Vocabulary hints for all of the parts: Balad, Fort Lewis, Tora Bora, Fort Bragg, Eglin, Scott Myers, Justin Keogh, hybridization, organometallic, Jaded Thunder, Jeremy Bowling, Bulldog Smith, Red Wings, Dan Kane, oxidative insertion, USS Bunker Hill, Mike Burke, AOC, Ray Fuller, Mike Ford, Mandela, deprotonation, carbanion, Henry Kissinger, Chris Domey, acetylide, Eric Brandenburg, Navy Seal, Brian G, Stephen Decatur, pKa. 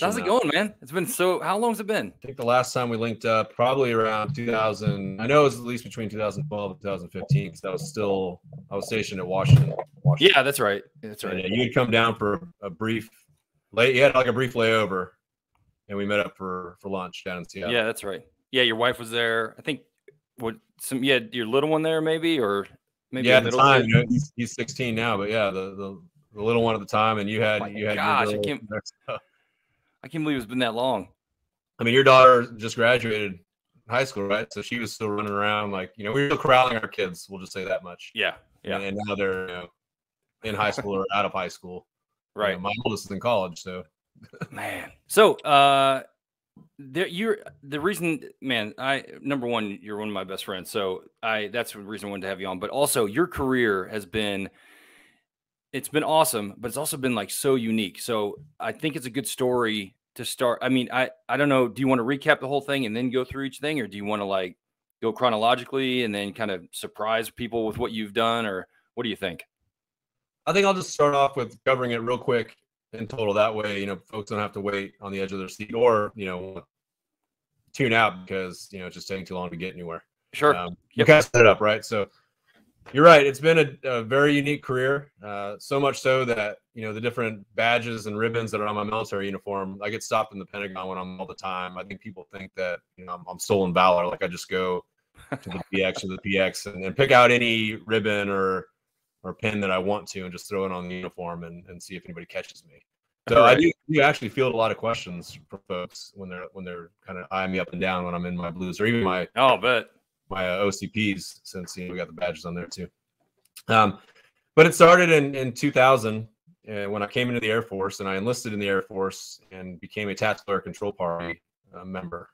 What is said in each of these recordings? How's it going, man? It's been so. How long's it been? I think the last time we linked up, probably around 2000. I know it was at least between 2012 and 2015 because I was stationed at Washington. Yeah, that's right. That's right. And you'd come down for a brief late. You had like a brief layover, and we met up for lunch down in Seattle. Yeah, that's right. Yeah, your wife was there. I think you had your little one there, maybe, or maybe. Yeah, at the time, you know, he's 16 now, but yeah, the little one at the time, and you had. Gosh, your little, I can't believe it's been that long. I mean, your daughter just graduated high school, right? So she was still running around like, you know, we were still corralling our kids. We'll just say that much. Yeah. Yeah. And now they're, you know, in high school or out of high school. Right. You know, my oldest is in college. So, man. So, number one, you're one of my best friends. So that's the reason I wanted to have you on, but also your career has been, it's been awesome, but it's also been like so unique. So I think it's a good story to start. I mean, I don't know. Do you want to recap the whole thing and then go through each thing? Or do you want to like go chronologically and then kind of surprise people with what you've done? Or what do you think? I think I'll just start off with covering it real quick in total. That way, you know, folks don't have to wait on the edge of their seat or, you know, tune out because, you know, it's just taking too long to get anywhere. Sure. You kind of set it up, right? So you're right. It's been a very unique career, so much so that, you know, the different badges and ribbons that are on my military uniform, I get stopped in the Pentagon when I'm all the time. I think people think that, you know, I'm stolen valor. Like I just go to the PX or the PX and pick out any ribbon or pin that I want to and just throw it on the uniform and see if anybody catches me. So right. I do actually field a lot of questions from folks when they're kind of eyeing me up and down when I'm in my blues or even my my OCPs, since, you know, we got the badges on there too. But it started in 2000 when I came into the Air Force, and I enlisted in the Air Force and became a tactical air control party member.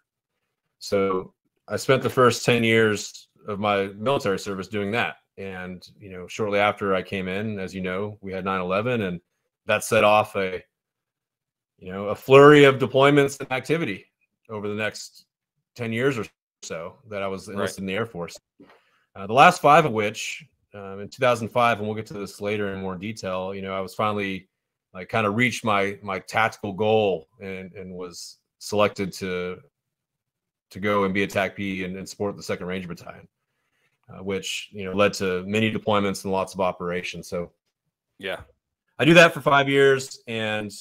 So I spent the first 10 years of my military service doing that. And, you know, shortly after I came in, as you know, we had 9/11, and that set off a flurry of deployments and activity over the next 10 years or so that I was enlisted in the Air Force. The last 5 of which, in 2005, and we'll get to this later in more detail, you know, I was finally like kind of reached my tactical goal and was selected to go and be a TACP and support the Second Ranger Battalion, which, you know, led to many deployments and lots of operations. So yeah, I do that for 5 years. And,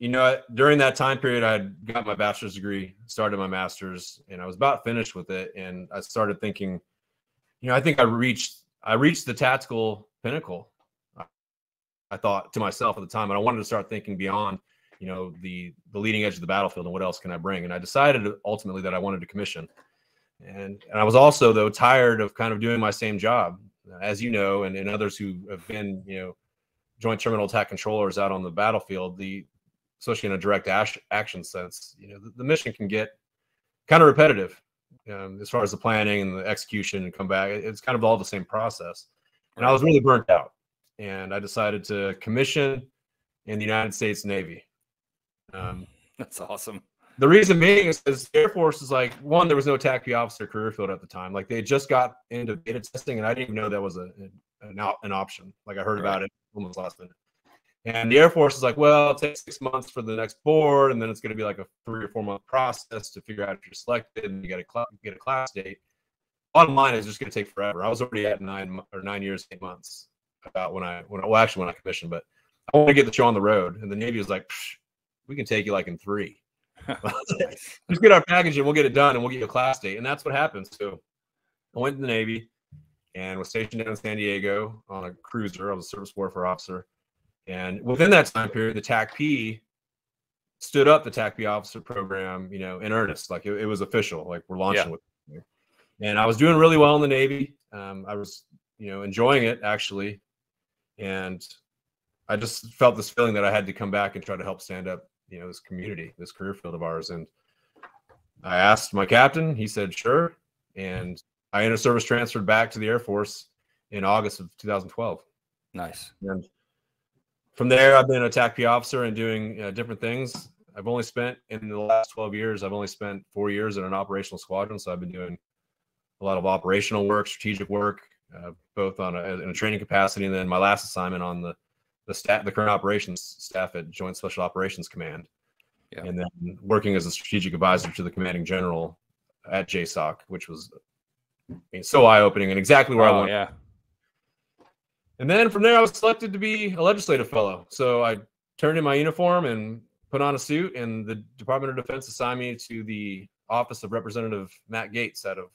you know, during that time period, I got my bachelor's degree, started my master's, and I was about finished with it. And I started thinking, you know, I think I reached the tactical pinnacle. I thought to myself at the time, and I wanted to start thinking beyond, you know, the leading edge of the battlefield and what else can I bring. And I decided ultimately that I wanted to commission. And I was also, though, tired of kind of doing my same job, as you know, and others who have been, you know, joint terminal attack controllers out on the battlefield, especially in a direct action sense, you know, the mission can get kind of repetitive as far as the planning and the execution and come back. It's kind of all the same process. And I was really burnt out. And I decided to commission in the United States Navy. That's awesome. The reason being is the Air Force is like, one, there was no TACP officer career field at the time. Like they just got into beta testing, and I didn't even know that was an option. Like I heard about it almost last minute. And the Air Force is like, well, it takes 6 months for the next board, and then it's going to be like a 3 or 4 month process to figure out if you're selected, and you got to get a class date. Bottom line is just going to take forever. I was already at 9 years, 8 months about when I commissioned, but I want to get the show on the road. And the Navy was like, we can take you like in 3. Just get our package and we'll get it done, and we'll get you a class date. And that's what happened. So I went to the Navy and was stationed down in San Diego on a cruiser. I was a Surface Warfare Officer. And within that time period, the TACP stood up the TACP officer program, you know, in earnest. Like it was official, like we're launching with it. And I was doing really well in the Navy. I was, you know, enjoying it actually. And I just felt this feeling that I had to come back and try to help stand up, you know, this community, this career field of ours. And I asked my captain, he said, sure. And I inter-service transferred back to the Air Force in August of 2012. Nice. And from there, I've been a TACP officer and doing different things. I've only spent, in the last 12 years, I've only spent 4 years in an operational squadron. So I've been doing a lot of operational work, strategic work, both in a training capacity. And then my last assignment on the current operations staff at Joint Special Operations Command. Yeah. And then working as a strategic advisor to the commanding general at JSOC, which was, I mean, so eye-opening and exactly where I wanted. Yeah. And then from there, I was selected to be a legislative fellow. So I turned in my uniform and put on a suit, and the Department of Defense assigned me to the office of Representative Matt Gaetz out of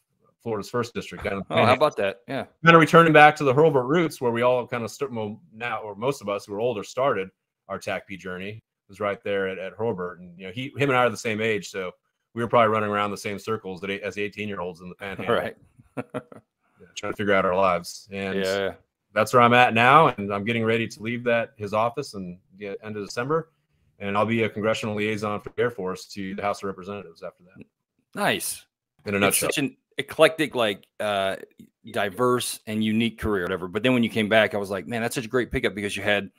Florida's 1st District. Kind of, oh, how about that? Yeah. Kind of returning back to the Hurlburt roots, where we all kind of start, now, or most of us who are older started our TACP journey. Was right there at Hurlburt, and you know, him and I are the same age, so we were probably running around the same circles that as 18-year-olds in the Panhandle, right? Trying to figure out our lives, and yeah, that's where I'm at now. And I'm getting ready to leave his office in the end of December, and I'll be a congressional liaison for the Air Force to the House of Representatives after that. Nice. In a nutshell, such an eclectic, like diverse and unique career, whatever. But then when you came back, I was like, man, that's such a great pickup, because you had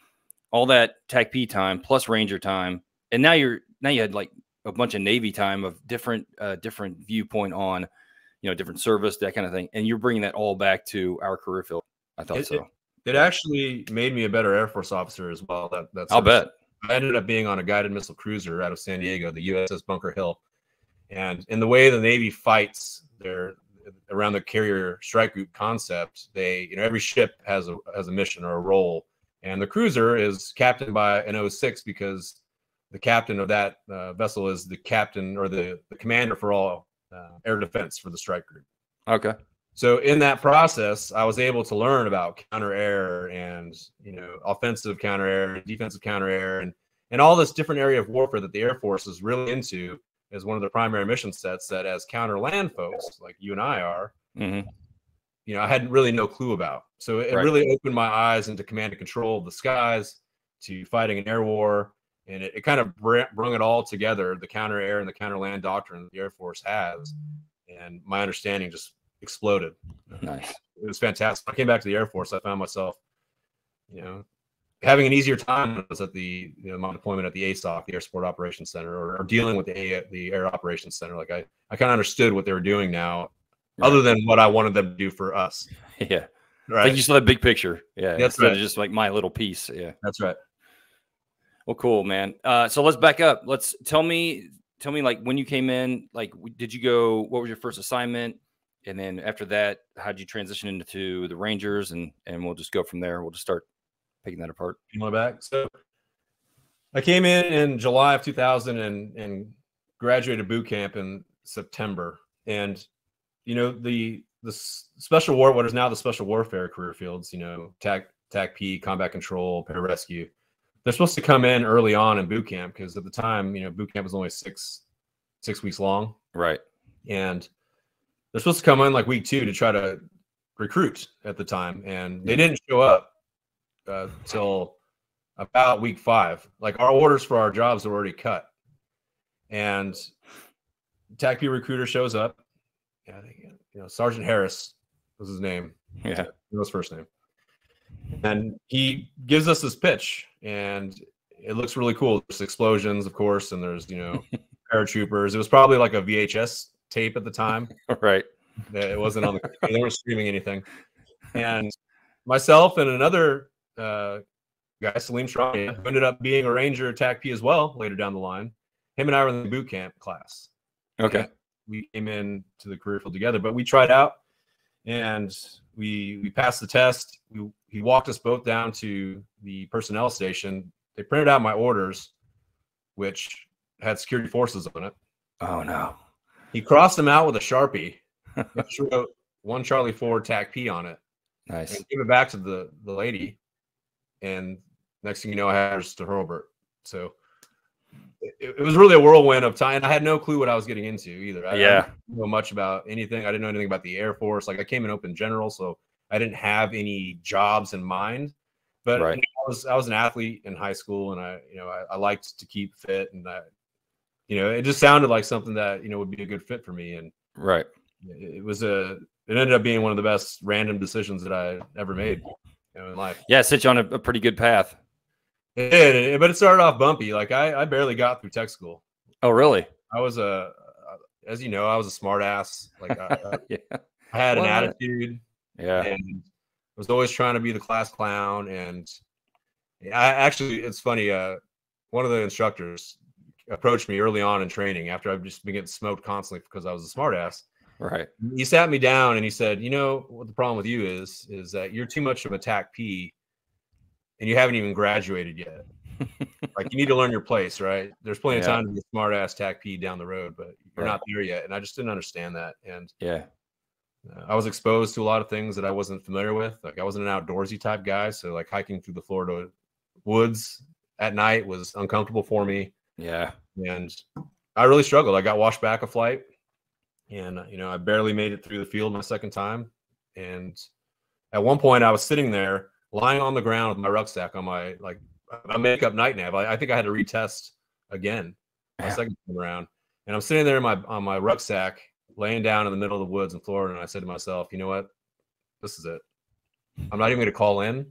all that TACP time plus Ranger time, and now you had like a bunch of Navy time of different viewpoint on, you know, different service, that kind of thing, and you're bringing that all back to our career field. I thought it actually made me a better Air Force officer as well. That's I'll bet. I ended up being on a guided missile cruiser out of San Diego, the USS Bunker Hill, and in the way the Navy fights their around the carrier strike group concept, they, you know, every ship has a mission or a role. And the cruiser is captained by an O6, because the captain of that vessel is the captain, or the commander for all air defense for the strike group. Okay. So in that process, I was able to learn about counter air and, you know, offensive counter air, defensive counter air, and all this different area of warfare that the Air Force is really into as one of the primary mission sets, that as counter land folks like you and I are, mm-hmm, you know, I had really no clue about. So it really opened my eyes into command and control of the skies, to fighting an air war. And it kind of brung it all together, the counter air and the counter land doctrine that the Air Force has. And my understanding just exploded. Nice. It was fantastic. When I came back to the Air Force, I found myself, you know, having an easier time when I was at the, you know, my deployment at the ASOC, the Air Support Operations Center, or dealing with the Air Operations Center. Like I kind of understood what they were doing now. Other than what I wanted them to do for us. Yeah. Right. Like you saw that big picture. Yeah. That's right. Just like my little piece. Yeah. That's right. Well, cool, man. So let's back up. Let's tell me like when you came in, like, did you go, what was your first assignment? And then after that, how'd you transition into the Rangers? And we'll just go from there. We'll just start picking that apart. You want back? So I came in July of 2000 and graduated boot camp in September. And you know, the special war, what is now the special warfare career fields, you know, TACP, combat control, pararescue, they're supposed to come in early on in boot camp, because at the time, you know, boot camp was only six weeks long, right? And they're supposed to come in like week 2 to try to recruit at the time, and they didn't show up till about week 5. Like our orders for our jobs were already cut, and TACP recruiter shows up. Yeah, you know, Sergeant Harris was his name. Yeah, his first name. And he gives us this pitch, and it looks really cool. There's explosions, of course, and there's, you know, paratroopers. It was probably like a VHS tape at the time, right? It wasn't on the. They weren't streaming anything. And myself and another guy, Salim Trani, who ended up being a Ranger TACP as well later down the line. Him and I were in the boot camp class. Okay. We came in to the career field together, but we tried out and we passed the test. He walked us both down to the personnel station. They printed out my orders, which had security forces on it. Oh no. He crossed them out with a Sharpie. Wrote 1 Charlie 4 TACP on it. Nice. And gave it back to the lady. And next thing you know, I had hers to Hurlburt. So it was really a whirlwind of time. I had no clue what I was getting into either. I didn't know much about anything. I didn't know anything about the Air Force. Like I came in open general, so I didn't have any jobs in mind. But you know, I was an athlete in high school, and I liked to keep fit, and it just sounded like something that, you know, would be a good fit for me. And it ended up being one of the best random decisions that I ever made, you know, in life. Yeah, it set you on a pretty good path. It did, but it started off bumpy. Like I barely got through tech school. Oh, really? I was as you know, I was a smart ass. Like I had an attitude. Yeah. And was always trying to be the class clown. And I actually, it's funny. One of the instructors, approached me early on in training after I've just been getting smoked constantly because I was a smartass. Right. He sat me down and he said, you know, what the problem with you is that you're too much of a TACP and you haven't even graduated yet. Like, you need to learn your place, right? There's plenty of time to be a smart-ass TACP down the road, but you're not there yet. And I just didn't understand that. And I was exposed to a lot of things that I wasn't familiar with. Like, I wasn't an outdoorsy type guy. So, like, hiking through the Florida woods at night was uncomfortable for me. Yeah. And I really struggled. I got washed back a flight. And, you know, I barely made it through the field my second time. And at one point, I was sitting there lying on the ground with my rucksack on my, like, I make up night nav. I think I had to retest again my second time around. And I'm sitting there in on my rucksack, laying down in the middle of the woods in Florida. And I said to myself, you know what? This is it. I'm not even going to call in.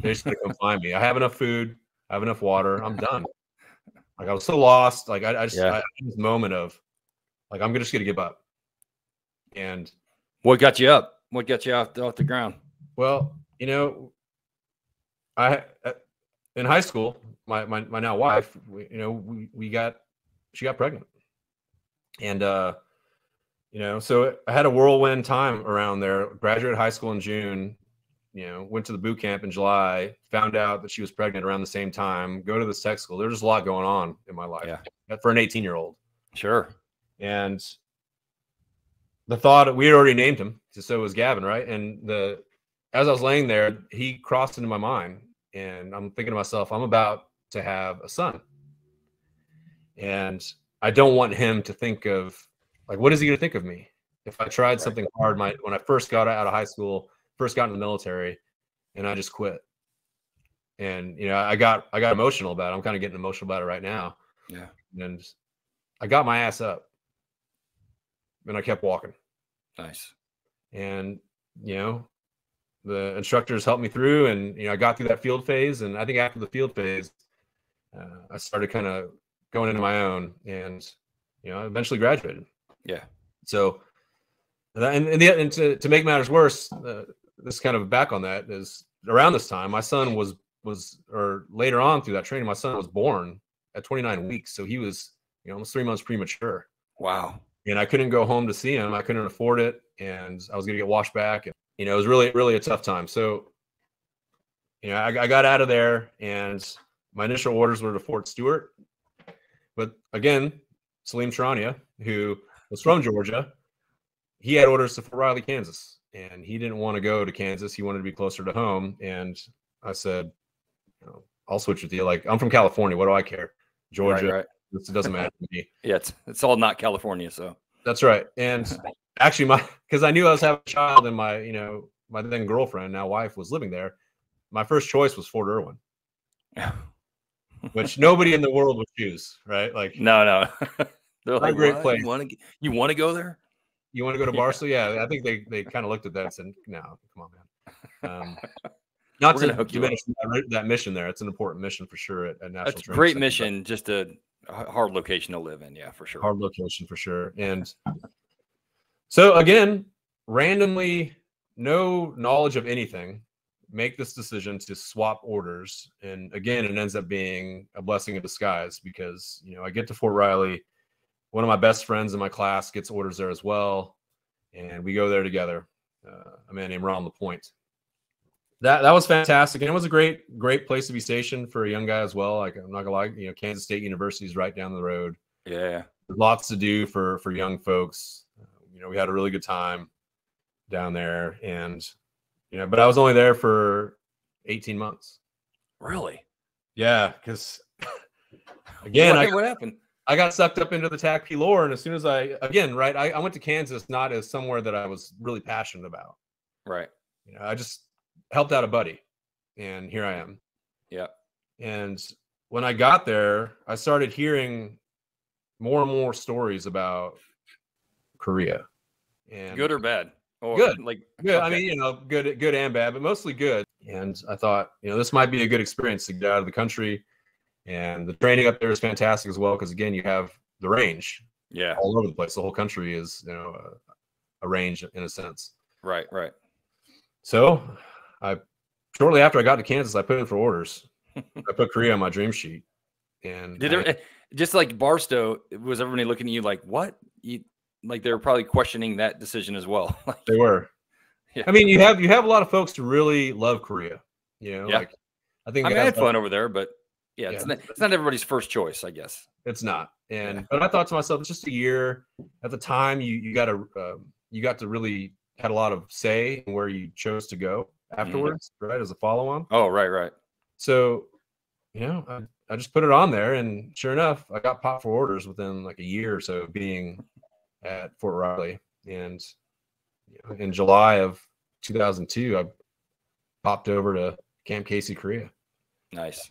They're just going to come find me. I have enough food. I have enough water. I'm done. Like, I was so lost. Like, I had this moment of, like, I'm just going to give up. And what got you up? What got you off the ground? Well, you know, in high school, my now wife, she got pregnant. And, you know, so I had a whirlwind time around there. Graduated high school in June, you know, went to the boot camp in July, found out that she was pregnant around the same time, go to this tech school. There's just a lot going on in my life for an 18-year-old. Sure. And the thought, we had already named him, so was Gavin, right? And as I was laying there, he crossed into my mind. And I'm thinking to myself, I'm about to have a son. And I don't want him to think of, like, what is he going to think of me? If I tried something hard, when I first got out of high school, first got in the military, and I just quit. And, you know, I got emotional about it. I'm kind of getting emotional about it right now. Yeah. And I got my ass up. And I kept walking. Nice. And, you know, the instructors helped me through, and, you know, I got through that field phase. And I think after the field phase, I started kind of going into my own, and, you know, I eventually graduated. Yeah. So, and to make matters worse, this kind of back on that is around this time, my son or later on through that training, my son was born at 29 weeks. So he was, you know, almost 3 months premature. Wow. And I couldn't go home to see him. I couldn't afford it. And I was going to get washed back. And, you know, it was really, really a tough time. So, you know, I got out of there, and my initial orders were to Fort Stewart. But again, Salim Trani, who was from Georgia, he had orders to Fort Riley, Kansas, and he didn't want to go to Kansas. He wanted to be closer to home. And I said, you know, I'll switch with you. Like, I'm from California. What do I care? Georgia. Right. It doesn't matter to me. Yeah, it's all not California, so. That's right. And actually, because I knew I was having a child, and my, you know, my then girlfriend, now wife, was living there. My first choice was Fort Irwin, which nobody in the world would choose, right? Like, no, they're like, a great place. You want to go there? You want to go to Barstow? Yeah, I think they kind of looked at that and said, "No, come on, man." Not to diminish that mission there. It's an important mission for sure. At National, it's a great mission, but just a hard location to live in. Yeah, for sure. Hard location for sure. And so again, randomly, no knowledge of anything, make this decision to swap orders. And again, it ends up being a blessing in disguise because, you know, I get to Fort Riley. One of my best friends in my class gets orders there as well. And we go there together. A man named Ron LaPointe. That was fantastic. And it was a great, great place to be stationed for a young guy as well. Like, I'm not gonna lie, you know, Kansas State University is right down the road. Yeah. There's lots to do for young folks. You know, we had a really good time down there, and, you know, but I was only there for 18 months. Really? Yeah. Cause again, what happened? I got sucked up into the TACP lore. And as soon as I went to Kansas, not as somewhere that I was really passionate about. Right. You know, I just helped out a buddy, and here I am. Yeah. And when I got there, I started hearing more and more stories about Korea. And good or bad? Or good. Like, good. Okay. I mean, you know, good and bad, but mostly good. And I thought, you know, this might be a good experience to get out of the country. And the training up there is fantastic as well, because again, you have the range. Yeah. All over the place. The whole country is, you know, a range in a sense. Right. Right. So shortly after I got to Kansas, I put in for orders. I put Korea on my dream sheet. And just like Barstow, was everybody looking at you like, what? You, like, they were probably questioning that decision as well. Like, they were. Yeah. I mean, you have a lot of folks who really love Korea. You know, like, I mean, I had fun over there, but yeah, it's not everybody's first choice, I guess. It's not. But I thought to myself, it's just a year. At the time, you got to really had a lot of say in where you chose to go afterwards, right? As a follow-on. Oh, right. So, you know, I just put it on there, and sure enough, I got popped for orders within like a year or so of being at Fort Riley. And in July of 2002, I popped over to Camp Casey, Korea. Nice.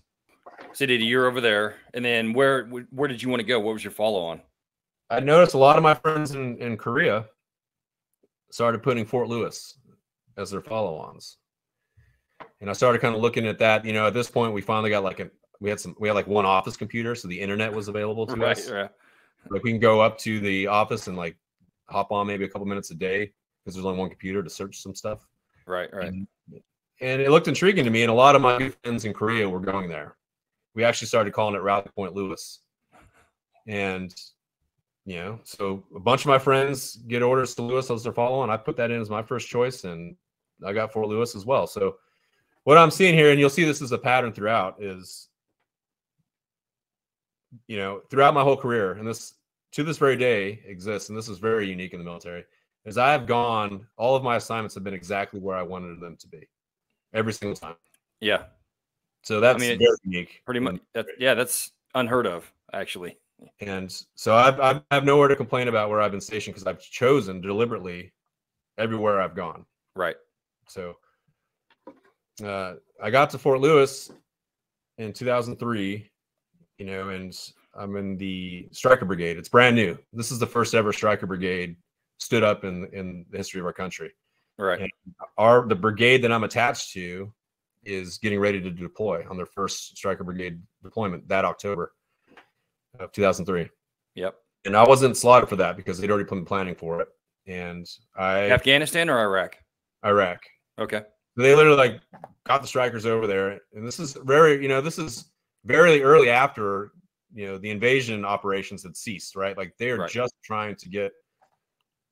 So you did a year over there, and then where did you want to go? What was your follow on? I noticed a lot of my friends in Korea started putting Fort Lewis as their follow ons, and I started kind of looking at that. You know, at this point, we finally got like we had one office computer, so the internet was available to us. Right. Like, we can go up to the office and like hop on maybe a couple minutes a day, because there's only one computer to search some stuff. Right. And it looked intriguing to me, and a lot of my friends in Korea were going there. We actually started calling it Route Point Lewis. And, you know, so a bunch of my friends get orders to Lewis as they're following. I put that in as my first choice, and I got Fort Lewis as well. So what I'm seeing here, and you'll see this as a pattern throughout, is, you know, throughout my whole career, and this to this very day exists, and this is very unique in the military, is I have gone, all of my assignments have been exactly where I wanted them to be. Every single time. Yeah. So that's very unique. Pretty much. That's unheard of, actually. And so I have nowhere to complain about where I've been stationed, because I've chosen deliberately everywhere I've gone. Right. So I got to Fort Lewis in 2003, you know, and I'm in the Striker Brigade. It's brand new. This is the first ever Striker Brigade stood up in the history of our country. Right. And the brigade that I'm attached to is getting ready to deploy on their first Striker Brigade deployment that October of 2003. Yep. And I wasn't slotted for that, because they'd already been planning for it. And Afghanistan or Iraq? Iraq. Okay. They literally like got the strikers over there. And this is very, you know, this is very early after, you know, the invasion operations had ceased, right? Like, they are just trying to get,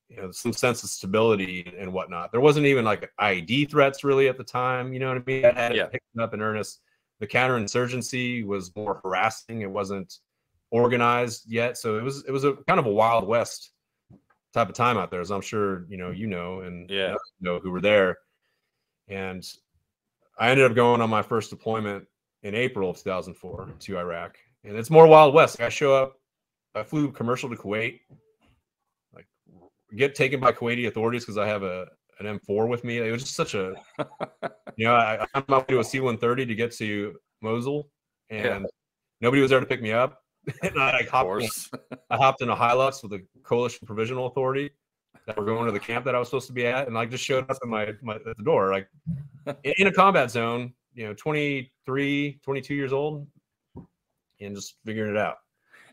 you know, some sense of stability and whatnot. There wasn't even like ID threats really at the time. You know what I mean? I had it picked up in earnest. The counterinsurgency was more harassing. It wasn't organized yet. So it was a kind of a Wild West type of time out there, as I'm sure, you know who were there. And I ended up going on my first deployment in April of 2004 to Iraq. And it's more Wild West. I show up, I flew commercial to Kuwait, get taken by Kuwaiti authorities because I have an M4 with me. It was just such a, you know, I found my way to a C-130 to get to Mosul, and nobody was there to pick me up. And I hopped in a Hilux with a coalition provisional authority that were going to the camp that I was supposed to be at, and I just showed up in at the door, like in a combat zone, you know, 23, 22 years old, and just figuring it out.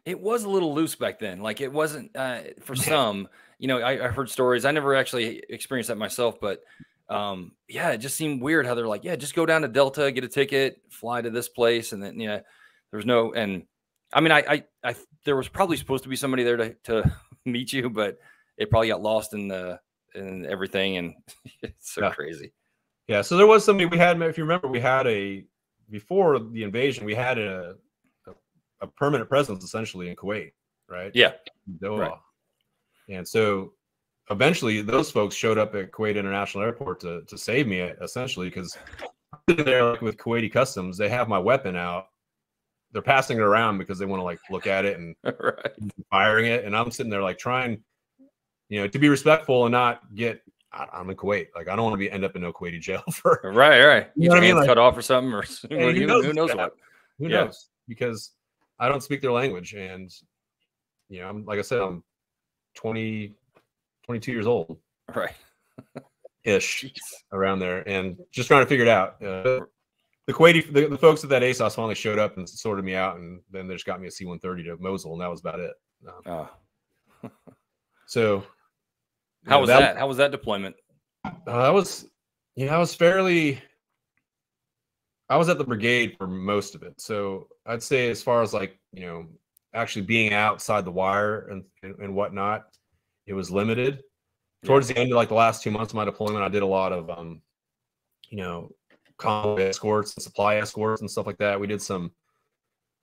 It was a little loose back then. Like, it wasn't for some, you know, I heard stories. I never actually experienced that myself, but yeah, it just seemed weird how they're like, yeah, just go down to Delta, get a ticket, fly to this place. And then, you know, there's no, and I mean, I there was probably supposed to be somebody there to meet you, but it probably got lost in everything. And it's so crazy. Yeah. So there was somebody we had, if you remember, before the invasion, we had a permanent presence essentially in Kuwait, right? Yeah. Doha. Right. And so eventually those folks showed up at Kuwait International Airport to save me, essentially, because they're like with Kuwaiti customs, they have my weapon out. They're passing it around because they want to like look at it and firing it. And I'm sitting there like trying, you know, to be respectful and not get, I'm in Kuwait. Like, I don't want to end up in no Kuwaiti jail for. Right. You know what I mean? Like, cut off or something, or who knows, because I don't speak their language. And, you know, I'm, like I said, I'm 22 years old. Right. Ish. Around there. And just trying to figure it out. The Kuwaiti, the folks at that ASOS finally showed up and sorted me out. And then they just got me a C-130 to Mosul. And that was about it. So. How was that? How was that deployment? I was at the brigade for most of it. So I'd say as far as like, you know, actually being outside the wire and whatnot, it was limited. Towards the end of like the last 2 months of my deployment, I did a lot of, you know, convoy escorts and supply escorts and stuff like that. We did some,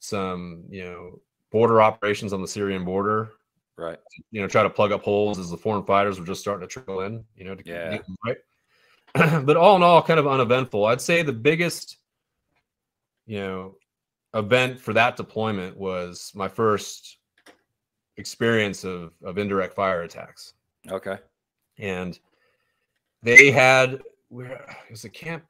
you know, border operations on the Syrian border. Right. You know, try to plug up holes as the foreign fighters were just starting to trickle in, you know, to keep them, right. But all in all, kind of uneventful. I'd say the biggest, you know, event for that deployment was my first experience of indirect fire attacks. Okay. And they had, it was a Camp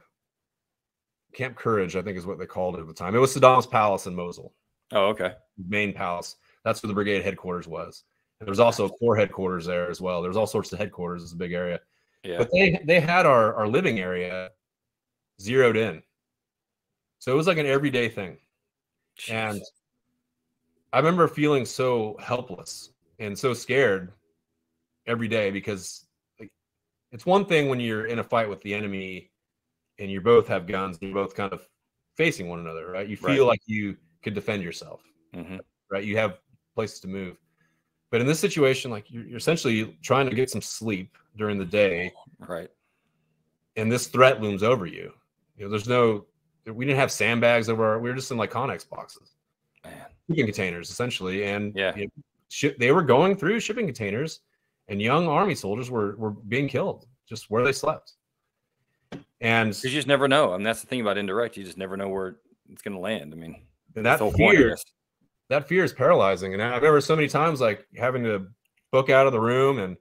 Courage, I think is what they called it at the time. It was Saddam's palace in Mosul. Oh, okay. Main palace. That's where the brigade headquarters was. And there was also a corps headquarters there as well. There's all sorts of headquarters. It's a big area. Yeah. But they had our living area zeroed in. So it was like an everyday thing. Jeez. And I remember feeling so helpless and so scared every day, because like, it's one thing when you're in a fight with the enemy and you both have guns and you're both kind of facing one another, right? You feel like you could defend yourself, right? You have places to move. But in this situation, like you're essentially trying to get some sleep during the day, right? And this threat looms over you. You know, there's no, we didn't have sandbags over our, we were just in like Connex boxes, shipping containers essentially. And you know, they were going through shipping containers, and young Army soldiers were being killed just where they slept. And you just never know. I mean, that's the thing about indirect. You just never know where it's going to land. I mean, and that fear, that fear is paralyzing. And I remember so many times, like having to book out of the room and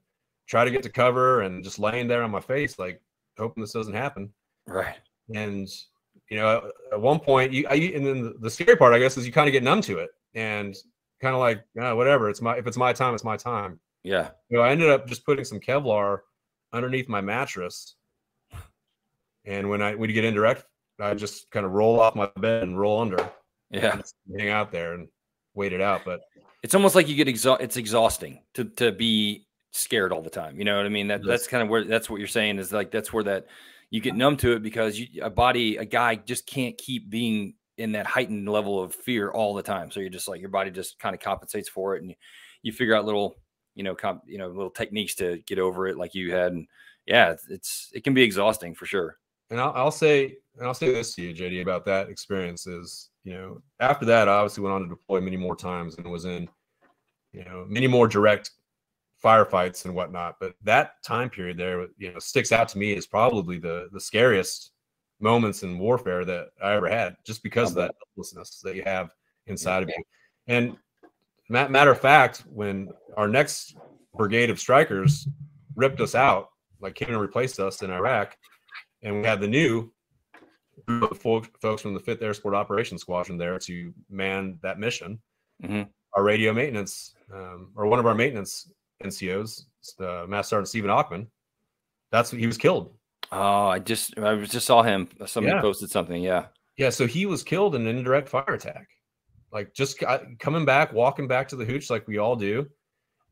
try to get to cover and just laying there on my face, like hoping this doesn't happen. Right. And you know, at one point, and then the scary part, I guess, is you kind of get numb to it and kind of like, oh, whatever. If it's my time, it's my time. Yeah. You know, I ended up just putting some Kevlar underneath my mattress. And when I would get indirect, I just kind of roll off my bed and roll under. Yeah. And hang out there and wait it out. But it's almost like you get it's exhausting to be scared all the time. You know what I mean? That's kind of where, that's what you're saying is like, that's where that you get numb to it, because a guy just can't keep being in that heightened level of fear all the time. So you're just like, your body just kind of compensates for it. And you figure out little, little techniques to get over it, like you had. And yeah, it can be exhausting for sure. And I'll say this to you, JD, about that experience is, you know, after that, I obviously went on to deploy many more times and was in, you know, many more direct firefights and whatnot. But that time period there, you know, sticks out to me as probably the scariest moments in warfare that I ever had, just because of that helplessness that you have inside of you. And matter of fact, when our next brigade of strikers ripped us out, like came and replaced us in Iraq, and we had the new group of folks from the 5th Air Support Operations Squadron there to man that mission, our radio maintenance, or one of our maintenance NCOs, Master Sergeant Stephen Ackman, that's what he was killed. Oh, I just saw him. Somebody posted something. Yeah. Yeah. So he was killed in an indirect fire attack. Like just coming back, walking back to the hooch like we all do,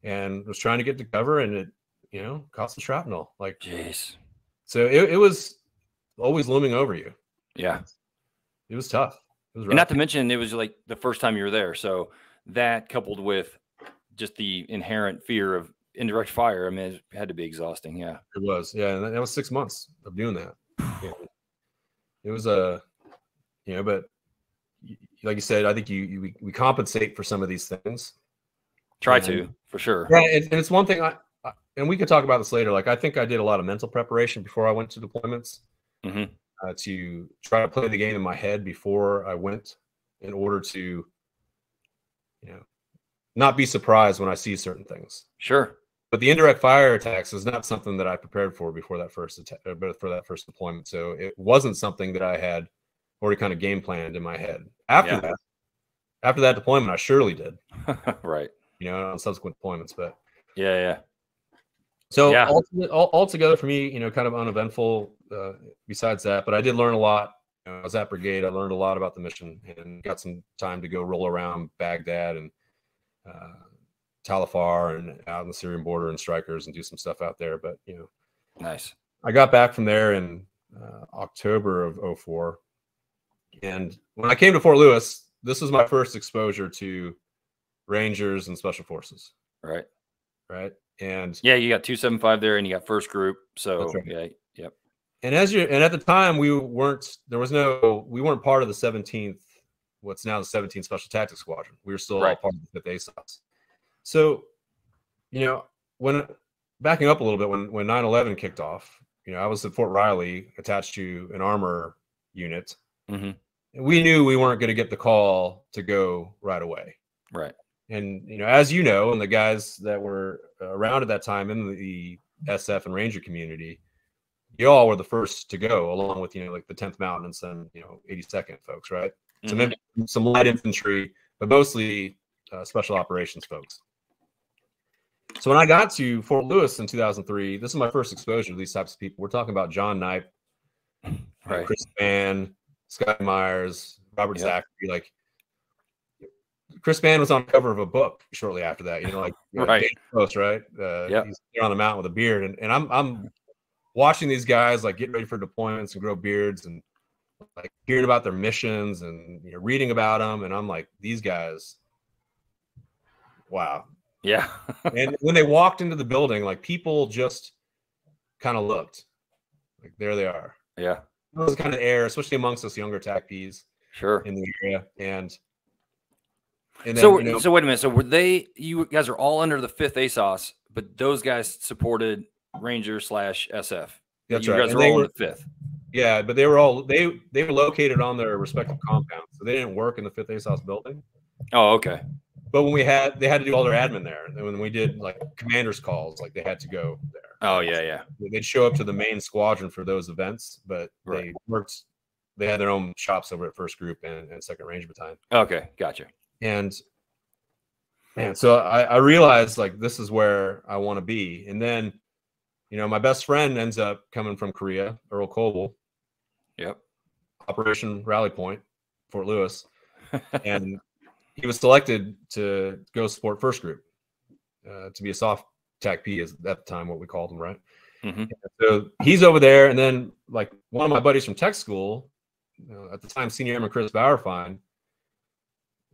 and was trying to get to cover, and it, you know, cost some shrapnel. Like, jeez. So it was always looming over you. Yeah, it was tough. It was rough. And not to mention, it was like the first time you were there, so that coupled with just the inherent fear of indirect fire, I mean, it had to be exhausting. Yeah, it was. Yeah, and that was 6 months of doing that. Yeah. It was a, you know, but. Like you said, I think we compensate for some of these things. Try to, for sure. Yeah, and it's one thing. And we could talk about this later. Like I think I did a lot of mental preparation before I went to deployments, to try to play the game in my head before I went, in order to, you know, not be surprised when I see certain things. Sure. But the indirect fire attacks is not something that I prepared for before that first attack, but for that first deployment. So it wasn't something that I had already kind of game planned in my head. After that, after that deployment, I surely did. Right. You know, on subsequent deployments, but yeah. So altogether for me, you know, kind of uneventful besides that, but I did learn a lot. You know, I was at brigade. I learned a lot about the mission and got some time to go roll around Baghdad and Talifar and out on the Syrian border and strikers and do some stuff out there. But, you know, nice. I got back from there in October of '04. And when I came to Fort Lewis, this was my first exposure to Rangers, and Special Forces. Right. Right. And yeah, you got 275 there, and you got First Group. So right. Yeah. Yep. And as you, and at the time we weren't, there was no, we weren't part of the 17th, what's now the 17th Special Tactics Squadron. We were still right. all part of the 5th ASOS. So, you know, when backing up a little bit, when 9/11 kicked off, you know, I was at Fort Riley attached to an armor unit. Mm-hmm. And we knew we weren't going to get the call to go right away. Right. And, you know, as you know, and the guys that were around at that time in the SF and Ranger community, y'all were the first to go, along with, you know, like the 10th Mountain and some, you know, 82nd folks, right? Mm-hmm. Some light infantry, but mostly special operations folks. So when I got to Fort Lewis in 2003, this is my first exposure to these types of people. We're talking about John Knipe, right. Chris Ban, Scott Myers, Robert yep. Zachary, like, Chris Ban was on the cover of a book shortly after that, you know, like right, close, right? Yep. He's on the mountain with a beard, and I'm watching these guys like get ready for deployments and grow beards, and like hearing about their missions and, you know, reading about them, and I'm like, these guys, wow, yeah. And when they walked into the building, like people just kind of looked, like there they are, yeah. It was kind of air, especially amongst us younger TACPs, sure, in the area, and then, so, you know, so wait a minute. So were they? You guys are all under the 5th ASOS, but those guys supported Ranger slash SF. That's you right. You guys were all in the 5th. Yeah, but they were all they were located on their respective compounds, so they didn't work in the 5th ASOS building. Oh, okay. But when we had, they had to do all their admin there. And when we did like commander's calls, like they had to go there. Oh yeah, yeah. They'd show up to the main squadron for those events, but right. they worked. They had their own shops over at First Group and Second Ranger Battalion. Okay, gotcha. And man, so I realized like this is where I want to be. And then, you know, my best friend ends up coming from Korea, Earl Coble. Yep. Operation Rally Point, Fort Lewis, and he was selected to go support First Group to be a soft TACP is at the time what we called him, right? Mm-hmm. So he's over there, and then like one of my buddies from tech school, at the time senior airman Chris Bauerfein,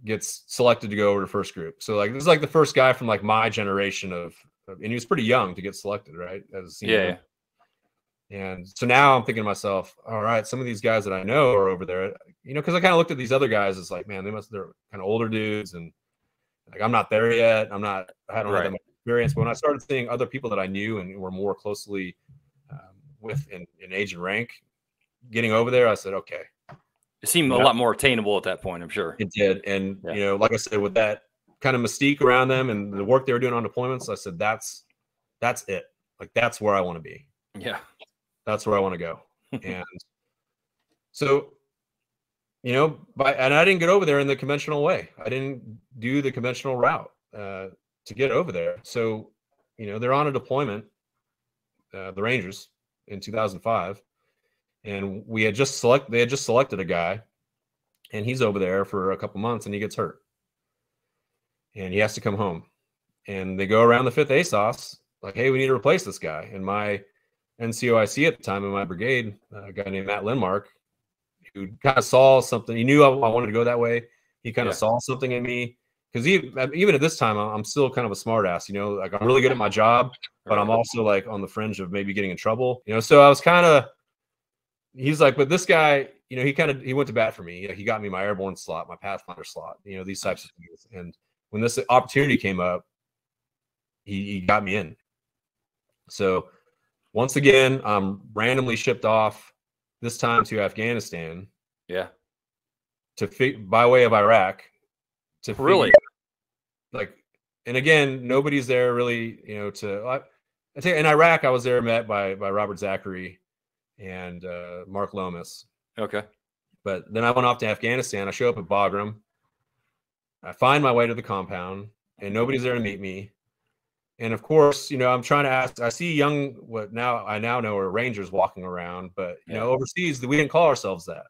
gets selected to go over to First Group. So like this is like the first guy from like my generation of and he was pretty young to get selected, right? As a senior. Yeah. And so now I'm thinking to myself, all right, some of these guys that I know are over there, you know, because I kind of looked at these other guys as like, man, they're kind of older dudes, and like I'm not there yet. I don't right. have that much experience. But when I started seeing other people that I knew and were more closely with in age and rank getting over there, I said, okay. It seemed a lot more attainable at that point, I'm sure. It did. And, yeah. you know, like I said, with that kind of mystique around them and the work they were doing on deployments, I said, that's it. Like, that's where I want to be. Yeah. That's where I want to go. And so, you know, and I didn't get over there in the conventional way. I didn't do the conventional route to get over there. So, you know, they're on a deployment, the Rangers, in 2005. And we had just selected a guy, and he's over there for a couple months, and he gets hurt, and he has to come home. And they go around the 5th ASOS, like, hey, we need to replace this guy. And my NCOIC at the time in my brigade, a guy named Matt Lindmark, who kind of saw something. He knew I wanted to go that way. He kind of saw something in me, because even at this time, I'm still kind of a smartass, you know, like I'm really good at my job, but I'm also like on the fringe of maybe getting in trouble, you know. So I was kind of. He's like, but this guy, you know, he went to bat for me. He got me my airborne slot, my Pathfinder slot, you know, these types of things. And when this opportunity came up, he got me in. So once again, I'm randomly shipped off, this time to Afghanistan. Yeah. By way of Iraq. To really? Like, and again, nobody's there really, you know, I tell you, in Iraq, I was there met by Robert Zachary and Mark Lomas. Okay. But then I went off to Afghanistan. I show up at Bagram. I find my way to the compound, and nobody's there to meet me. And of course, you know, I'm trying to ask, I see young, what now I now know are Rangers walking around, but you know, overseas we didn't call ourselves that.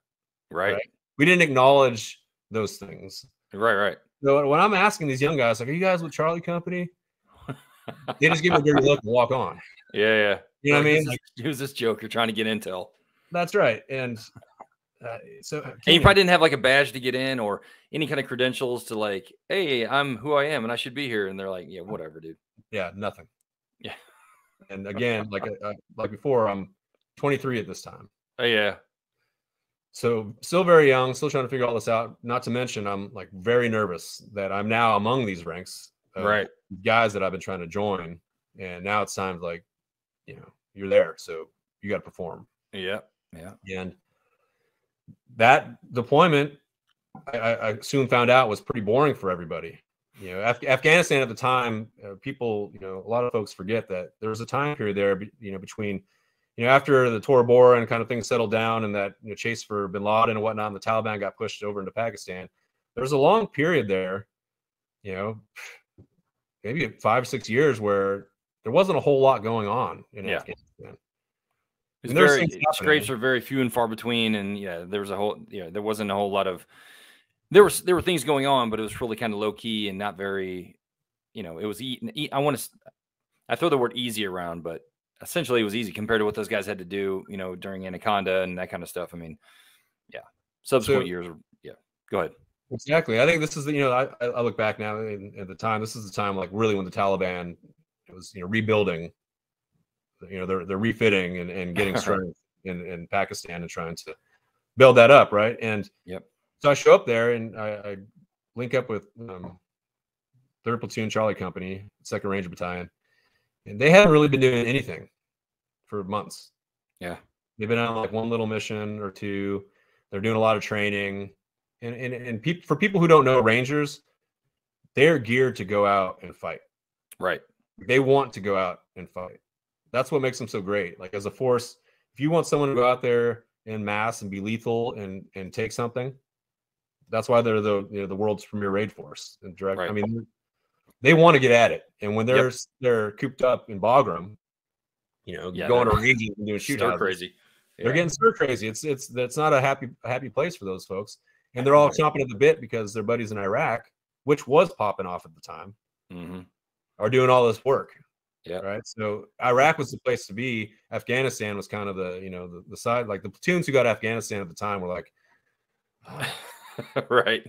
Right. We didn't acknowledge those things. Right. So when I'm asking these young guys, like, are you guys with Charlie Company? They just give me a dirty look and walk on. Yeah. You know what I mean? Who's this joker trying to get intel? That's right. And So and you probably didn't have like a badge to get in or any kind of credentials to like, hey, I'm who I am and I should be here. And they're like, yeah, whatever, dude. Yeah, nothing. Yeah. And again, like before, I'm 23 at this time. Oh yeah. So still very young, still trying to figure all this out. Not to mention, I'm like very nervous that I'm now among these ranks, right? Guys that I've been trying to join, and now it's time to, like, you know, you're there, so you got to perform. Yeah, yeah. And that deployment, I soon found out, was pretty boring for everybody. You know, Afghanistan at the time, people, you know, a lot of folks forget that there was a time period there, you know, between, you know, after the Tora Bora and kind of things settled down and that, you know, chase for bin Laden and whatnot, and the Taliban got pushed over into Pakistan. There was a long period there, you know, maybe 5 or 6 years where there wasn't a whole lot going on in Afghanistan. Scrapes are very few and far between. And yeah, there was a whole, you know, there wasn't a whole lot of, there were things going on, but it was really kind of low key and not very, you know, it was, I throw the word easy around, but essentially it was easy compared to what those guys had to do, you know, during Anaconda and that kind of stuff. I mean, yeah, subsequent years. Yeah, go ahead. Exactly. I think this is the, you know, I look back now and at the time, this is the time, like, really when the Taliban was, you know, rebuilding, you know, they're refitting and getting strength in Pakistan and trying to build that up. Right. And yep. So I show up there and I link up with 3rd Platoon Charlie Company, 2nd Ranger Battalion. And they haven't really been doing anything for months. Yeah. They've been on like one little mission or two. They're doing a lot of training. And for people who don't know Rangers, they're geared to go out and fight. Right. They want to go out and fight. That's what makes them so great. Like, as a force, if you want someone to go out there in mass and be lethal and take something, that's why they're the, you know, the world's premier raid force. And direct, right. I mean, they want to get at it, and when they're cooped up in Bagram, you know, going to raging and doing shootouts, crazy, they're getting stir crazy. It's that's not a happy place for those folks, and they're all chomping at the bit because their buddies in Iraq, which was popping off at the time, are doing all this work. Yeah, right. So Iraq was the place to be. Afghanistan was kind of the, you know, the side, like the platoons who got Afghanistan at the time were like, right,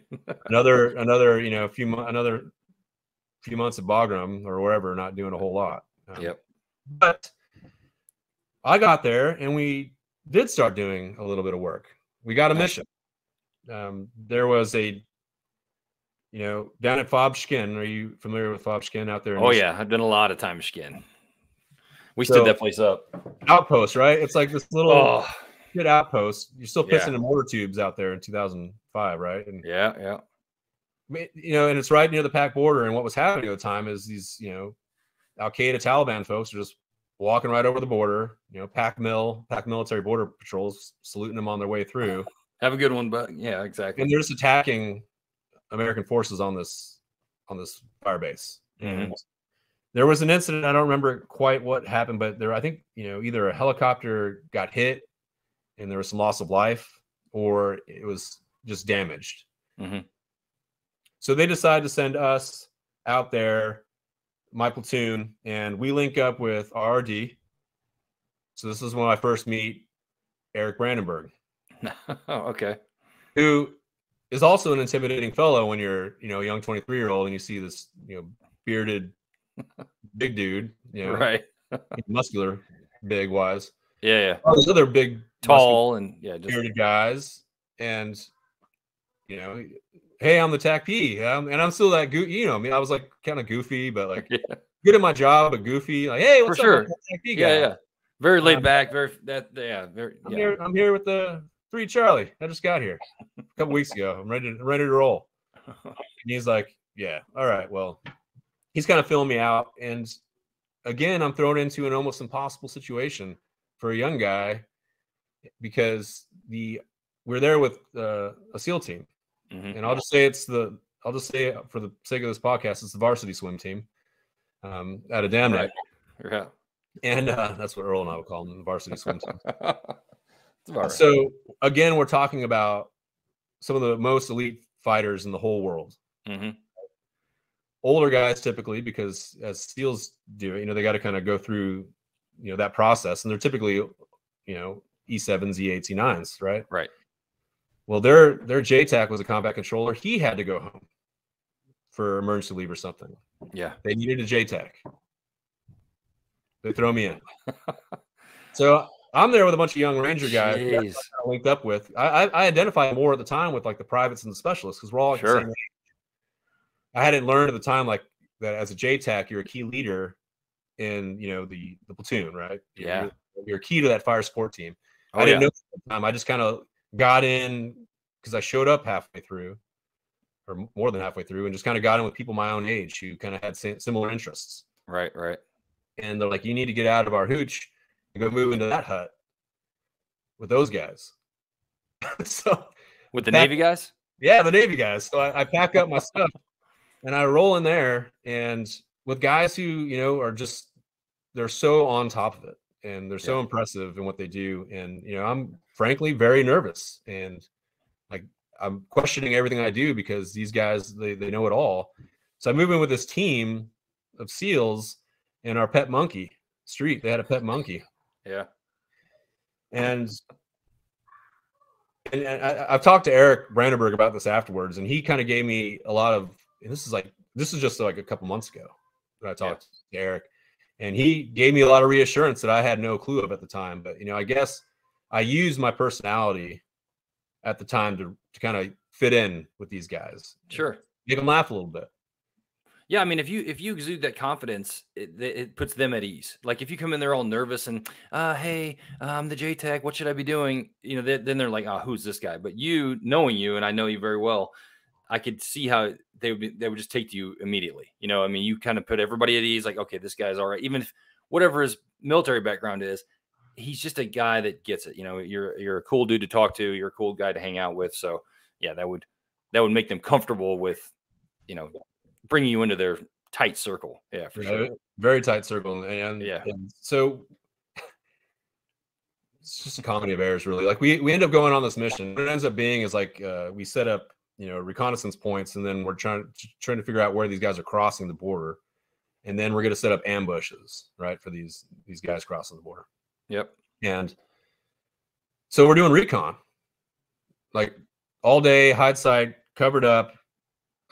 another you know few months at Bagram or wherever, not doing a whole lot. Yep. But I got there and we did start doing a little bit of work. We got a mission. There was a, you know, down at FOB Shkin. Are you familiar with FOB Shkin out there? Oh yeah, I've done a lot of time Shkin. We stood that place up. Outpost, right? It's like this little shit outpost. You're still pissing in mortar tubes out there in 2005, right? And yeah. You know, and it's right near the Pak border. And what was happening at the time is these, you know, Al Qaeda Taliban folks are just walking right over the border. You know, Pak military border patrols saluting them on their way through. Have a good one, but yeah, exactly. And they're just attacking American forces on this fire base. Mm-hmm. There was an incident. I don't remember quite what happened, but there, I think, you know, either a helicopter got hit and there was some loss of life, or it was just damaged. Mm-hmm. So they decide to send us out there, my platoon, and we link up with RRD. So this is when I first meet Eric Brandenburg. Okay. Who is also an intimidating fellow when you're, you know, a young 23-year-old and you see this, you know, bearded big dude, you know, right, muscular, big wise. Yeah. All those other big, tall, and bearded guys, and, you know, hey, I'm the TACP, and I'm still that goofy. You know, I mean, I was like kind of goofy, but like good at my job, but goofy. Like, hey, what's up? Yeah. Very laid back. I'm here with the 3 Charlie. I just got here a couple weeks ago. I'm ready to roll. And he's like, yeah, all right. Well, he's kind of filling me out, and again, I'm thrown into an almost impossible situation for a young guy because we're there with a SEAL team. Mm-hmm. And I'll just say, for the sake of this podcast, it's the varsity swim team out of Dam Night. Right. And that's what Earl and I would call them, the varsity swim team. Right. So again, we're talking about some of the most elite fighters in the whole world. Mm-hmm. Older guys typically, because as SEALs do, you know, they got to kind of go through, you know, that process. And they're typically, you know, E7s, E8s, E9s, right? Right. Well, their JTAC was a combat controller. He had to go home for emergency leave or something. Yeah. They needed a JTAC. They throw me in. So I'm there with a bunch of young Ranger guys that I kind of linked up with. I identified more at the time with like the privates and the specialists because we're all the same age. I hadn't learned at the time like that as a JTAC, you're a key leader in, you know, the platoon, right? Yeah. You're key to that fire support team. Oh, I didn't know at the time. I just kind of got in because I showed up halfway through or more than halfway through and just kind of got in with people my own age who kind of had similar interests. Right, right. And they're like, you need to get out of our hooch and go move into that hut with those guys. So with the Navy guys? Yeah, the Navy guys. So I pack up my stuff and I roll in there and with guys who, you know, are just, they're so on top of it. And they're so impressive in what they do. And, you know, I'm frankly very nervous and like I'm questioning everything I do because these guys, they know it all. So I move in with this team of SEALs and our pet monkey Street. They had a pet monkey. Yeah. And I've talked to Eric Brandenburg about this afterwards. And he kind of gave me a lot of, and this is just like a couple months ago that I talked to Eric. And he gave me a lot of reassurance that I had no clue of at the time. But, you know, I guess I used my personality at the time to kind of fit in with these guys. Sure. Make them laugh a little bit. Yeah, I mean, if you exude that confidence, it puts them at ease. Like if you come in there all nervous and, hey, I'm the JTAC, what should I be doing? You know, then they're like, oh, who's this guy? But you, knowing you, and I know you very well, I could see how they would just take to you immediately. You know, I mean, you kind of put everybody at ease, like, okay, this guy's all right. Even if whatever his military background is, he's just a guy that gets it. You know, you're a cool dude to talk to. You're a cool guy to hang out with. So yeah, that would make them comfortable with, you know, bringing you into their tight circle. Yeah, for sure. Very tight circle. And yeah, and so it's just a comedy of errors, really. Like we end up going on this mission. What it ends up being is like, we set up, you know, reconnaissance points, and then we're trying to figure out where these guys are crossing the border, and then we're going to set up ambushes, right, for these guys crossing the border. Yep. And so we're doing recon, like all day, hide site, covered up.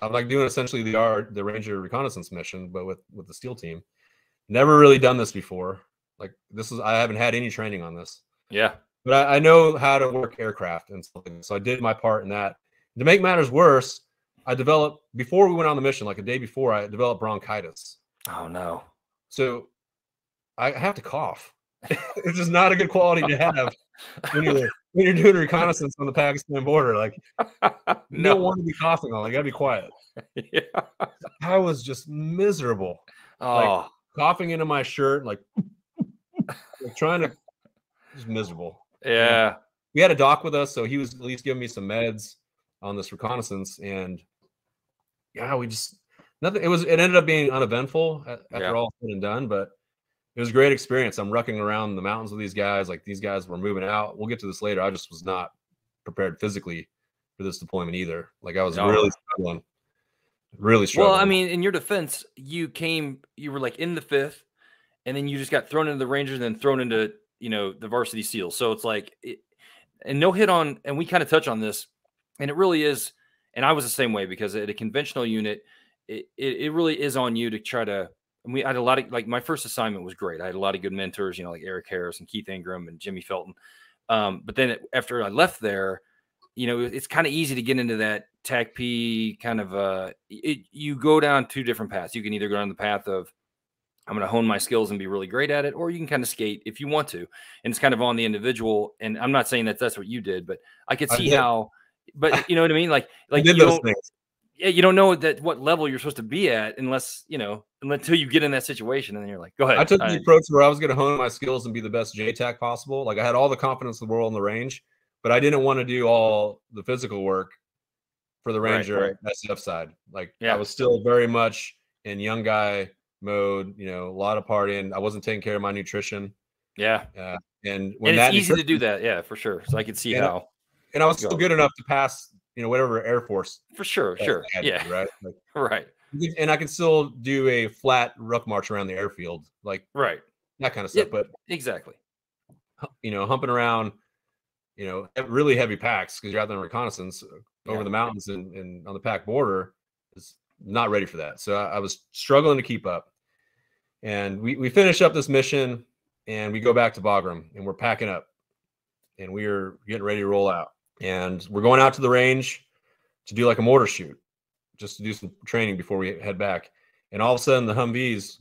I'm like doing essentially the Ranger reconnaissance mission, but with the SEAL team. Never really done this before. Like I haven't had any training on this. Yeah. But I know how to work aircraft and something, so I did my part in that. To make matters worse, I developed, before we went on the mission, like a day before, I developed bronchitis. Oh, no. So I have to cough. It's just not a good quality to have when you're doing reconnaissance on the Pakistan border. Like, you don't want to be coughing on. You got to be quiet. Yeah. I was just miserable. Oh. Like, coughing into my shirt, like, like trying to, just miserable. Yeah. And we had a doc with us, so he was at least giving me some meds on this reconnaissance, and yeah, we just nothing. It ended up being uneventful after all said and done, but it was a great experience. I'm rucking around the mountains with these guys. Like these guys were moving out. We'll get to this later. I just was not prepared physically for this deployment either. Like I was really struggling. Well, I mean, in your defense, you were like in the 5th, and then you just got thrown into the Rangers and then thrown into, you know, the varsity SEALs. So it's like, and no hit on, and we kind of touch on this. And it really is, and I was the same way, because at a conventional unit, it really is on you to try to, and we had a lot of, like my first assignment was great. I had a lot of good mentors, you know, like Eric Harris and Keith Ingram and Jimmy Felton. But then after I left there, you know, it's kind of easy to get into that TACP kind of, you go down two different paths. You can either go down the path of, I'm going to hone my skills and be really great at it, or you can kind of skate if you want to. And it's kind of on the individual. And I'm not saying that that's what you did, but I could see how. But you know what I mean? Like you don't know that what level you're supposed to be at unless, you know, until you get in that situation, and then you're like, go ahead. I took the approach where I was going to hone my skills and be the best JTAC possible. Like I had all the confidence in the world in the range, but I didn't want to do all the physical work for the Ranger SF side. Like I was still very much in young guy mode, you know, a lot of partying. I wasn't taking care of my nutrition. Yeah. And when that's easy to do that. Yeah, for sure. So I could see how. And I was still good enough to pass, you know, whatever Air Force. For sure, sure. Yeah. Right? Like, right. And I can still do a flat ruck march around the airfield. Like, right. That kind of stuff. Yeah, but exactly. You know, humping around you know, really heavy packs, because you're out there on reconnaissance over the mountains and on the pack border. Is not ready for that. So I was struggling to keep up. And we finish up this mission and we go back to Bagram and we're packing up and we are getting ready to roll out. And we're going out to the range to do like a mortar shoot, just to do some training before we head back. And all of a sudden the Humvees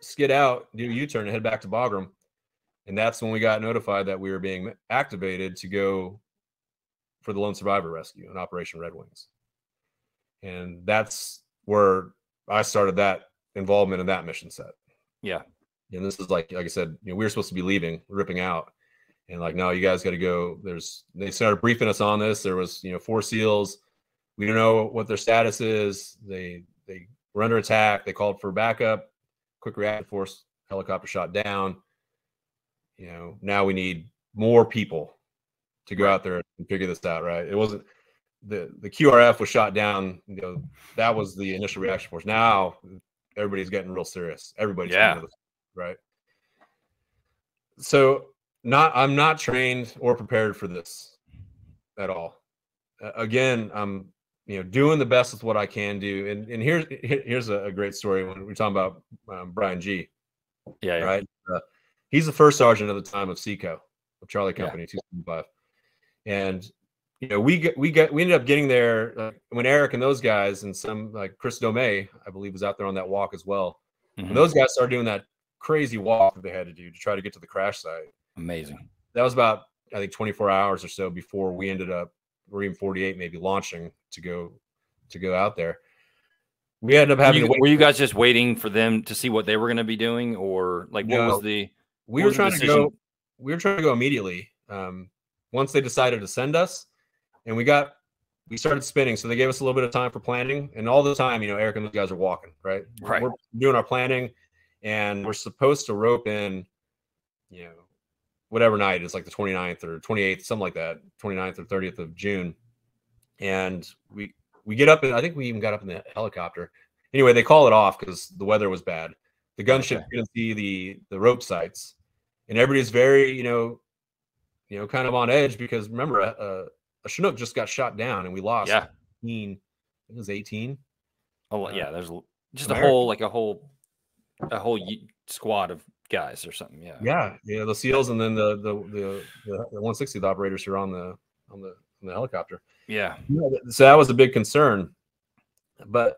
skid out, do a U-turn and head back to Bagram. And that's when we got notified that we were being activated to go for the lone survivor rescue in Operation Red Wings. And that's where I started that involvement in that mission set. Yeah. And this is like I said, you know, we were supposed to be leaving, ripping out. And like, no, you guys got to go. They started briefing us on this. There was, you know, 4 SEALs. We don't know what their status is. They were under attack. They called for backup. Quick reaction force helicopter shot down. You know, now we need more people to go out there and figure this out, right? It wasn't the QRF was shot down. You know, that was the initial reaction force. Now everybody's getting real serious. Everybody's getting, right? So I'm not trained or prepared for this at all. Again, I'm doing the best with what I can do. And here's a great story when we're talking about Brian G. Yeah, right. He's the first sergeant at the time of SECO, of Charlie Company, 275. And, you know, we ended up getting there when Eric and those guys and some, like Chris Domey, I believe, was out there on that walk as well. Mm-hmm. And those guys started doing that crazy walk that they had to do to try to get to the crash site. Amazing. That was about, I think, 24 hours or so before we ended up, or even 48 maybe, launching to go out there. We ended up having to wait. Were you guys just waiting for them to see what they were going to be doing? Or like, what was the... We were trying to go immediately. Once they decided to send us, and we started spinning. So they gave us a little bit of time for planning, and all the time, you know, Eric and those guys are walking, right? Right. We're doing our planning, and we're supposed to rope in, you know, whatever night is, like the 29th or 28th, something like that, 29th or 30th of June. And we get up, and I think we even got up in the helicopter. Anyway, they call it off because the weather was bad. The gunship couldn't see the rope sites. And everybody's very, you know, kind of on edge, because remember, a Chinook just got shot down, and we lost. Yeah, 18, I think it was 18. Oh yeah, there's just American. a whole squad of guys or something. Yeah, yeah, yeah. The SEALs, and then the 160th operators who are on the helicopter. Yeah. So that was a big concern, but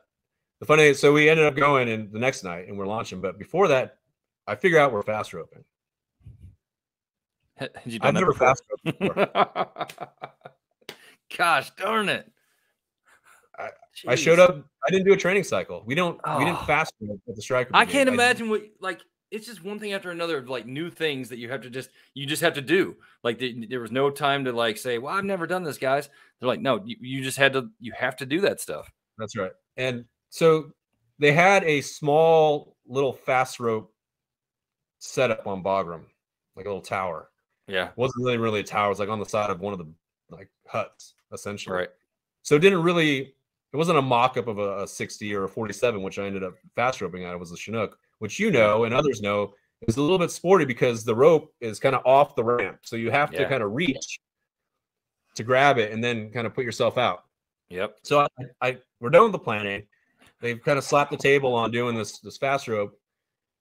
the funny is, so we ended up going in the next night, and we're launching. But before that, I figure out we're fast roping. I've never fast roped before. Gosh darn it! I showed up. I didn't do a training cycle. We didn't fast rope at the Striker Brigade. I can't imagine what, like, it's just one thing after another, like new things that you just have to do. Like there was no time to like say, well, I've never done this, guys. They're like, no, you have to do that stuff. That's right. And so they had a small little fast rope setup on Bagram, like a little tower. Yeah. It wasn't really a tower. It was like on the side of one of the like huts, essentially. Right. So it didn't really, it wasn't a mock-up of a 60 or a 47, which I ended up fast roping at. It was a Chinook, which you know, and others know, is a little bit sporty because the rope is kind of off the ramp. So you have to kind of reach to grab it and then kind of put yourself out. Yep. So we're done with the planning. They've kind of slapped the table on doing this fast rope.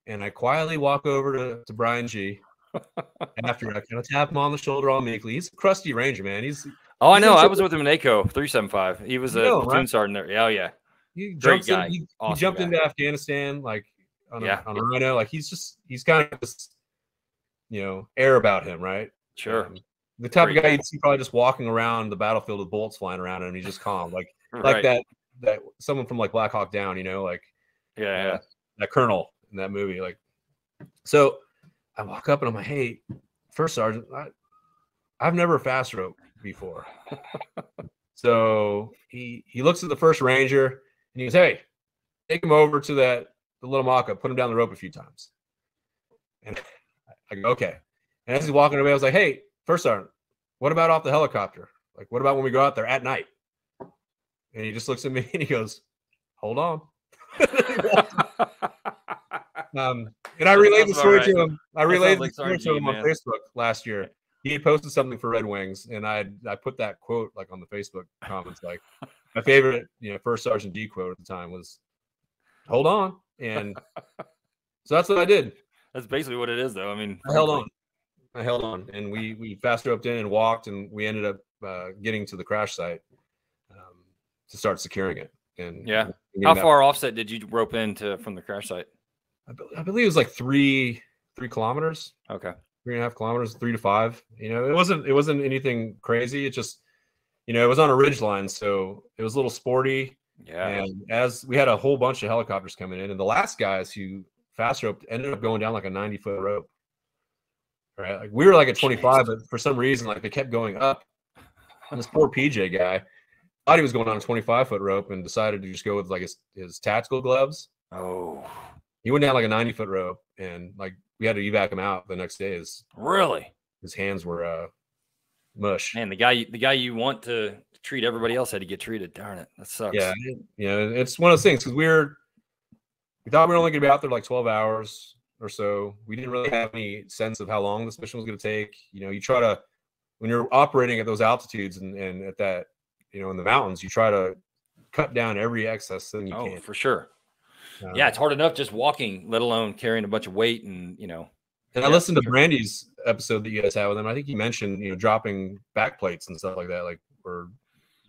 And I quietly walk over to Brian G. After I kind of tap him on the shoulder all meekly. He's a crusty Ranger, man. Oh, I know. I was with him in ACO 375. He was a platoon sergeant there. Oh, yeah. He jumped into Afghanistan, like on a Rhino. Like he's kind of this, you know, air about him, right? Sure. The type of guy you'd see probably just walking around the battlefield with bullets flying around him, and he's just calm. Like like that someone from like Black Hawk Down, you know, like that colonel in that movie. Like, so I walk up and I'm like, hey, First Sergeant, I've never fast roped before. So he looks at the First Ranger and he goes, hey, take him over to the little mock-up, put him down the rope a few times. And I go, okay. And as he's walking away, I was like, hey, First Sergeant, what about off the helicopter? Like, what about when we go out there at night? And he just looks at me and he goes, hold on. And I relayed the story to him. I relayed the story to him on Facebook last year. he had posted something for Red Wings, and I put that quote like on the Facebook comments. Like my favorite, you know, First Sergeant D quote at the time was, "Hold on," and so that's what I did. That's basically what it is, though. I mean, I held on. I held on, and we fast roped in and walked, and we ended up getting to the crash site to start securing it. And yeah, how far offset did you rope into from the crash site? I believe it was like three kilometers. Okay, 3.5 kilometers, 3 to 5. You know, it wasn't anything crazy. It just, you know, it was on a ridge line, so it was a little sporty. Yeah, and as we had a whole bunch of helicopters coming in, and the last guys who fast roped ended up going down like a 90-foot rope. Right, like we were like at 25, but for some reason, like they kept going up. And this poor PJ guy thought he was going on a 25-foot rope and decided to just go with like his tactical gloves. Oh, he went down like a 90-foot rope, and like we had to evac him out the next day. Really, his hands were mush. Man, the guy you want to treat, everybody else had to get treated. Darn it, that sucks. Yeah, you know, it's one of those things because we thought we were only going to be out there like 12 hours. Or so. We didn't really have any sense of how long this mission was going to take. You know, you try to, when you're operating at those altitudes and at that, you know, in the mountains, you try to cut down every excess thing you can. Oh, for sure. Yeah, it's hard enough just walking, let alone carrying a bunch of weight and, you know. And I listened to Brandy's episode that you guys had with him. I think he mentioned, you know, dropping back plates and stuff like that. Like, or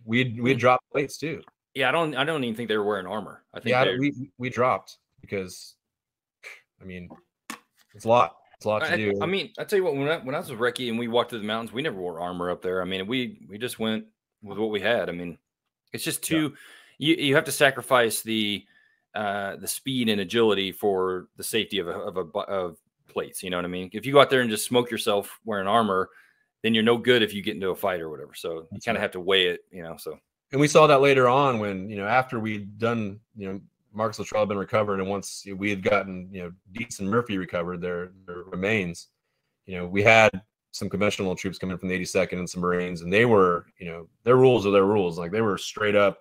we'd drop plates too. Yeah, I don't even think they were wearing armor. I think we dropped because, I mean, it's a lot to do. I mean, I tell you what, when I was with Recce and we walked through the mountains, we never wore armor up there. I mean, we just went with what we had. I mean, it's just too, you have to sacrifice the speed and agility for the safety of plates. You know what I mean? If you go out there and just smoke yourself wearing armor, then you're no good if you get into a fight or whatever. So you kind of have to weigh it, you know, so. And we saw that later on when, you know, after we'd done, you know, Marcus Luttrell had been recovered, and once we had gotten, you know, Dietz and Murphy recovered their remains, you know, we had some conventional troops coming in from the 82nd and some Marines, and they were, you know, their rules are their rules. Like they were straight up,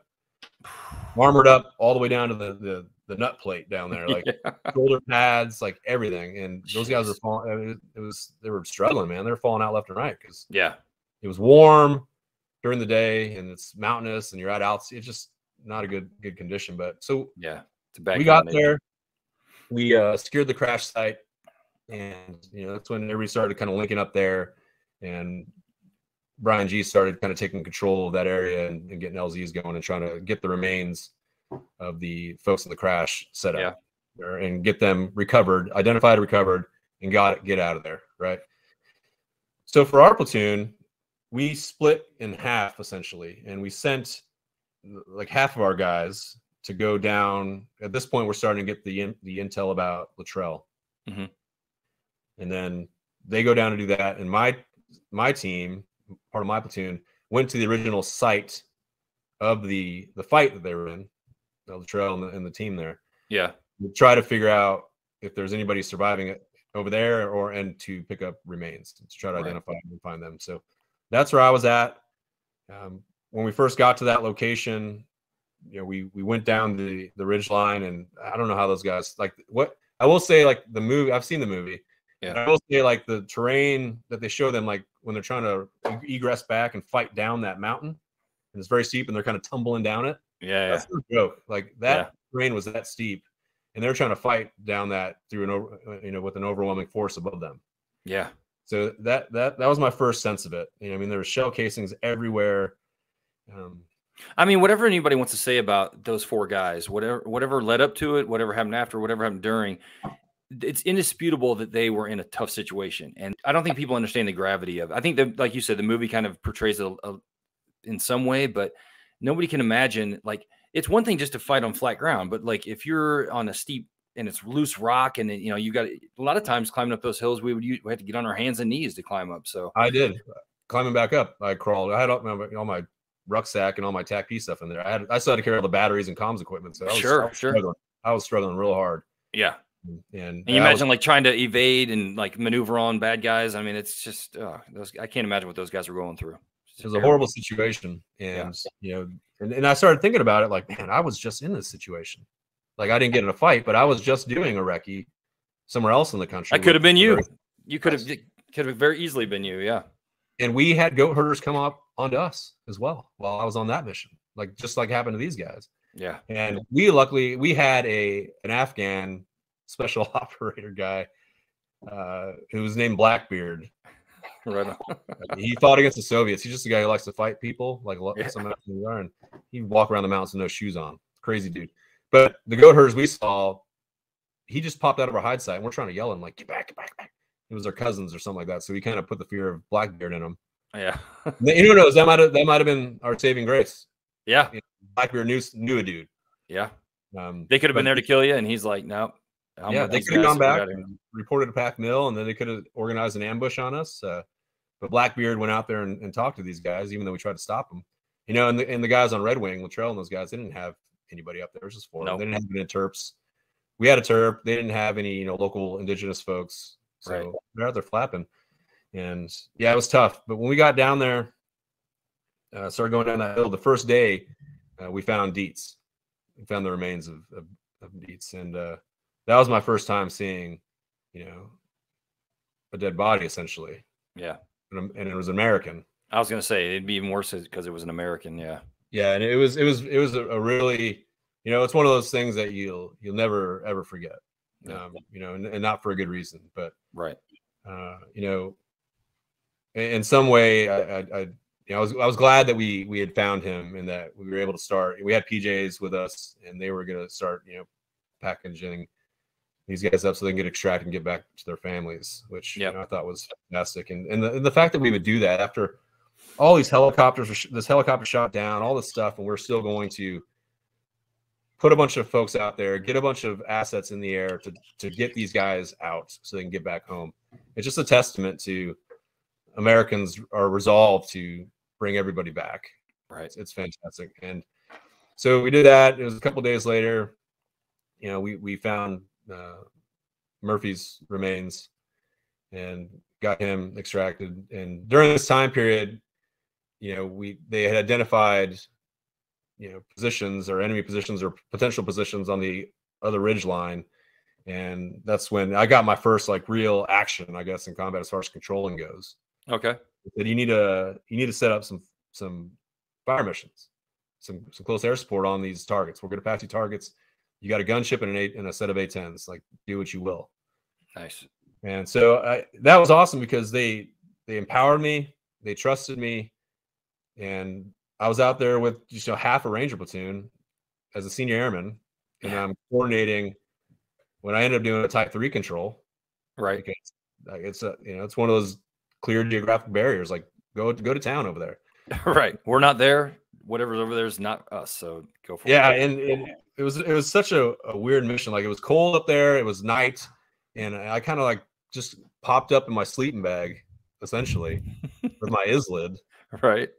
armored up all the way down to the nut plate down there, like shoulder pads, like everything. And those guys were falling. I mean, they were struggling, man. They were falling out left and right because it was warm during the day and it's mountainous and you're at altitude. It's just not a good condition. But so we got there, we secured the crash site, and you know, that's when everybody started kind of linking up there, and Brian G started kind of taking control of that area and getting LZs going and trying to get the remains of the folks in the crash set up there and get them recovered, identified, recovered, and get out of there. Right. So for our platoon, we split in half essentially, and we sent like half of our guys to go down. At this point, we're starting to get the intel about Luttrell. Mm-hmm. And then they go down to do that. And my team, part of my platoon, went to the original site of the fight that they were in, Luttrell and the team there. Yeah. We try to figure out if there's anybody surviving it over there and to pick up remains, to try to identify and find them. So that's where I was at. When we first got to that location, you know, we went down the ridge line, and I don't know how those guys, like, what I will say, like the movie, I've seen the movie, and I will say, like, the terrain that they show them, like when they're trying to egress back and fight down that mountain, and it's very steep, and they're kind of tumbling down it. Yeah, that's no joke. Like that terrain was that steep, and they're trying to fight down that through you know, with an overwhelming force above them. Yeah. So that was my first sense of it. You know, I mean, there were shell casings everywhere. I mean, whatever anybody wants to say about those four guys, whatever led up to it, whatever happened after, whatever happened during, it's indisputable that they were in a tough situation. And I don't think people understand the gravity of it. I think that, like you said, the movie kind of portrays it in some way, but nobody can imagine, like, it's one thing just to fight on flat ground, but like if you're on a steep and it's loose rock, and then, you know, you got a lot of times climbing up those hills, we had to get on our hands and knees to climb up. So I did. Climbing back up, I crawled. I had all my rucksack and all my TACP stuff in there. I still had to carry all the batteries and comms equipment. So I was struggling real hard. Yeah. And you imagine like trying to evade and like maneuver on bad guys. I mean, it's just, I can't imagine what those guys were going through. It was a horrible situation. And, you know, and I started thinking about it like, man, I was just in this situation. Like I didn't get in a fight, but I was just doing a recce somewhere else in the country. I could have been you. You could have very easily been you. Yeah. And we had goat herders come up onto us as well while I was on that mission, like just like happened to these guys. Yeah. And we luckily we had an Afghan special operator guy who was named Blackbeard. Right on. He fought against the Soviets. He's just a guy who likes to fight people, like some yarn. He'd walk around the mountains with no shoes on. Crazy dude. But the goat herders we saw, he just popped out of our hide site. And we're trying to yell at him, like, get back, get back, get back. It was their cousins or something like that. So we kind of put the fear of Blackbeard in them. Yeah. Who knows? That might have been our saving grace. Yeah. You know, Blackbeard knew a dude. Yeah. They could have been there to kill you, and he's like, no. Nope, yeah, they could have gone back and reported a pack mill, and then they could have organized an ambush on us. But Blackbeard went out there and talked to these guys, even though we tried to stop them. You know, and the guys on Red Wing, Latrell and those guys, they didn't have anybody up there. It was just four. They didn't have any Terps. We had a Terp. They didn't have any, you know, local indigenous folks. So they're out there flapping, and yeah, it was tough. But when we got down there, started going down that hill, the first day, we found Dietz. We found the remains of Dietz, and that was my first time seeing, you know, a dead body essentially. Yeah, and it was American. I was gonna say it'd be even worse because it was an American. Yeah, yeah, and it was a really, you know, it's one of those things that you'll never ever forget. You know, and not for a good reason, but you know, in some way, I you know, I was glad that we had found him and that we were able to start. We had PJs with us, and they were going to start, you know, packaging these guys up so they can get extracted and get back to their families, which you know, I thought was fantastic. And the fact that we would do that after all these helicopters, this helicopter shot down, all this stuff, and we're still going to put a bunch of folks out there, get a bunch of assets in the air to get these guys out so they can get back home. It's just a testament to Americans are resolved to bring everybody back. Right. It's fantastic. And so we did that. It was a couple of days later, you know, we found Murphy's remains and got him extracted. And during this time period, you know, they had identified, you know, positions or enemy positions or potential positions on the other ridge line, and that's when I got my first like real action, I guess, in combat as far as controlling goes. Okay. That you need to set up some fire missions, some close air support on these targets. We're going to pass you targets. You got a gunship and a set of A-10s. Like, do what you will. Nice. And so that was awesome because they empowered me, they trusted me, and I was out there with just, you know, half a Ranger platoon as a senior airman, and I'm coordinating when I ended up doing a Type 3 control. Right. Like it's one of those clear geographic barriers. Like go to town over there. Right. We're not there. Whatever's over there is not us. So go for it. Yeah. And it was such a weird mission. Like, it was cold up there. It was night, and I kind of like just popped up in my sleeping bag essentially with my ISLID. Right.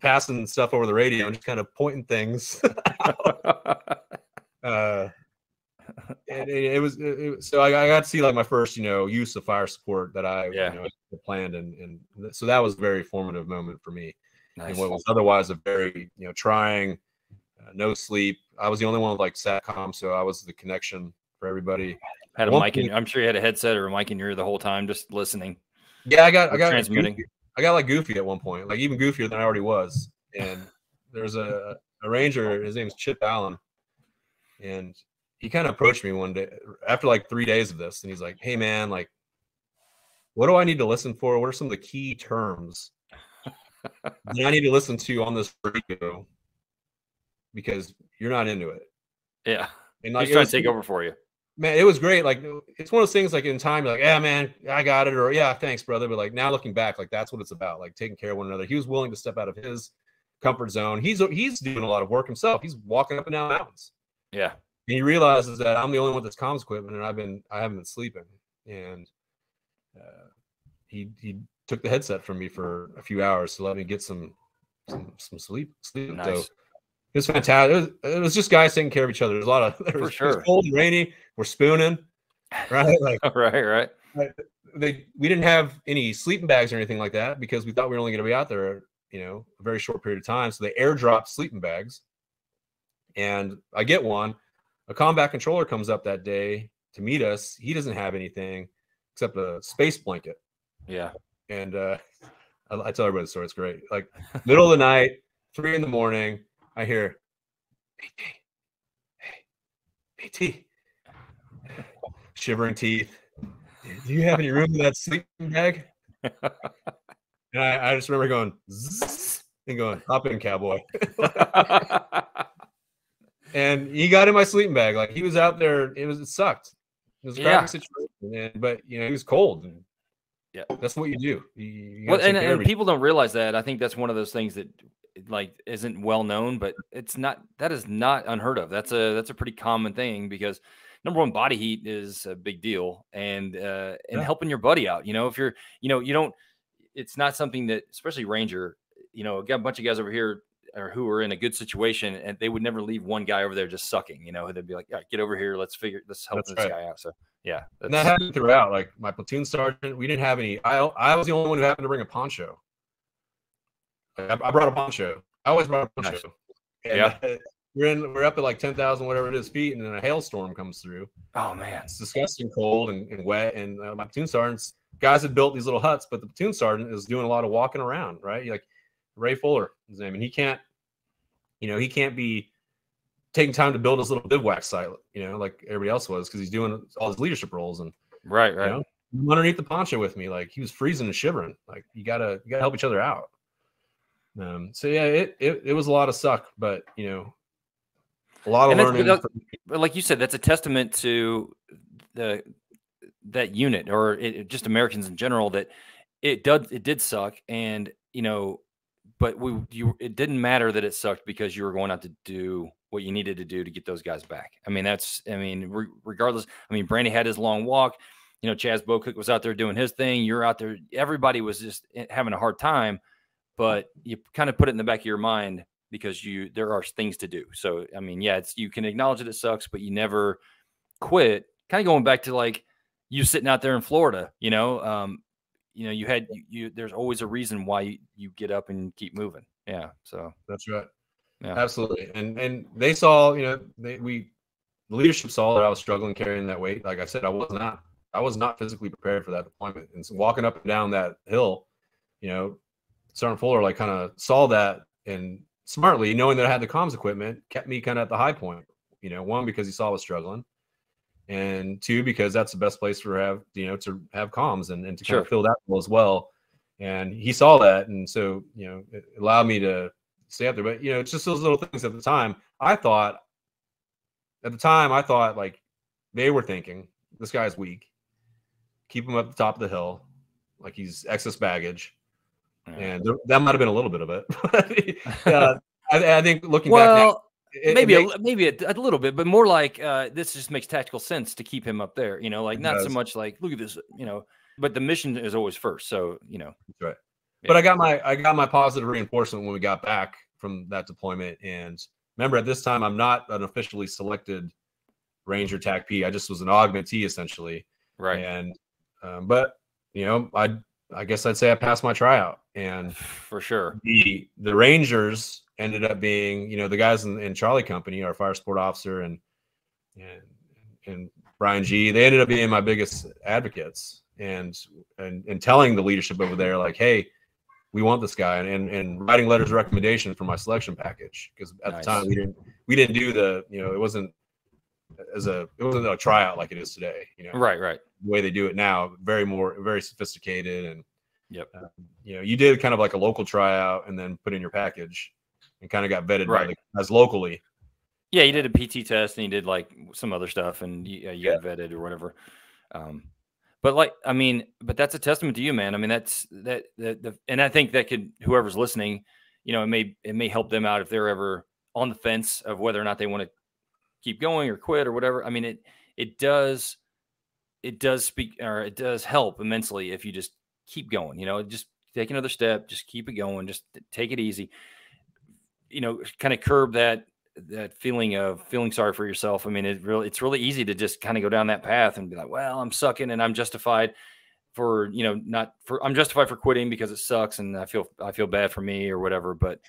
Passing stuff over the radio and just kind of pointing things out. And it was so I got to see like my first, you know, use of fire support that I you know, planned, and so that was a very formative moment for me. Nice. And what was otherwise a very, you know, trying, no sleep. I was the only one with like SATCOM, so I was the connection for everybody. Had a mic in, I'm sure you had a headset or a mic in your ear the whole time, just listening. Yeah, I got transmitting. I got like goofy at one point, like even goofier than I already was. And there's a Ranger, his name's Chip Allen, and he kind of approached me one day after like 3 days of this, and he's like, "Hey man, like, what do I need to listen for? What are some of the key terms that I need to listen to on this radio? Because you're not into it." Yeah, and like, he's trying to take over for you. Man, it was great. Like, it's one of those things, like, in time, like, yeah, man, I got it. Or, yeah, thanks, brother. But, like, now looking back, like, that's what it's about. Like, taking care of one another. He was willing to step out of his comfort zone. He's doing a lot of work himself. He's walking up and down mountains. Yeah. And he realizes that I'm the only one with this comms equipment, and I haven't been sleeping. And he took the headset from me for a few hours to let me get some sleep. Nice. So, it was fantastic. It was just guys taking care of each other. There's a lot of for sure. It was cold and rainy. We're spooning, right? Like, right. We didn't have any sleeping bags or anything like that because we thought we were only going to be out there, you know, a very short period of time. So they airdropped sleeping bags, and I get one. A combat controller comes up that day to meet us. He doesn't have anything except a space blanket. Yeah, and I tell everybody the story. It's great. Like middle of the night, 3 in the morning, I hear, hey, AT, shivering teeth. Do you have any room in that sleeping bag? And I just remember going, zzz, and going, hop in, cowboy. And he got in my sleeping bag. Like he was out there. It sucked. It was a crappy situation. And, but you know, he was cold. And, yeah, that's what you do. You well, and people don't realize that. I think that's one of those things that like isn't well known, but it's not. That is not unheard of. That's a pretty common thing because number one, body heat is a big deal, and helping your buddy out. You know, if you're, you know, you don't. It's not something that, especially Ranger. You know, got a bunch of guys over here or who are in a good situation, and they would never leave one guy over there just sucking. You know, they'd be like, yeah, get over here. Let's help this guy out. So. Yeah, and that happened throughout. Like my platoon sergeant, we didn't have any. I was the only one who happened to bring a poncho. I brought a poncho. I always brought a poncho. Nice. Yeah, we're up at like 10,000 whatever it is feet, and then a hailstorm comes through. Oh man, it's disgusting, cold and wet. And my platoon sergeants, guys had built these little huts, but the platoon sergeant is doing a lot of walking around, right? Like Ray Fuller, his name, and he can't, you know, he can't be taking time to build his little bivouac site, you know, like everybody else was, because he's doing all his leadership roles and right. You know, underneath the poncho with me, like he was freezing and shivering. Like you gotta help each other out. So yeah, it was a lot of suck, but you know, a lot of learning. Like you said, that's a testament to that unit or just Americans in general that it did suck, and you know, but it didn't matter that it sucked because you were going out to do what you needed to do to get those guys back. I mean, regardless, I mean, Brandy had his long walk, you know, Chaz Bocook was out there doing his thing. You're out there. Everybody was just having a hard time, but you kind of put it in the back of your mind because there are things to do. So, I mean, yeah, you can acknowledge that it sucks, but you never quit. Kind of going back to like you sitting out there in Florida, you know, there's always a reason why you get up and keep moving. Yeah. So that's right. Yeah. Absolutely. And they saw, you know, the leadership saw that I was struggling carrying that weight. Like I said, I was not physically prepared for that deployment. And so walking up and down that hill, you know, Sergeant Fuller, like kind of saw that and smartly knowing that I had the comms equipment kept me kind of at the high point, you know, one, because he saw I was struggling, and two, because that's the best place to have comms and to kind of fill that role as well. And he saw that. And so, you know, it allowed me to stay up there, but you know, it's just those little things. At the time, I thought like they were thinking, this guy's weak, keep him up the top of the hill, like he's excess baggage, and that might have been a little bit of it. I think looking back now, maybe a little bit, but more like this just makes tactical sense to keep him up there. You know, like not so much like look at this, you know, but the mission is always first. So you know, that's right. But I got my positive reinforcement when we got back from that deployment. And remember, at this time, I'm not an officially selected Ranger TACP. I just was an augmentee essentially. Right. And but you know, I guess I'd say I passed my tryout. And for sure, the Rangers ended up being, you know, the guys in Charlie Company, our fire support officer and Brian G. They ended up being my biggest advocates and telling the leadership over there, like, hey, we want this guy, and writing letters of recommendation for my selection package, because at the time we didn't do the, you know, it wasn't a tryout like it is today, you know, right the way they do it now, very sophisticated, and you know, you did kind of like a local tryout and then put in your package and kind of got vetted by the guys locally. Yeah, you did a PT test and you did like some other stuff and you got vetted or whatever. But like, I mean, but that's a testament to you, man. I mean, and I think that could, whoever's listening, you know, it may help them out if they're ever on the fence of whether or not they want to keep going or quit or whatever. I mean, it does help immensely if you just keep going, you know, just take another step, just keep it going, just take it easy, you know, kind of curb that feeling of feeling sorry for yourself. I mean, it's really easy to just kind of go down that path and be like, well, I'm sucking and I'm justified for, you know, I'm justified for quitting because it sucks. And I feel bad for me or whatever. But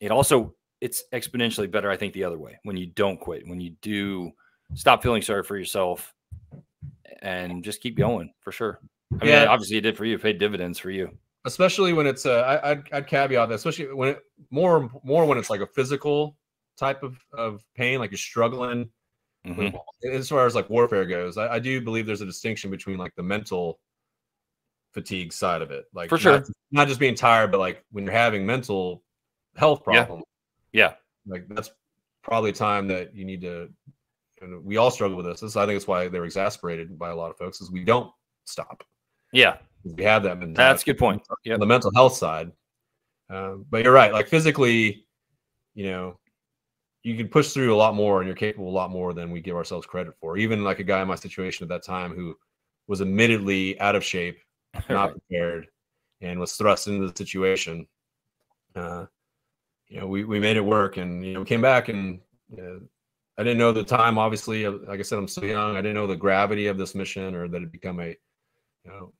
it's exponentially better, I think, the other way, when you don't quit, when you do stop feeling sorry for yourself and just keep going, for sure. I mean, obviously it did for you, it paid dividends for you. especially when it's I'd caveat that, especially when it more when it's like a physical type of pain, like you're struggling. Mm-hmm. As far as like warfare goes, I do believe there's a distinction between like the mental fatigue side of it, like for sure, not just being tired, but like when you're having mental health problems. Yeah. Like that's probably a time that you need to, and we all struggle with this. I think it's why they're exasperated by a lot of folks, is we don't stop. Yeah. We have that mentality. That's a good point. Yeah. The mental health side. But you're right. Like physically, you know, you can push through a lot more, and you're capable a lot more than we give ourselves credit for. Even like a guy in my situation at that time who was admittedly out of shape, not prepared, and was thrust into the situation. You know, we made it work, and you know, came back, and I didn't know the time. Obviously, like I said, I'm so young. I didn't know the gravity of this mission, or that it'd become a, you know,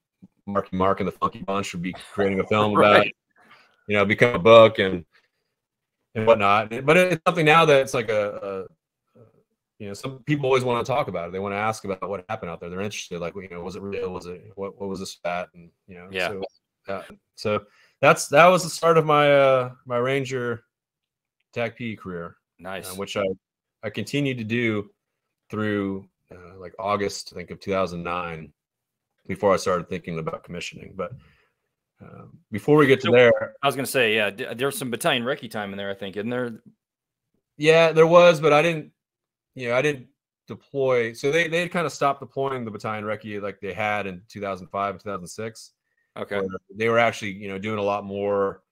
Marky Mark and the Funky Bunch would be creating a film about it. You know, become a book and whatnot. But it's something now that it's like a you know, some people always want to talk about it. They want to ask about what happened out there. They're interested, like, you know, was it real? Was it what was this spat? And you know, yeah. So that was the start of my my Ranger TACP career. Nice, which I continued to do through like August, I think, of 2009, before I started thinking about commissioning. But before we get to there, I was going to say, yeah, there's some battalion recce time in there, I think, isn't there? Yeah, there was, but I didn't deploy. So they had kind of stopped deploying the battalion recce like they had in 2005 and 2006. Okay. They were actually, you know, doing a lot more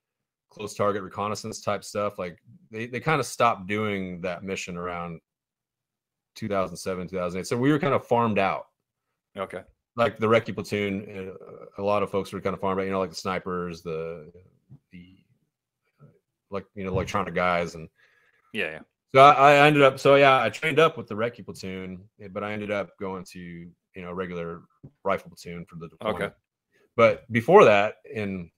close target reconnaissance type stuff. Like they kind of stopped doing that mission around 2007, 2008. So we were kind of farmed out. Okay. Like the recce platoon, a lot of folks were kind of farmed out, you know, like the snipers, the like, you know, electronic guys, and yeah. So I ended up, I trained up with the recce platoon, but I ended up going to, you know, regular rifle platoon for the deployment. Okay. But before that, in,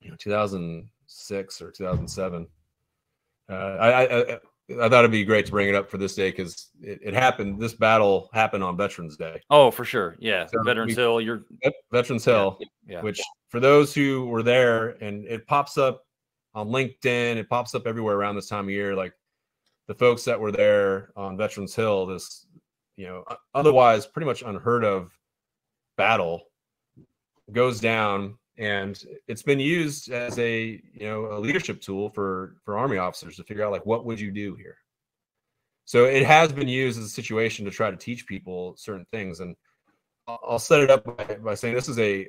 you know, 2006 or 2007, I thought it'd be great to bring it up for this day, because it happened. This battle happened on Veterans Day. Oh, for sure. Yeah. So Veterans Hill. Veterans Hill, yeah. Which for those who were there, and it pops up on LinkedIn, it pops up everywhere around this time of year. Like the folks that were there on Veterans Hill, this, you know, otherwise pretty much unheard of battle goes down, and it's been used as a, you know, a leadership tool for Army officers to figure out, like, what would you do here? So it has been used as a situation to try to teach people certain things. And I'll set it up by saying this is a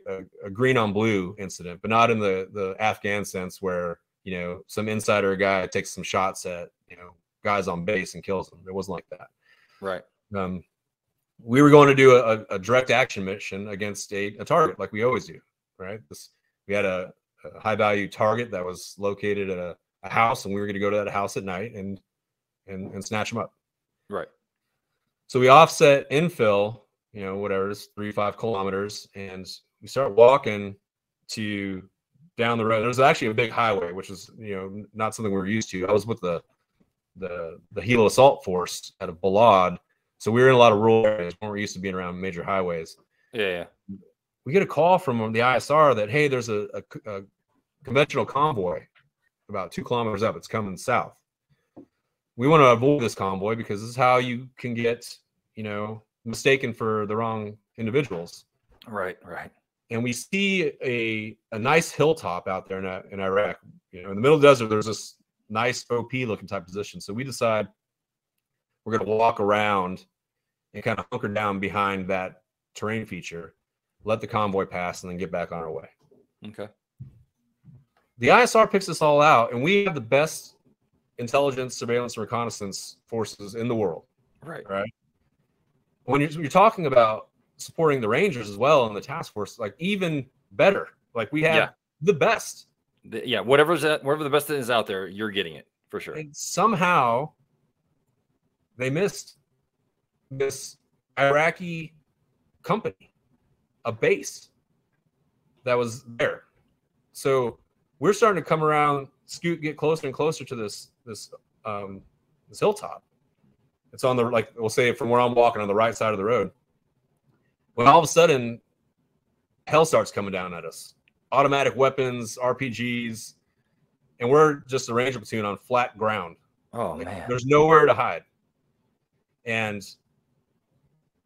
green on blue incident, but not in the Afghan sense where, you know, some insider guy takes some shots at, you know, guys on base and kills them. It wasn't like that. Right. We were going to do a direct action mission against a target, like we always do. Right. We had a high value target that was located at a house, and we were going to go to that house at night and snatch them up. Right. So we offset infill, you know, whatever it is, 3-5 kilometers. And we start walking to down the road. There's actually a big highway, which is, you know, not something we're used to. I was with the Gila assault force out of Balad. So we were in a lot of rural areas. We weren't used to being around major highways. Yeah. We get a call from the ISR that, hey, there's a conventional convoy about 2 kilometers up. It's coming south. We want to avoid this convoy because this is how you can get, you know, mistaken for the wrong individuals. Right. And we see a nice hilltop out there in Iraq. You know, in the middle of the desert, there's this nice OP-looking type position. So we decide we're going to walk around and kind of hunker down behind that terrain feature, let the convoy pass, and then get back on our way. Okay. The ISR picks us all out, and we have the best intelligence, surveillance, and reconnaissance forces in the world. Right. When you're talking about supporting the Rangers as well and the task force, like even better. Like we have the best. Whatever the best is out there, you're getting it for sure. And somehow they missed this Iraqi company, a base that was there. So we're starting to come around, get closer and closer to this hilltop. It's on the, like, we'll say from where I'm walking, on the right side of the road, when all of a sudden hell starts coming down at us. automatic weapons, RPGs, and we're just a Ranger platoon on flat ground. Oh, like, man. There's nowhere to hide. And,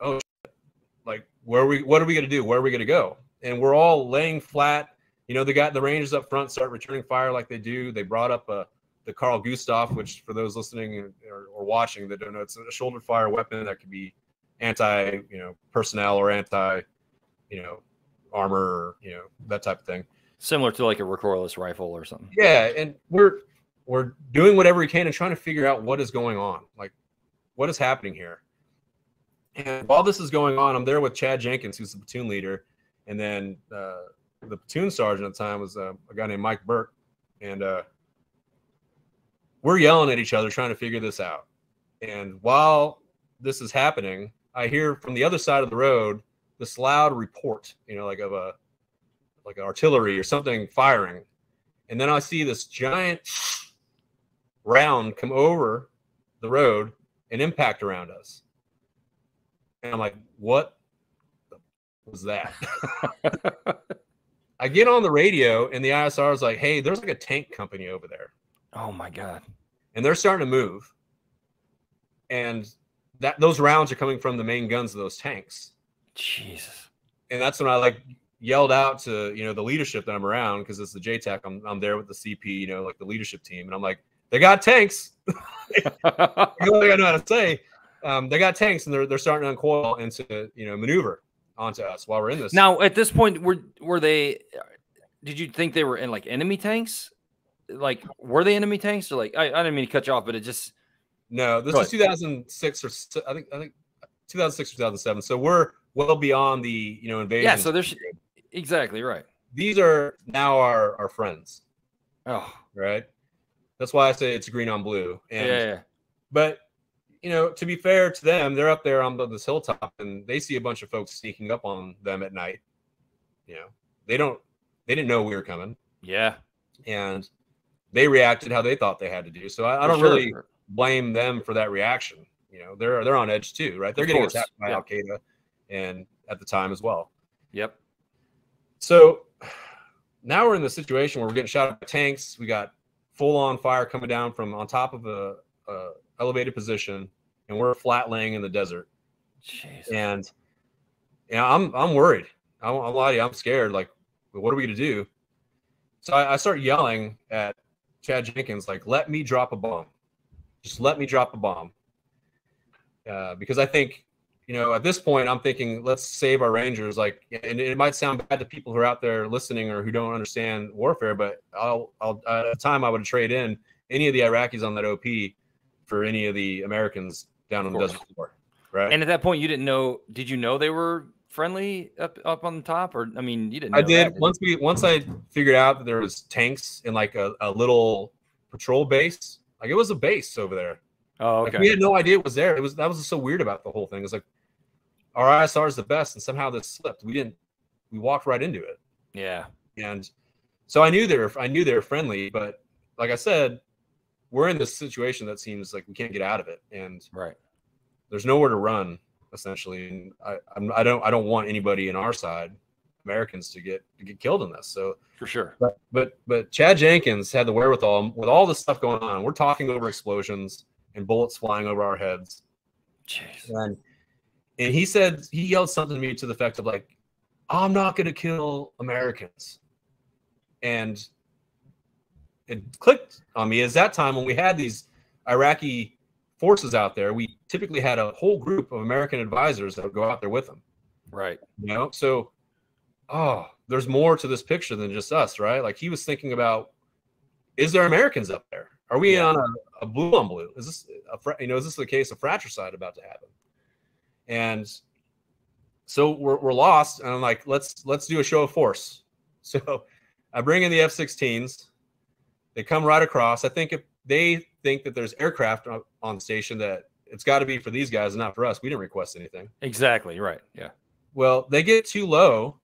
oh, shit. Like, where are we? What are we going to do? Where are we going to go? And we're all laying flat. You know, they got the Rangers up front start returning fire like they do. They brought up the Carl Gustav, which for those listening or watching that don't know, it's a shoulder fire weapon that could be anti, you know, personnel or anti, you know, armor, or, you know, that type of thing. Similar to like a recoilless rifle or something. Yeah, and we're doing whatever we can and trying to figure out what is going on, like what is happening here. And while this is going on, I'm there with Chad Jenkins, who's the platoon leader, and then the platoon sergeant at the time was a guy named Mike Burke, and we're yelling at each other trying to figure this out. And while this is happening, I hear from the other side of the road this loud report, you know, like of a like artillery or something firing. And then I see this giant round come over the road and impact around us. And I'm like, what was that? I get on the radio and the ISR is like, hey, there's like a tank company over there. Oh my God. And they're starting to move. And that those rounds are coming from the main guns of those tanks. Jesus. And that's when I like yelled out to, you know, the leadership that I'm around, because it's the JTAC. I'm there with the CP, you know, like the leadership team. And I'm like, they got tanks. I don't know how to say. They got tanks and they're starting to uncoil and to, you know, maneuver onto us while we're in this. Now at this point, were they, did you think they were in like enemy tanks? Like, were they enemy tanks? Or like, I didn't mean to cut you off, but it just. No, this is 2006 or I think 2006, 2007. So we're well beyond the, you know, invasion. Yeah. So there's exactly right. These are now our friends. Oh, right. That's why I say it's green on blue. And, yeah. But, you know, to be fair to them, they're up there on this hilltop and they see a bunch of folks sneaking up on them at night. You know, they didn't know we were coming. Yeah. And they reacted how they thought they had to do. So I don't really blame them for that reaction. You know, they're on edge too, right? They're getting attacked by Al Qaeda and at the time as well. Yep. So now we're in the situation where we're getting shot at by tanks. We got full-on fire coming down from on top of a elevated position, and we're flat laying in the desert. Jeez. And you know, I'm worried. I won't lie to you, I'm scared. Like, what are we gonna do? So I start yelling at Chad Jenkins, like, let me drop a bomb. Just let me drop a bomb. Because I think, you know, at this point, I'm thinking, let's save our Rangers. Like, and it might sound bad to people who are out there listening or who don't understand warfare, but at the time I would trade in any of the Iraqis on that OP for any of the Americans down on the desert floor, right? And at that point, you didn't know. Did you know they were friendly up on the top, or I mean, you didn't? Know I did. Once I figured out that there was tanks in like a little patrol base, like it was a base over there. Oh, okay. Like, we had no idea it was there. That was so weird about the whole thing. It's like, our ISR is the best, and somehow this slipped. We walked right into it. Yeah. And so I knew they were friendly, but like I said, we're in this situation that seems like we can't get out of it. And right. There's nowhere to run, essentially. And I don't want anybody on our side, Americans, to get killed in this. So for sure. But Chad Jenkins had the wherewithal with all this stuff going on. We're talking over explosions and bullets flying over our heads. Jeez. And he yelled something to me to the effect of like, I'm not going to kill Americans. And it clicked on me. Is that time when we had these Iraqi forces out there, we typically had a whole group of American advisors that would go out there with them. Right. You know, so, there's more to this picture than just us, right? Like he was thinking about, is there Americans up there? Are we on a blue on blue? Is this, is this the case of fratricide about to happen? And so we're lost, and I'm like, let's do a show of force. So I bring in the F-16s. They come right across. I think if they think that there's aircraft on station, that it's got to be for these guys and not for us. We didn't request anything. Exactly, right, yeah. Well, they get too low,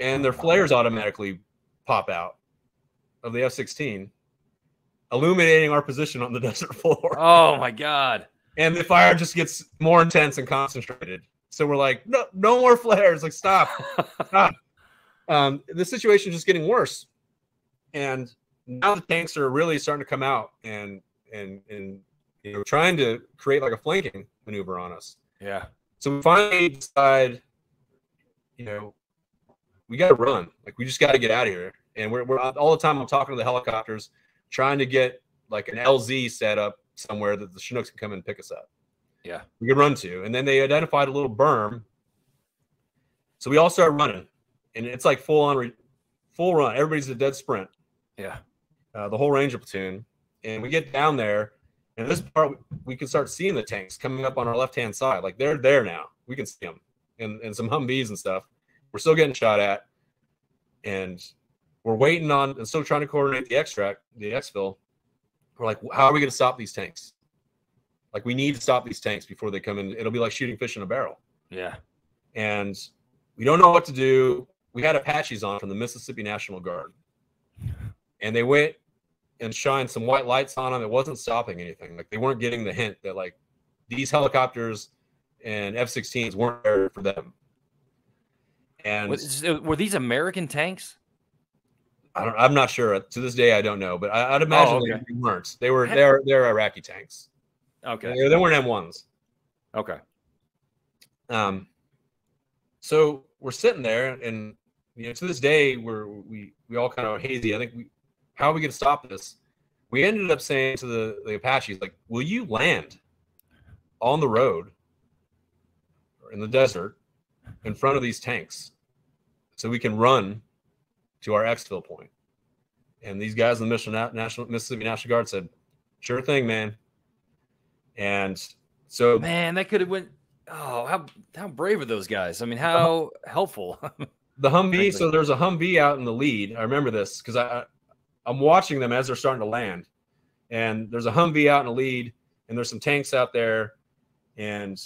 and their flares automatically pop out of the F-16, illuminating our position on the desert floor. Oh, my God. And the fire just gets more intense and concentrated. So we're like, no more flares. Like, stop. The situation is just getting worse. And now the tanks are really starting to come out and you know, trying to create like a flanking maneuver on us. Yeah. So we finally decide, you know, we got to run. Like, we just got to get out of here. And we're all the time I'm talking to the helicopters, trying to get like an LZ set up somewhere that the Chinooks can come and pick us up. Yeah. We could run to. And then they identified a little berm. So we all start running. And it's like full run. Everybody's a dead sprint. Yeah. The whole Ranger platoon. And we get down there. And this part, we can start seeing the tanks coming up on our left-hand side. Like, they're there now. We can see them. And some Humvees and stuff. We're still getting shot at. And we're waiting on and still trying to coordinate the extract, the exfil. We're like, how are we going to stop these tanks? Like, we need to stop these tanks before they come in. It'll be like shooting fish in a barrel. Yeah. And we don't know what to do. We had Apaches on from the Mississippi National Guard. And they went and shined some white lights on them. It wasn't stopping anything. Like, they weren't getting the hint that, like, these helicopters and F-16s weren't there for them. And were these American tanks? I'm not sure. To this day, I don't know, but I'd imagine they weren't. They were they're Iraqi tanks. Okay. They weren't M1s. Okay. So we're sitting there, and you know, to this day, we all kind of hazy. I think how are we going to stop this? We ended up saying to the Apaches, like, will you land on the road or in the desert in front of these tanks so we can run to our exfil point? And these guys in the Mississippi National Guard said, sure thing, man. And so, man, that could have went. Oh, how brave are those guys? I mean, how helpful. The Humvee. So there's a Humvee out in the lead. I remember this because I'm watching them as they're starting to land, and there's a Humvee out in the lead, and there's some tanks out there, and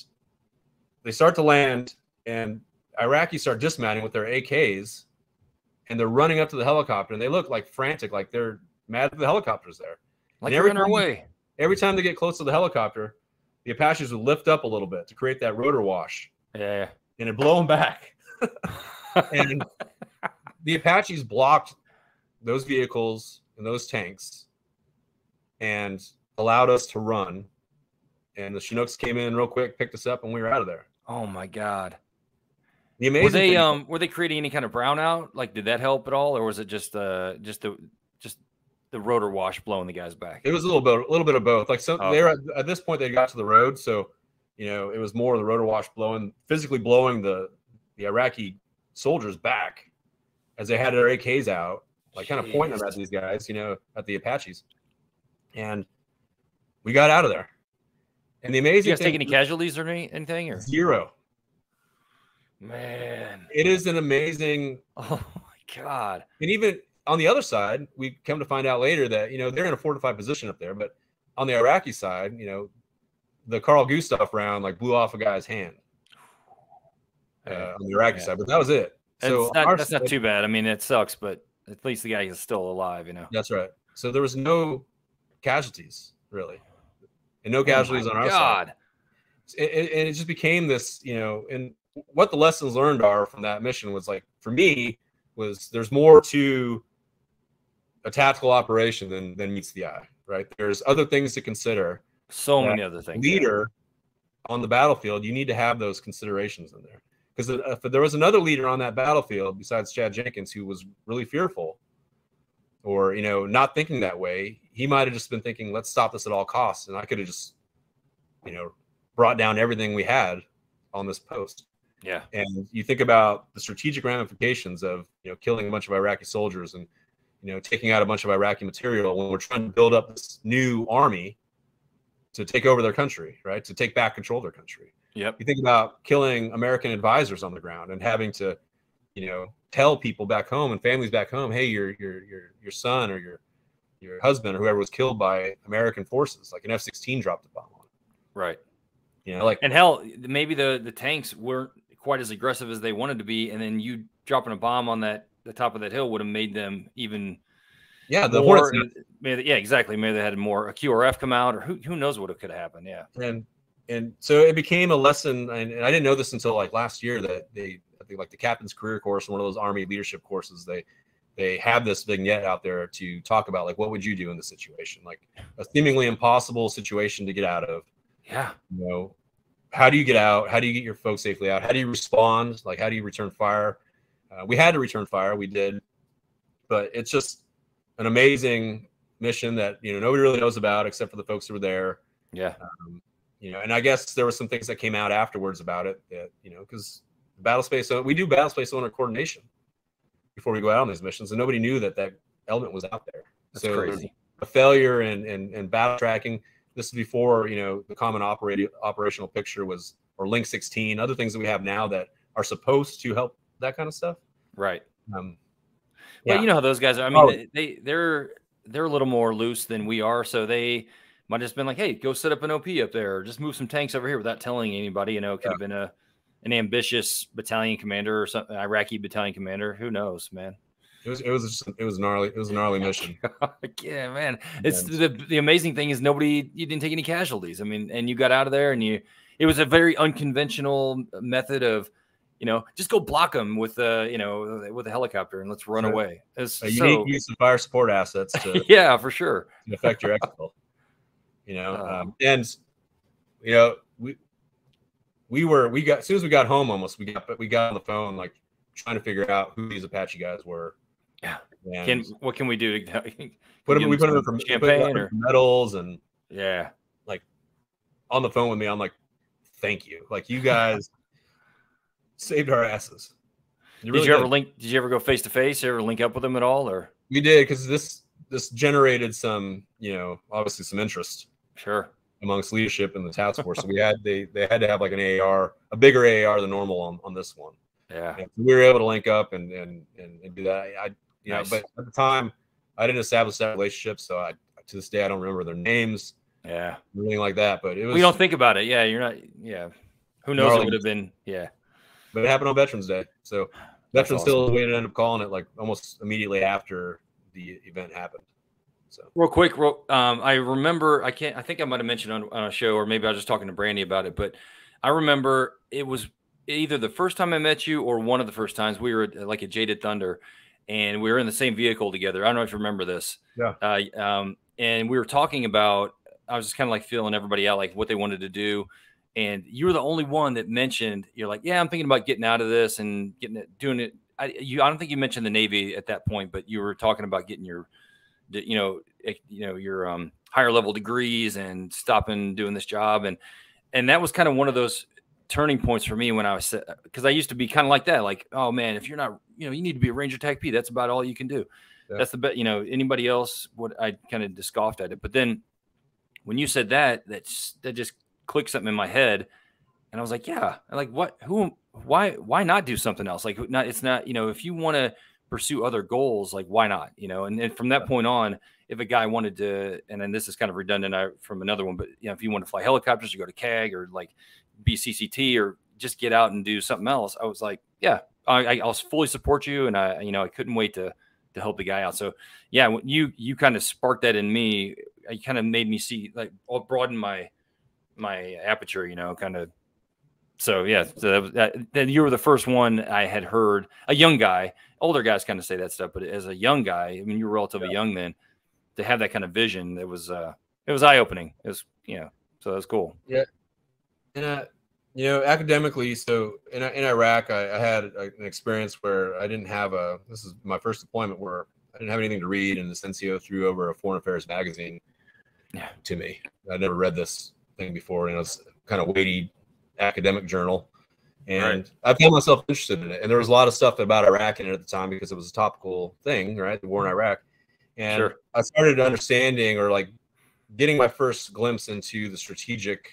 they start to land, and Iraqis start dismounting with their AKs, and they're running up to the helicopter, and they look like frantic, like they're mad that the helicopter's there. Like, they're in our way. Every time they get close to the helicopter, the Apaches would lift up a little bit to create that rotor wash. Yeah. And it'd blow them back. And the Apaches blocked those vehicles and those tanks and allowed us to run. And the Chinooks came in real quick, picked us up, and we were out of there. Oh, my God. The amazing thing. Were they creating any kind of brownout? Like, did that help at all? Or was it just the rotor wash blowing the guys back? It was a little bit of both. Like, so they were at this point, they got to the road. So, you know, it was more of the rotor wash physically blowing the Iraqi soldiers back as they had their AKs out, like kind of pointing at these guys, you know, at the Apaches. And we got out of there. And the amazing thing. You guys take any casualties or anything? Or? Zero. Man. It is an amazing. Oh, my God. And even on the other side, we come to find out later that, you know, they're in a fortified position up there. But on the Iraqi side, you know, the Carl Gustav round, like, blew off a guy's hand on the Iraqi side. But that was it. So that's not too bad. I mean, it sucks, but at least the guy is still alive, you know. That's right. So there was no casualties, really. And no casualties on our side. And it just became this, you know, and what the lessons learned are from that mission was, like, for me, was there's more to a tactical operation than meets the eye, right? There's other things to consider. So many other things. Leader on the battlefield, you need to have those considerations in there. Because if there was another leader on that battlefield besides Chad Jenkins who was really fearful or, you know, not thinking that way, he might have just been thinking, let's stop this at all costs. And I could have just, you know, brought down everything we had on this post. Yeah. And you think about the strategic ramifications of, you know, killing a bunch of Iraqi soldiers and, you know, taking out a bunch of Iraqi material when we're trying to build up this new army to take over their country, right? To take back control of their country. Yep. You think about killing American advisors on the ground and having to, you know, tell people back home and families back home, hey, your son or your husband or whoever was killed by American forces, like an F-16 dropped a bomb on it. Right. You know, like, and hell, maybe the tanks weren't quite as aggressive as they wanted to be, and then you dropping a bomb on the top of that hill would have made them even more, yeah, exactly. Maybe they had more, a QRF come out, or who knows what could have happened. Yeah. And so it became a lesson, and I didn't know this until like last year, that they, think like the Captain's Career Course and one of those Army leadership courses, they have this vignette out there to talk about like, what would you do in the situation? Like a seemingly impossible situation to get out of. Yeah. You know, how do you get out? How do you get your folks safely out? How do you respond? Like, how do you return fire? We had to return fire. We did, but it's just an amazing mission that, you know, nobody really knows about except for the folks who were there. Yeah. You know, and I guess there were some things that came out afterwards about it that, you know, because battle space, so we do battle space owner coordination before we go out on these missions. And nobody knew that that element was out there. That's so crazy. A failure in battle tracking. This is before, you know, the common operational picture was, or Link 16, other things that we have now that are supposed to help that kind of stuff. Right. Yeah. Well, you know how those guys are. I mean, they're a little more loose than we are. So they might have just been like, hey, go set up an OP up there, or just move some tanks over here without telling anybody. You know, it could have been an ambitious battalion commander or something, Iraqi battalion commander. Who knows, man? It was gnarly. It was a gnarly mission. Yeah, man. It's the amazing thing is you didn't take any casualties. I mean, and you got out of there, and it was a very unconventional method of, you know, just go block them with a helicopter and let's run away. It's a unique use of fire support assets. To, yeah, for sure. To affect your exfil. You know, and you know, we got as soon as we got home, almost we got on the phone like, trying to figure out who these Apache guys were. Yeah. What can we do to put them in for champagne or medals? And yeah, like on the phone with me, I'm like, thank you. Like, you guys saved our asses. Did you ever go face to face? Ever link up with them at all? Or we did, because this generated some, you know, obviously some interest. Sure. Amongst leadership and the task force. So they had to have like an AR, a bigger AR than normal on this one. Yeah, and we were able to link up and do that. You know, but at the time, I didn't establish that relationship, so to this day I don't remember their names. Yeah, anything like that. But it was. We don't think about it. Yeah, you're not. Yeah, who knows? Gnarly. It would have been. Yeah, but it happened on Veterans Day, so that's Veterans still we ended up calling it like almost immediately after the event happened. So real quick, I remember I think I might have mentioned on a show, or maybe I was just talking to Brandy about it, but I remember it was either the first time I met you or one of the first times we were like at Jaded Thunder and we were in the same vehicle together. I don't know if you remember this. Yeah. And we were talking about, I was just kind of like feeling everybody out, like what they wanted to do. And you were the only one that mentioned, you're like, yeah, I'm thinking about getting out of this and doing it. I don't think you mentioned the Navy at that point, but you were talking about getting your higher level degrees and stopping doing this job. And that was kind of one of those turning points for me when I was, because I used to be kind of like that, like, oh man, if you're not, you know, you need to be a Ranger TACP. That's about all you can do. Yeah. That's the best, you know. Anybody else, what I kind of scoffed at it, but then when you said that just clicked something in my head, and I was like, yeah, like what, who, why not do something else? Like, not, it's not, you know, if you want to pursue other goals, like why not, you know? And then from that point on, if a guy wanted to, and then this is kind of redundant from another one, but you know, if you want to fly helicopters or go to CAG or like BCCT or just get out and do something else, I was like, yeah, I'll fully support you. And I, you know, I couldn't wait to help the guy out. So yeah, when you kind of sparked that in me, it kind of made me see, like, I'll broaden my aperture, you know, kind of. So yeah, so then you were the first one I had heard, a young guy, older guys kind of say that stuff, but as a young guy, I mean, you were relatively young then, to have that kind of vision. It was eye-opening. It was, you know, so that was cool. Yeah. And you know, academically, so in Iraq, I had an experience where I didn't have this is my first deployment where I didn't have anything to read, and this NCO threw over a Foreign Affairs magazine to me. I'd never read this thing before, and it was kind of weighty academic journal, and I found myself interested in it. And there was a lot of stuff about Iraq in it at the time because it was a topical thing, right? The war in Iraq. And I started understanding, or like getting my first glimpse into the strategic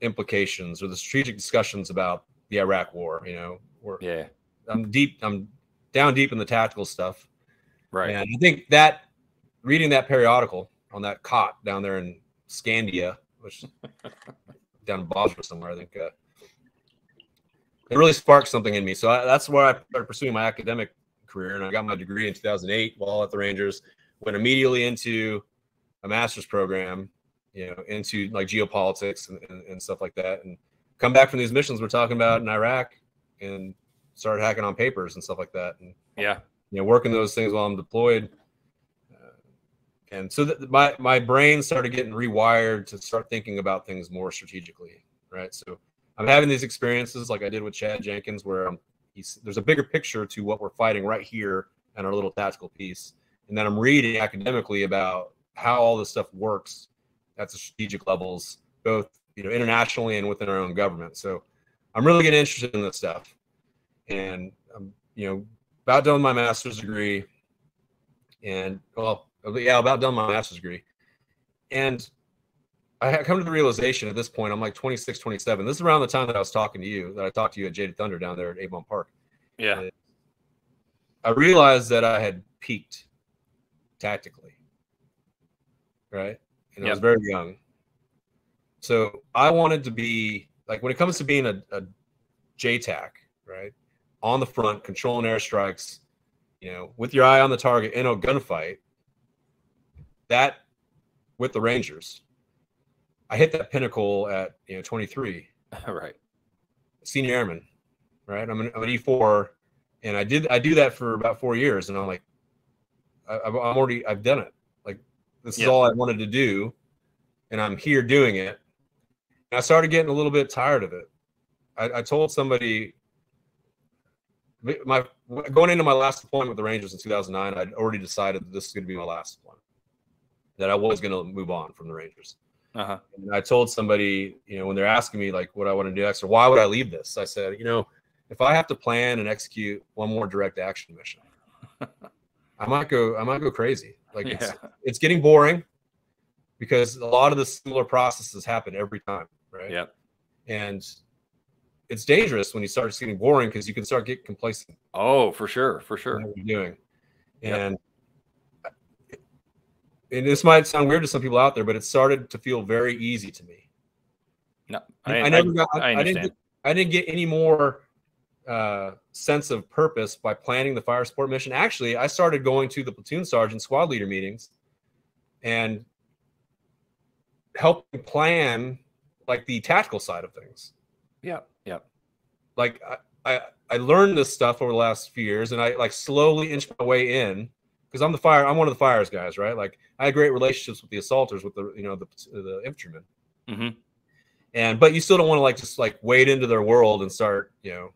implications or the strategic discussions about the Iraq war. You know, I'm down deep in the tactical stuff, right? And I think that reading that periodical on that cot down there in Scandia, which down in Bosnia somewhere, I think it really sparked something in me. So that's where I started pursuing my academic career, and I got my degree in 2008 while at the Rangers. Went immediately into a master's program, you know, into like geopolitics and stuff like that, and come back from these missions we're talking about in Iraq and started hacking on papers and stuff like that. And yeah, you know, working those things while I'm deployed. And so my brain started getting rewired to start thinking about things more strategically, right? So I'm having these experiences like I did with Chad Jenkins, where there's a bigger picture to what we're fighting right here and our little tactical piece. And then I'm reading academically about how all this stuff works at the strategic levels, both, you know, internationally and within our own government. So I'm really getting interested in this stuff. And I'm, you know, about done with my master's degree. And, well, yeah, about done my master's degree. And I had come to the realization at this point, I'm like 26, 27. This is around the time that I was talking to you, that I talked to you at Jaded Thunder down there at Avon Park. Yeah. And I realized that I had peaked tactically, right? And yep. I was very young. So I wanted to be, like, when it comes to being a JTAC, right, on the front, controlling airstrikes, you know, with your eye on the target in a gunfight, that with the Rangers, I hit that pinnacle at, you know, 23. All right. Senior airman, right? I'm an E4, and I do that for about 4 years, and I'm like, I've done it. Like, this is all I wanted to do, and I'm here doing it. And I started getting a little bit tired of it. I told somebody, going into my last deployment with the Rangers in 2009, I'd already decided that this is going to be my last one, that I was going to move on from the Rangers. Uh-huh. And I told somebody, you know, when they're asking me, like, what I want to do next or why would I leave this, I said, you know, if I have to plan and execute one more direct action mission, I might go crazy. Like, yeah. It's getting boring because a lot of the similar processes happen every time, right? Yeah. And it's dangerous when you start getting boring because you can start getting complacent. Oh, for sure, for sure. What you're doing. And and this might sound weird to some people out there, but it started to feel very easy to me. No, I didn't get any more sense of purpose by planning the fire support mission. Actually, I started going to the platoon sergeant squad leader meetings and helping plan, like, the tactical side of things. Yeah, yeah. Like, I learned this stuff over the last few years, and I, like, slowly inched my way in. Because I'm one of the fires guys, right? Like, I had great relationships with the assaulters, with the, you know, the infantrymen, mm-hmm. but you still don't want to, like, just, like, wade into their world and start, you know,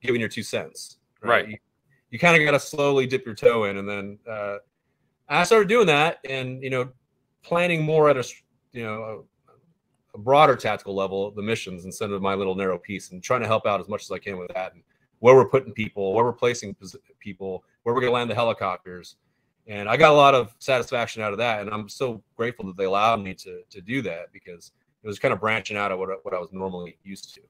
giving your 2 cents, right? You kind of got to slowly dip your toe in, and then I started doing that, and, you know, planning more at a broader tactical level, the missions, instead of my little narrow piece, and trying to help out as much as I can with that, and where we're putting people, where we're placing people, where we're going to land the helicopters. And I got a lot of satisfaction out of that, and I'm so grateful that they allowed me to do that, because it was kind of branching out of what I was normally used to.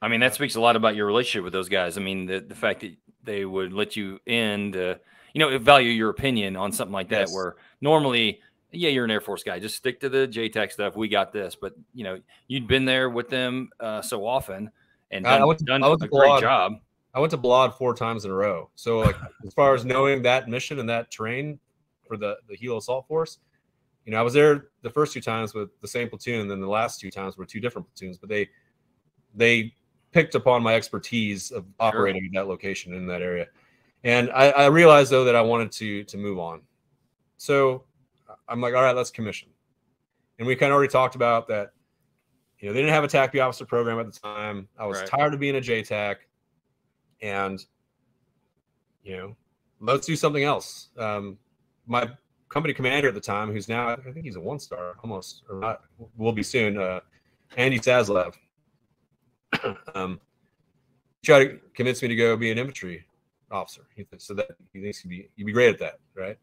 I mean, that speaks a lot about your relationship with those guys. I mean, the fact that they would let you in, you know, value your opinion on something like that, yes. Where normally, yeah, you're an Air Force guy, just stick to the JTAC stuff, we got this. But, you know, you'd been there with them so often and done a great job. I went to Balad 4 times in a row. So, like, as far as knowing that mission and that terrain for the Helo Assault Force, you know, I was there the first 2 times with the same platoon, and then the last 2 times were 2 different platoons. But they picked upon my expertise of operating in that location, in that area. And I realized, though, that I wanted to move on. So I'm like, all right, let's commission. And we kind of already talked about that. You know, they didn't have a TACP officer program at the time. I was tired of being a JTAC. And, you know, let's do something else. My company commander at the time, who's now, I think he's a 1-star almost, or not, will be soon, Andy Saslav, tried to convince me to go be an infantry officer. So that he thinks you'd be great at that, right?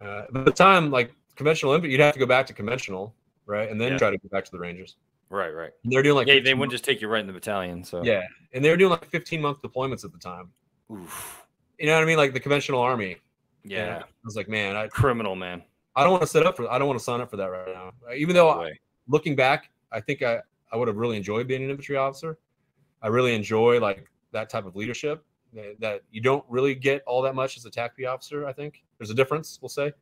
But at the time, like, conventional infantry, you'd have to go back to conventional, right? And then try to go back to the Rangers. Right, right. And they're doing, like, they wouldn't just take you right in the battalion. So yeah, and they were doing, like, 15-month deployments at the time. Oof. You know what I mean? Like, the conventional army. Yeah, and I was like, man, criminal, man. I don't want to I don't want to sign up for that right now. Even though, looking back, I think I would have really enjoyed being an infantry officer. I really enjoy, like, that type of leadership that you don't really get all that much as a TACP officer. I think there's a difference, we'll say.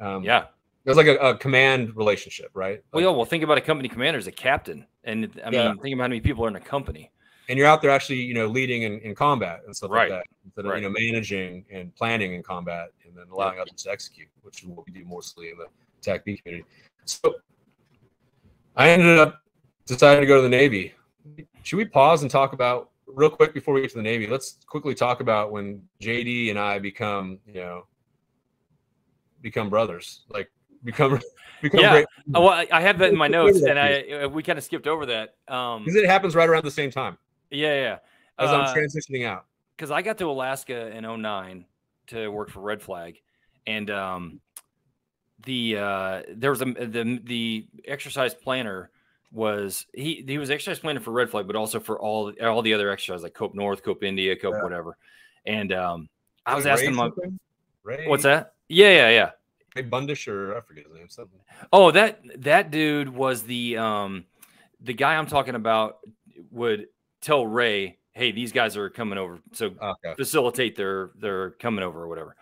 Yeah. It's like a command relationship, right? Well, think about a company commander as a captain. And I mean, think about how many people are in a company. And you're out there actually, you know, leading in combat and stuff like that, instead of, you know, managing and planning in combat and then allowing others to execute, which is what we do mostly in the TACP community. So I ended up deciding to go to the Navy. Should we pause and talk about real quick before we get to the Navy? Let's quickly talk about when JD and I become, you know, brothers, like become great. Well, I have that in my notes, and we kind of skipped over that because it happens right around the same time. Yeah. As I'm transitioning out, because I got to Alaska in 2009 to work for Red Flag, and there was the exercise planner was he was exercise planner for Red Flag, but also for all the other exercises like Cope North, Cope India, Cope whatever. And I was asking him, what's that? Yeah. Ray Bundish, or I forget his name. Something. Oh, that dude was the guy I'm talking about would tell Ray, "Hey, these guys are coming over, so facilitate their coming over or whatever."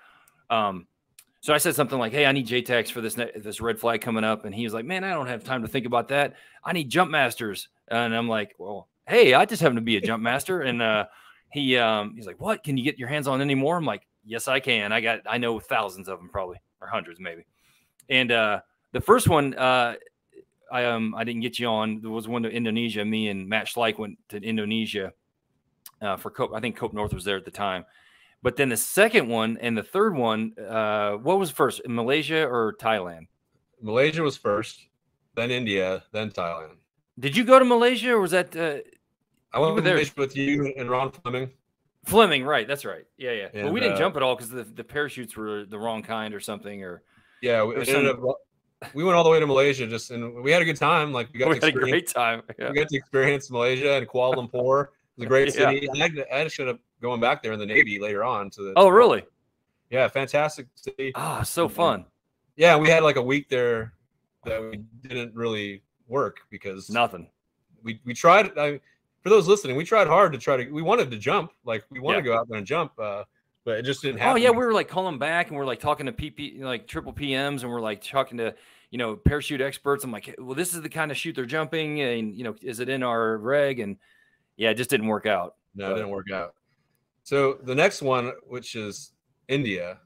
So I said something like, "Hey, I need JTACs for this Red Flag coming up," and he was like, "Man, I don't have time to think about that. I need jump masters." And I'm like, "Well, hey, I just happen to be a jump master." And he's like, "What? Can you get your hands on any more?" I'm like, "Yes, I can. I know thousands of them, probably, or hundreds, maybe." And the first one I didn't get you on. There was one to Indonesia. Me and Matt Schleich went to Indonesia for Cope. I think Cope North was there at the time. But then the second one and the third one, what was first, Malaysia or Thailand? Malaysia was first, then India, then Thailand. Did you go to Malaysia, or was that? I went to Malaysia with you and Ron Fleming. Right? That's right. Yeah. But we didn't jump at all because the parachutes were the wrong kind or something. We went all the way to Malaysia, and we had a good time. Like we had a great time. Yeah. We got to experience Malaysia and Kuala Lumpur. It was a great city. I should have going back there in the Navy later on. Oh, really? Yeah, fantastic city. Ah, so fun. Yeah, we had like a week there that we didn't really work because nothing. We tried. For those listening, we tried hard to we wanted to jump. Like we want to go out there and jump, but it just didn't happen. Oh yeah. We were like calling back and we're like talking to triple PMs, and we're like talking to, you know, parachute experts. I'm like, well, this is the kind of chute they're jumping, and you know, is it in our reg? And yeah, it just didn't work out. No, it didn't work out. So the next one, which is India,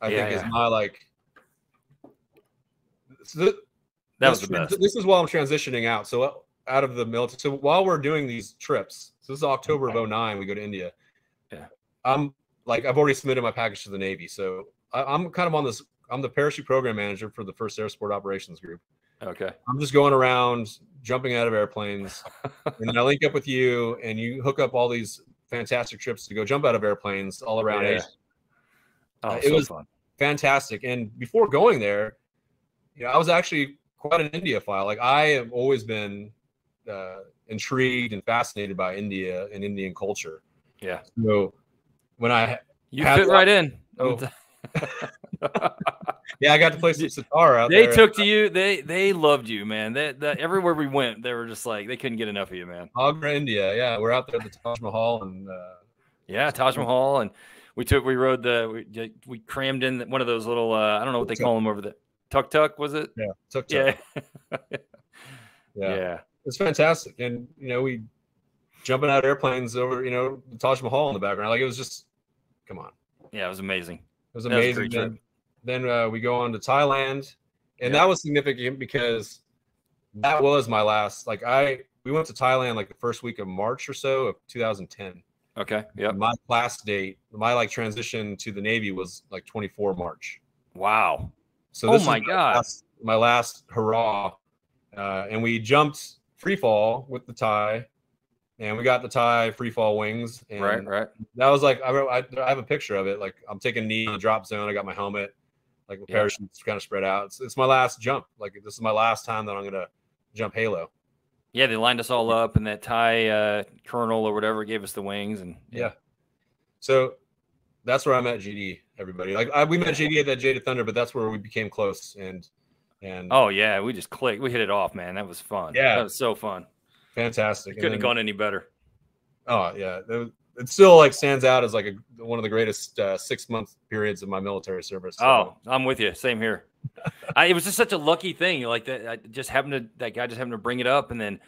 I think is my, like, so that was the best. This is while I'm transitioning out. So out of the military. So while we're doing these trips, so this is October of 2009, we go to India. Yeah. I'm like, I've already submitted my package to the Navy. So I'm kind of on this, I'm the parachute program manager for the 1st Air Support Operations Group. Okay. I'm just going around jumping out of airplanes. And then I link up with you, and you hook up all these fantastic trips to go jump out of airplanes all around Asia. Oh, it was fun. Fantastic. And before going there, you know, I was actually quite an India-phile. Like I have always been intrigued and fascinated by India and Indian culture. Yeah. So when you fit right in. Oh. Yeah, I got to play some sitar out there. They took to you. They loved you, man. Everywhere we went, they were just like, they couldn't get enough of you, man. Agra, India. Yeah, we're out there at the Taj Mahal and Taj Mahal, and we crammed in one of those little I don't know what they call them over there. Tuk-tuk, was it? Yeah, tuk-tuk. Yeah. Yeah. It's fantastic. And you know, we jumping out of airplanes over, you know, the Taj Mahal in the background. Like it was just, come on. Yeah, it was amazing. It was amazing. Then we go on to Thailand, and that was significant because that was my last. Like we went to Thailand like the first week of March or so of 2010. Okay. Yeah. My class date, my like transition to the Navy was like 24 March. Wow. So this my last hurrah, and we jumped free fall with the Thai, and we got the Thai free fall wings. And that was like I have a picture of it. Like I'm taking a knee in the drop zone. I got my helmet. Like the parachute's kind of spread out. It's my last jump. Like this is my last time that I'm gonna jump Halo. Yeah, they lined us all up, and that Thai colonel or whatever gave us the wings, and so that's where I met GD. Everybody, like we met GD at that Jade of Thunder, but that's where we became close. And oh yeah, we just clicked. We hit it off, man. That was fun. Yeah, that was so fun. Fantastic. Couldn't have gone any better. Oh yeah, it still like stands out as like one of the greatest 6-month periods of my military service. Oh, I'm with you. Same here. It was just such a lucky thing. Like that guy just happened to bring it up, and then,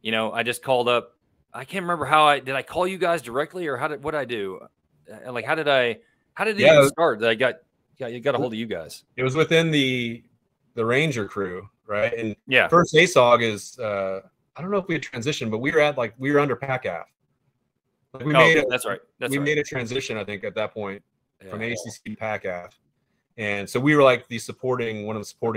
you know, I just called up I can't remember how I did. I call you guys directly, or what did I do? Like, how did it even start that I got a hold of you guys? It was within the Ranger crew, right? And yeah, first ASOG is I don't know if we had transitioned, but we were under PACAF. Like we made a transition, I think, at that point from ACC to PACAF, and so we were like the supporting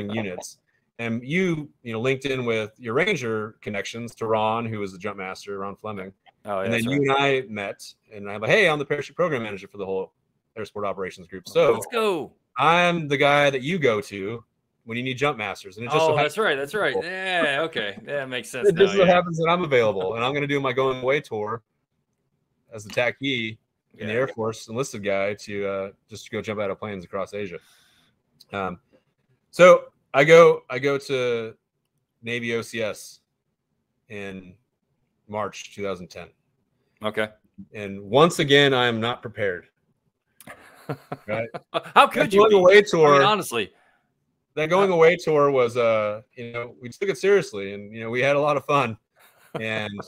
units. And you linked in with your Ranger connections to Ron, who was the jump master, Ron Fleming. Oh, yeah, and then you and I met, and I'm like, hey, I'm the parachute program manager for the whole Air Support Operations Group. So let's go. I'm the guy that you go to when you need jump masters. And it just that's right. Yeah, okay. Yeah, that makes sense. it just so happens that I'm available, and I'm going to do my going away tour as the TACP in the Air Force enlisted guy to just go jump out of planes across Asia. So I go to Navy OCS in March 2010. Okay. And once again, I am not prepared. Right? How could you? Going away tour, I mean, honestly, that going away tour was, we took it seriously, and we had a lot of fun. And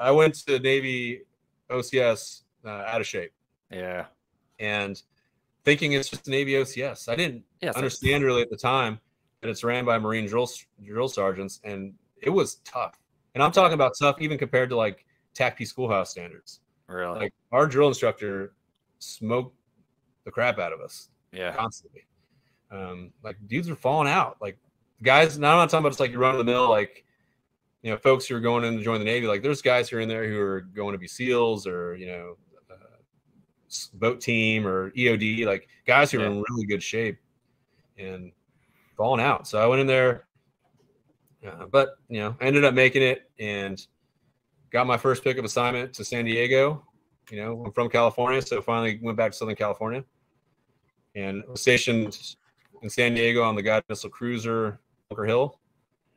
I went to Navy OCS out of shape. Yeah. And thinking it's just Navy OCS, I didn't understand really at the time. And it's ran by Marine drill sergeants, and it was tough. And I'm talking about tough even compared to like TACP schoolhouse standards. Really? Like our drill instructor smoked the crap out of us. Yeah. Constantly. Like dudes were falling out. Like guys, now I'm not talking about just like you run of the mill, like, folks who are going in to join the Navy. Like there's guys who are in there who are going to be SEALs or, boat team or EOD, like guys who are in really good shape. And falling out. So I went in there, but I ended up making it and got my first pickup assignment to San Diego. I'm from California, so finally went back to Southern California and was stationed in San Diego on the guided missile cruiser Bunker Hill,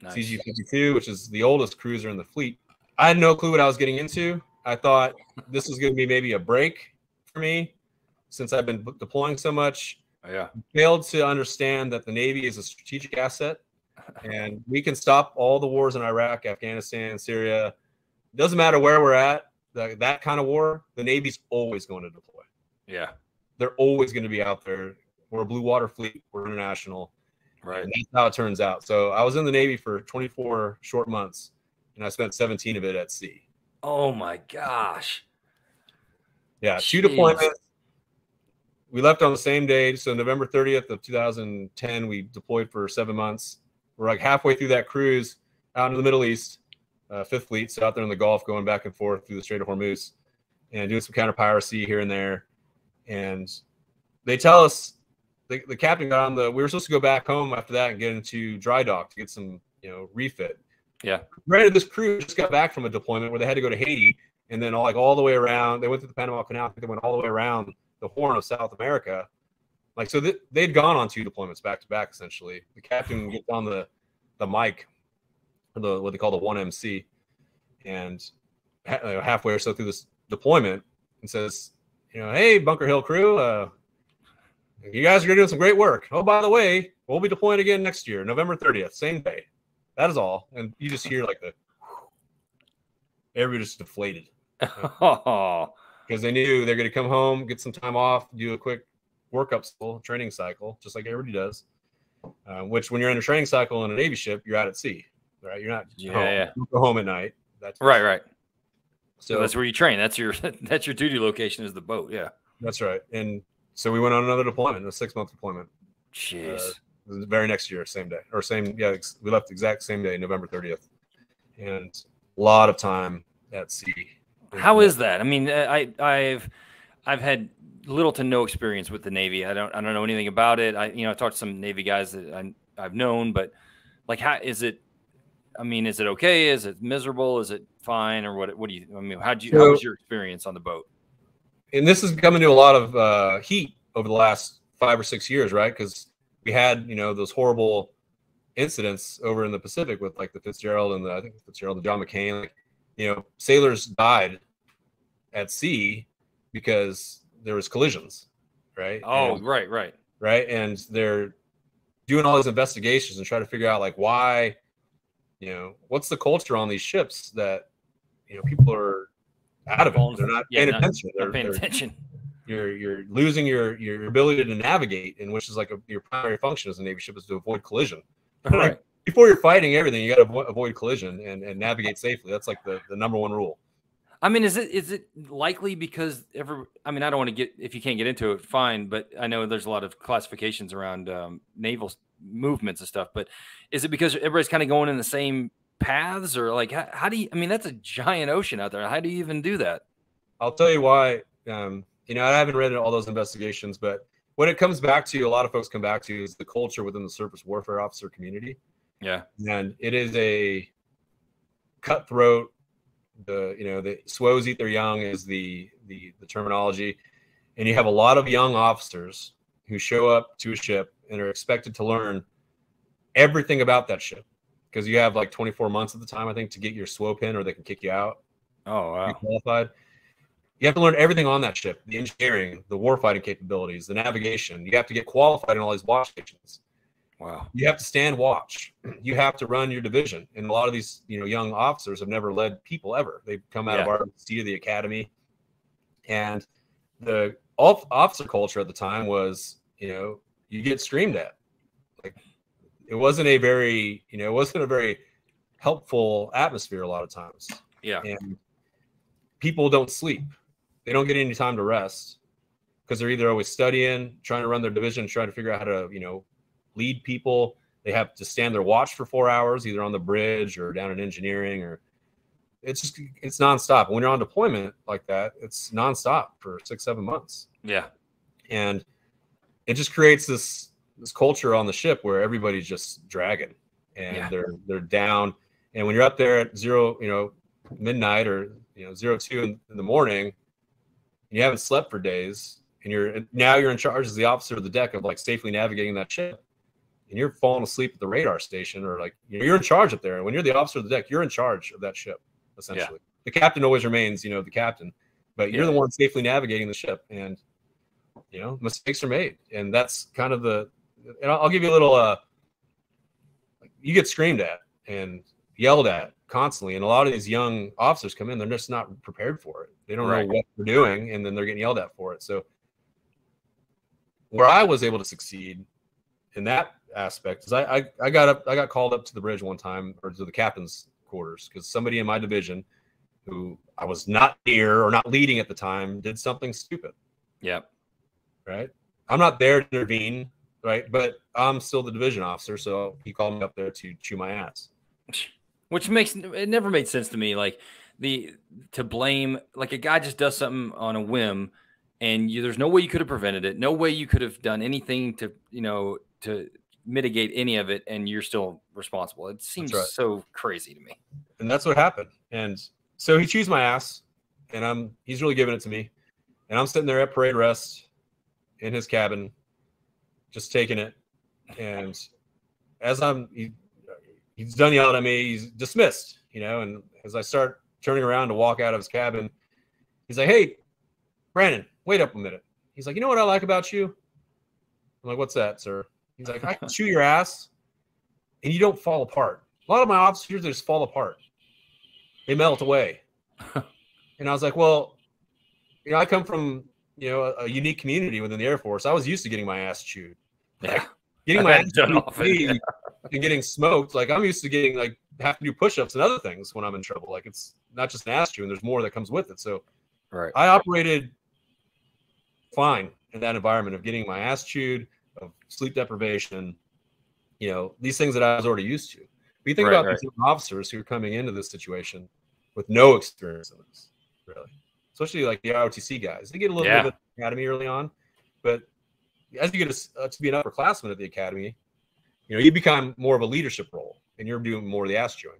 CG-52, which is the oldest cruiser in the fleet. I had no clue what I was getting into. I thought this was going to be maybe a break for me since I've been deploying so much. Yeah, failed to understand that the Navy is a strategic asset, and we can stop all the wars in Iraq, Afghanistan, Syria. It doesn't matter where we're at. That kind of war, the Navy's always going to deploy. Yeah, they're always going to be out there. We're a blue water fleet. We're international. Right. And that's how it turns out. So I was in the Navy for 24 short months, and I spent 17 of it at sea. Oh my gosh. Yeah, two deployments. We left on the same day. So November 30th of 2010, we deployed for 7 months. We're like halfway through that cruise out into the Middle East, Fifth Fleet. So out there in the Gulf, going back and forth through the Strait of Hormuz and doing some counter piracy here and there. And they tell us, the captain got on we were supposed to go back home after that and get into dry dock to get some, refit. Yeah. Granted, this crew just got back from a deployment where they had to go to Haiti and then all the way around. They went through the Panama Canal. I think they went all the way around the Horn of South America. Like, so they'd gone on two deployments back to back, essentially. The captain gets on the mic, what they call the 1MC, and halfway or so through this deployment, and says, hey, Bunker Hill crew, you guys are doing some great work. Oh, by the way, we'll be deploying again next year, November 30th, same day. That is all. And you just hear everybody just deflated. Oh. Because they knew they're going to come home, get some time off, do a quick workup school, training cycle, just like everybody does. Which, when you're in a training cycle in a Navy ship, you're out at sea, right? You're not home. You go home at night. That's right. So that's where you train. That's your duty location is the boat. Yeah, that's right. And so we went on another deployment, a 6-month deployment. Jeez. The very next year, same day or same. Yeah, we left the exact same day, November 30th, and a lot of time at sea. How is that? I mean, I've had little to no experience with the Navy. I don't know anything about it. I talked to some Navy guys that I've known, but like, how is it? I mean, is it okay? Is it miserable? Is it fine? Or what do you, I mean, how was your experience on the boat? And this is coming to a lot of heat over the last 5 or 6 years, right? Cause we had, those horrible incidents over in the Pacific with like the Fitzgerald and the John McCain, sailors died at sea because there was collisions, right? Oh, and, right. And they're doing all these investigations and try to figure out why, what's the culture on these ships that, you know, people are out of it. They're not paying attention. You're losing your ability to navigate, and which is like your primary function as a Navy ship is to avoid collision. Right. Like, before you're fighting everything, you got to avoid collision and navigate safely. That's like the #1 rule. I mean, is it likely because I mean, I don't want to get, if you can't get into it, fine. But I know there's a lot of classifications around naval movements and stuff. But is it because everybody's kind of going in the same paths, or like how do you? I mean, that's a giant ocean out there. How do you even do that? I'll tell you why. You know, I haven't read all those investigations, but what it comes back to, a lot of folks come back to, is the culture within the Surface Warfare Officer community. Yeah, and it is a cutthroat. You know, the SWOs eat their young is the terminology, and you have a lot of young officers who show up to a ship and are expected to learn everything about that ship because you have like 24 months at the time, I think, to get your SWO pin, or they can kick you out. Oh, wow. Qualified. You have to learn everything on that ship: the engineering, the warfighting capabilities, the navigation. You have to get qualified in all these watch stations. Wow. You have to stand watch. You have to run your division. And a lot of these, you know, young officers have never led people ever. They've come out of ROTC to the academy. And the officer culture at the time was, you know, you get screamed at. Like, it wasn't a very, you know, it wasn't a very helpful atmosphere a lot of times. Yeah. And people don't sleep. They don't get any time to rest because they're either always studying, trying to run their division, trying to figure out how to, you know, lead people. They have to stand their watch for 4 hours, either on the bridge or down in engineering, or it's just, it's nonstop. When you're on deployment like that, it's nonstop for 6-7 months. Yeah. And it just creates this culture on the ship where everybody's just dragging and they're down. And when you're up there at zero, you know, midnight, or, you know, 02 in the morning, and you haven't slept for days, and now you're in charge as the officer of the deck of like safely navigating that ship. And you're falling asleep at the radar station, or like, you know, you're in charge up there. And when you're the officer of the deck, you're in charge of that ship, essentially. Yeah. The captain always remains, you know, the captain, but you're the one safely navigating the ship. And, you know, mistakes are made. And that's kind of and I'll give you a little, you get screamed at and yelled at constantly. And a lot of these young officers come in, they're just not prepared for it. They don't know what they're doing. And then they're getting yelled at for it. So where I was able to succeed in that aspect is I got called up to the bridge one time, or to the captain's quarters, because somebody in my division who I was not near or not leading at the time did something stupid. Yeah. Right. I'm not there to intervene. Right. But I'm still the division officer. So he called me up there to chew my ass, which never made sense to me. Like to blame, like a guy just does something on a whim, and there's no way you could have prevented it. No way you could have done anything to, you know, to mitigate any of it, and you're still responsible. It seems so crazy to me. And that's what happened. And so he chews my ass, and he's really giving it to me, and I'm sitting there at parade rest in his cabin just taking it. And as he's done yelling at me, he's dismissed, you know, and as I start turning around to walk out of his cabin, he's like, "Hey, Brandon, wait up a minute." He's like, "You know what I like about you?" I'm like, "What's that, sir?" He's like, "I can chew your ass and you don't fall apart. A lot of my officers, they just fall apart. They melt away." And I was like, "Well, you know, I come from, you know, a unique community within the Air Force. I was used to getting my ass chewed. Like, getting my ass done off and getting smoked. Like, I'm used to getting, like, have to do push-ups and other things when I'm in trouble. Like, it's not just an ass chewing. There's more that comes with it." So I operated fine in that environment of getting my ass chewed, of sleep deprivation, you know, these things that I was already used to. But you think about these officers who are coming into this situation with no experience in this, really, especially like the ROTC guys. They get a little bit of the academy early on, but as you get to be an upperclassman at the academy, you know, you become more of a leadership role, and you're doing more of the ass chewing.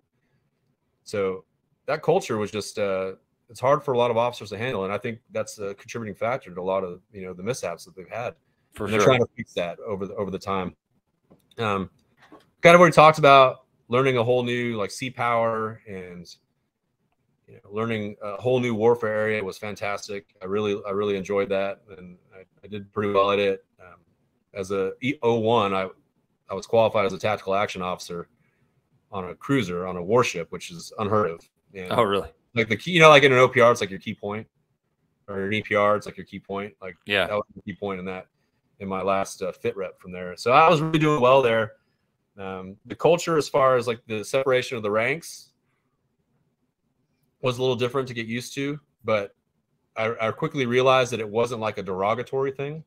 So that culture was just, it's hard for a lot of officers to handle, and I think that's a contributing factor to a lot of, you know, the mishaps that they've had. They're trying to fix that over the time. Kind of where he talks about learning a whole new, like, sea power, and, you know, learning a whole new warfare area was fantastic. I really enjoyed that, and I did pretty well at it. As a E01, I was qualified as a tactical action officer on a cruiser, on a warship, which is unheard of. And Like the key, you know, like in an OPR, it's like your key point, or an EPR, it's like your key point. Like, yeah, that was the key point in that, in my last fit rep from there. So I was really doing well there. The culture, as far as like the separation of the ranks, was a little different to get used to, but I quickly realized that it wasn't like a derogatory thing,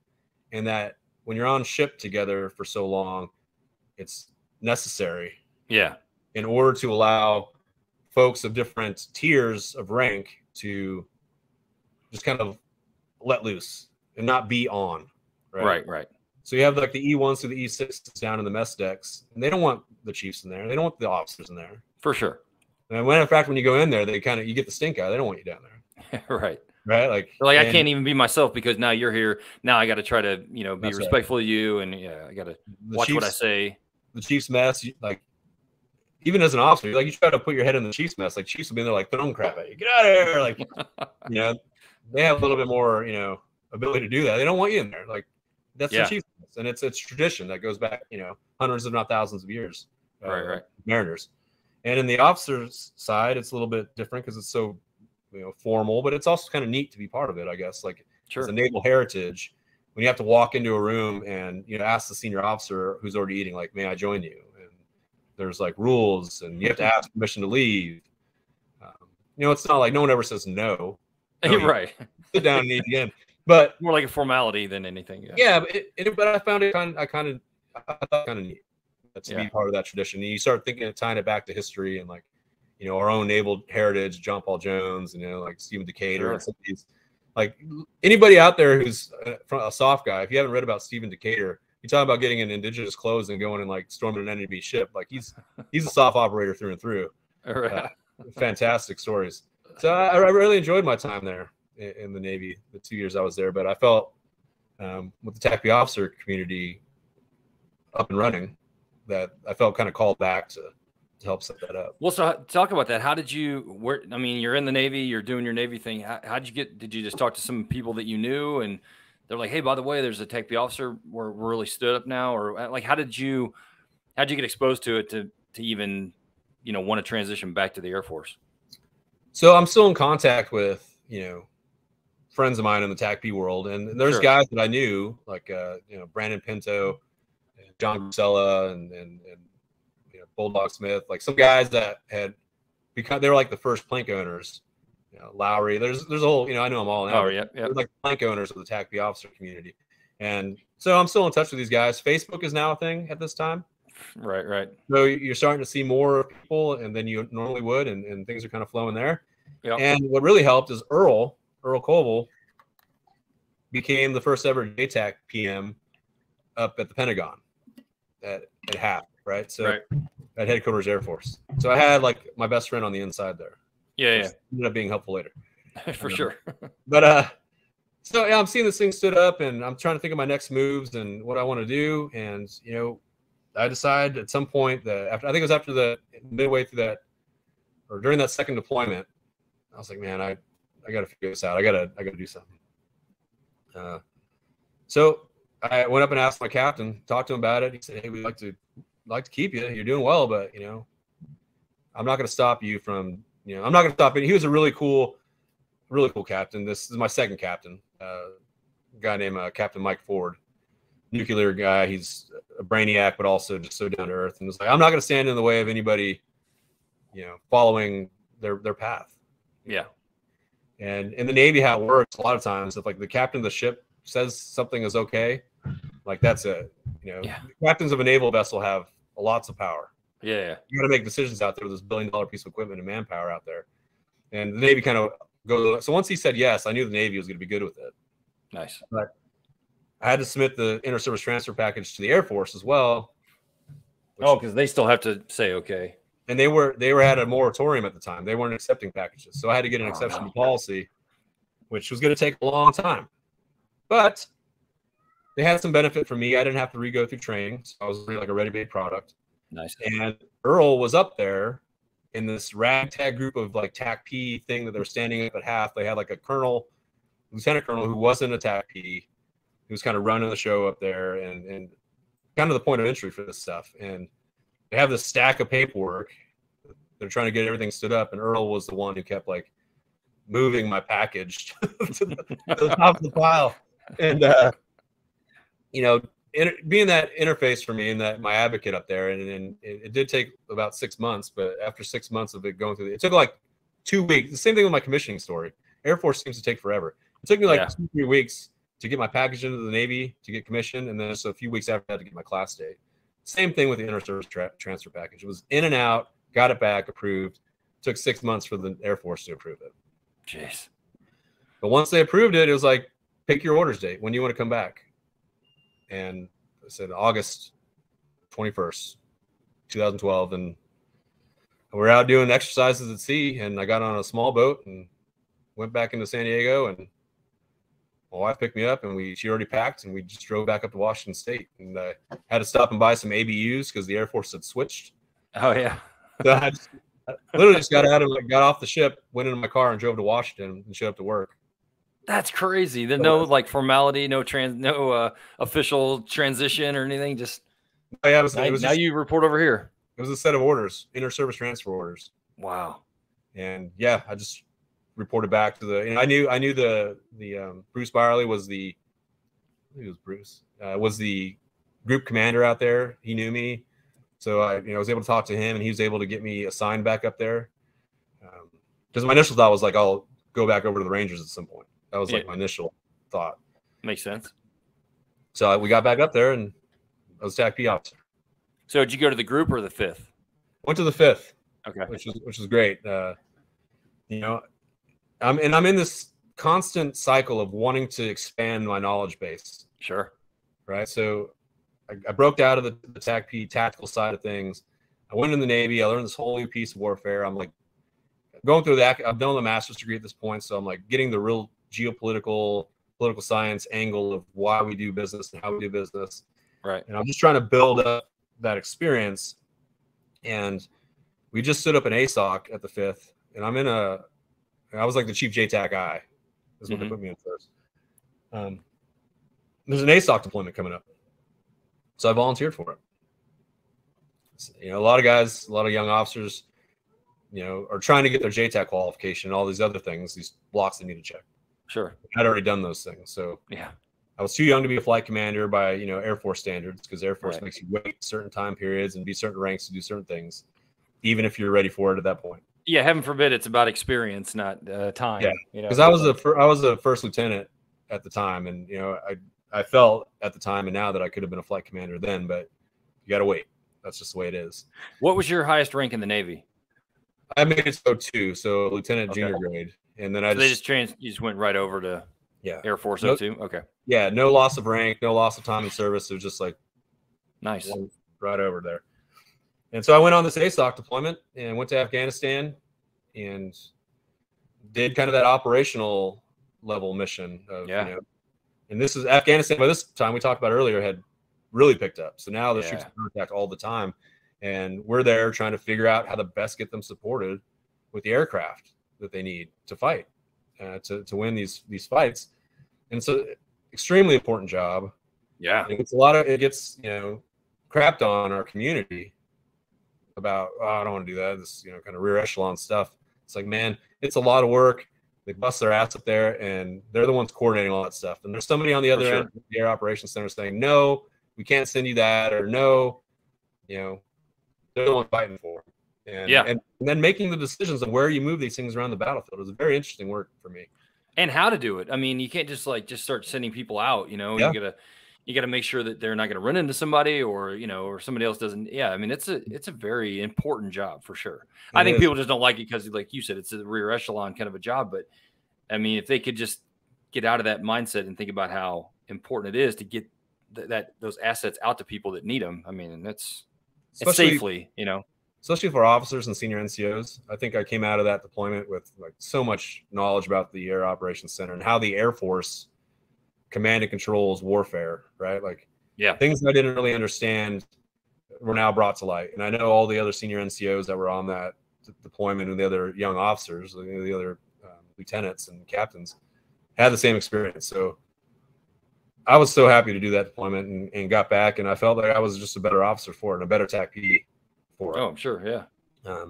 and that when you're on ship together for so long, it's necessary. Yeah. In order to allow folks of different tiers of rank to just kind of let loose and not be on. Right. Right. Right. So you have like the E1s through the E6s down in the mess decks, and they don't want the chiefs in there. They don't want the officers in there. For sure. And when, in fact, when you go in there, they kind of, you get the stink eye. They don't want you down there. Right. Right. Like I can't even be myself because now you're here. Now I got to try to, you know, be respectful to you. And yeah, I got to watch what I say. The chief's mess, like, even as an officer, like, you try to put your head in the chief's mess. Like, chiefs will be in there, like, throwing crap at you. Get out of here. Like, you know, they have a little bit more, you know, ability to do that. They don't want you in there. Like, that's the chief's mess. And it's tradition that goes back, you know, hundreds, if not thousands of years. Right, right. Mariners. And in the officer's side, it's a little bit different because it's so, you know, formal, but it's also kind of neat to be part of it, I guess. Like, it's a naval heritage. When you have to walk into a room and, you know, ask the senior officer who's already eating, like, may I join you? And there's like rules, and you have to ask permission to leave. You know, it's not like no one ever says no. Right. Sit down and eat again. But more like a formality than anything. Yeah. But I found it kind of neat. That's to be part of that tradition. And you start thinking of tying it back to history and, like, you know, our own naval heritage, John Paul Jones, you know, like Stephen Decatur and some of these. Like, anybody out there who's a soft guy, if you haven't read about Stephen Decatur, you talk about getting in indigenous clothes and going and, like, storming an enemy ship. Like, he's a soft operator through and through. Fantastic stories. So I really enjoyed my time there in the Navy, the 2 years I was there. But I felt with the TACP officer community up and running, that I felt kind of called back to help set that up. Well, so talk about that. How did you, I mean, you're in the Navy, you're doing your Navy thing. How'd you get, did you just talk to some people that you knew and they're like, hey, by the way, there's a TACP officer, we're really stood up now? Or like, how'd you get exposed to it to even, you know, want to transition back to the Air Force? So I'm still in contact with, you know, friends of mine in the TACP world. And there's guys that I knew, like, you know, Brandon Pinto, and John Grusella, and you know, Bulldog Smith, like some guys that had become, they were like the first plank owners, you know, Lowry. There's a whole, you know, I know them all now. Oh, yeah, yeah. Like plank owners of the TACP officer community. And so I'm still in touch with these guys. Facebook is now a thing at this time. Right, right. So you're starting to see more people and than you normally would, and things are kind of flowing there. Yep. And what really helped is Earl Koval became the first ever JTAC PM up at the Pentagon at half. Right. So at headquarters Air Force. So I had like my best friend on the inside there. Yeah. Yeah. Ended up being helpful later. For sure. But, so yeah, I'm seeing this thing stood up and I'm trying to think of my next moves and what I want to do. And, you know, I decided at some point that after, I think it was after the midway through that or during that second deployment, I was like, man, I got to figure this out. I gotta do something. So I went up and asked my captain, talked to him about it. He said, hey, we'd like to keep you. You're doing well, but, you know, I'm not going to stop you from, you know, I'm not going to stop it. He was a really cool captain. This is my second captain, a guy named Captain Mike Ford, nuclear guy. He's a brainiac, but also just so down to earth. And was like, I'm not going to stand in the way of anybody, you know, following their path. Yeah. And in the Navy, how it works a lot of times, if like the captain of the ship says something is okay, like that's it. You know, captains of a naval vessel have lots of power. Yeah. You got to make decisions out there with this billion-dollar piece of equipment and manpower out there. And the Navy kind of goes. So once he said yes, I knew the Navy was going to be good with it. Nice. But I had to submit the inter-service transfer package to the Air Force as well. Because they still have to say okay. And they were at a moratorium at the time. They weren't accepting packages. So I had to get an exception to policy, which was going to take a long time. But they had some benefit for me. I didn't have to re-go through training. So I was really like a ready-made product. Nice. And Earl was up there in this ragtag group of like TACP thing that they were standing up at half. They had like a colonel, lieutenant colonel who wasn't a TACP. He was kind of running the show up there and kind of the point of entry for this stuff. And they have this stack of paperwork They're trying to get everything stood up, and Earl was the one who kept like moving my package to the top of the pile. And you know, being that interface for me and that my advocate up there, and it did take about 6 months. But after 6 months of it going through, it took like 2 weeks. The same thing with my commissioning story. Air Force seems to take forever. It took me like 2-3 weeks to get my package into the Navy to get commissioned, and then just a few weeks after that to get my class date. Same thing with the inter-service transfer package. It was in and out, got it back, approved. It took 6 months for the Air Force to approve it. Jeez. But once they approved it, it was like, pick your orders date. When do you want to come back? And I said August 21st, 2012. And we're out doing exercises at sea, and I got on a small boat and went back into San Diego, and my wife picked me up, and she already packed, and we just drove back up to Washington State. And I had to stop and buy some ABUs because the Air Force had switched. Oh, yeah. So I literally just got off the ship, went into my car, and drove to Washington and showed up to work. That's crazy. There's no like formality, no official transition or anything. Just yeah, now you report over here. It was a set of orders, inter-service transfer orders. Wow. And yeah, I just reported back to the. And I knew the Bruce Byerly was the. I think it was Bruce. Was the group commander out there. He knew me, so I was able to talk to him, and he was able to get me assigned back up there. Because my initial thought was like, I'll go back over to the Rangers at some point. That was like my initial thought. Makes sense. So we got back up there, and I was TACP officer. So did you go to the group or the fifth? Went to the fifth. Okay. Which is great. You know, I'm in this constant cycle of wanting to expand my knowledge base. Sure. Right. So I broke out of the TACP tactical side of things. I went in the Navy. I learned this whole new piece of warfare. I'm like going through that. I've done the master's degree at this point, so I'm like getting the real geopolitical, political science angle of why we do business and how we do business. Right. And I'm just trying to build up that experience. And we just stood up an ASOC at the fifth, and I was like the chief JTAC guy. That's what they put me in first. There's an ASOC deployment coming up. So I volunteered for it. So, you know, a lot of young officers, you know, are trying to get their JTAC qualification and all these other things, these blocks they need to check. Sure. I'd already done those things. So yeah, I was too young to be a flight commander by, you know, Air Force standards, because Air Force makes you wait certain time periods and be certain ranks to do certain things, even if you're ready for it at that point. Yeah. Heaven forbid. It's about experience, not time. Yeah. You know, because I was a first lieutenant at the time. And, you know, I felt at the time and now that I could have been a flight commander then, but you got to wait. That's just the way it is. What was your highest rank in the Navy? I made it so two. So lieutenant junior grade. And then you just went right over to Air Force 02. Okay. Yeah. No loss of rank, no loss of time in service. It was just like nice, right over there. And so I went on this ASOC deployment and went to Afghanistan and did kind of that operational level mission of, you know, and this is Afghanistan by this time we talked about earlier had really picked up. So now there's troops in contact all the time, and we're there trying to figure out how to best get them supported with the aircraft that they need to fight, to win these fights. And so extremely important job. Yeah. It gets you know, crapped on our community about, oh, I don't want to do that. This, you know, kind of rear echelon stuff. It's like, man, it's a lot of work. They bust their ass up there, and they're the ones coordinating all that stuff. And there's somebody on the other end of the Air Operations Center saying, no, we can't send you that, or no, you know, they're the ones fighting for it. And then making the decisions of where you move these things around the battlefield was a very interesting work for me. And how to do it. I mean, you can't just like start sending people out. You know, you gotta make sure that they're not gonna run into somebody, or you know, or somebody else doesn't. Yeah, I mean, it's a very important job for sure. I think people just don't like it because, like you said, it's a rear echelon kind of a job. But I mean, if they could just get out of that mindset and think about how important it is to get those assets out to people that need them. I mean, and especially safely, you know. Especially for officers and senior NCOs. I think I came out of that deployment with like so much knowledge about the Air Operations Center and how the Air Force command and controls warfare, right? Like things that I didn't really understand were now brought to light. And I know all the other senior NCOs that were on that deployment and the other young officers, the other lieutenants and captains had the same experience. So I was so happy to do that deployment and got back. And I felt like I was just a better officer for it and a better TACP for it. Oh, I'm sure. Yeah.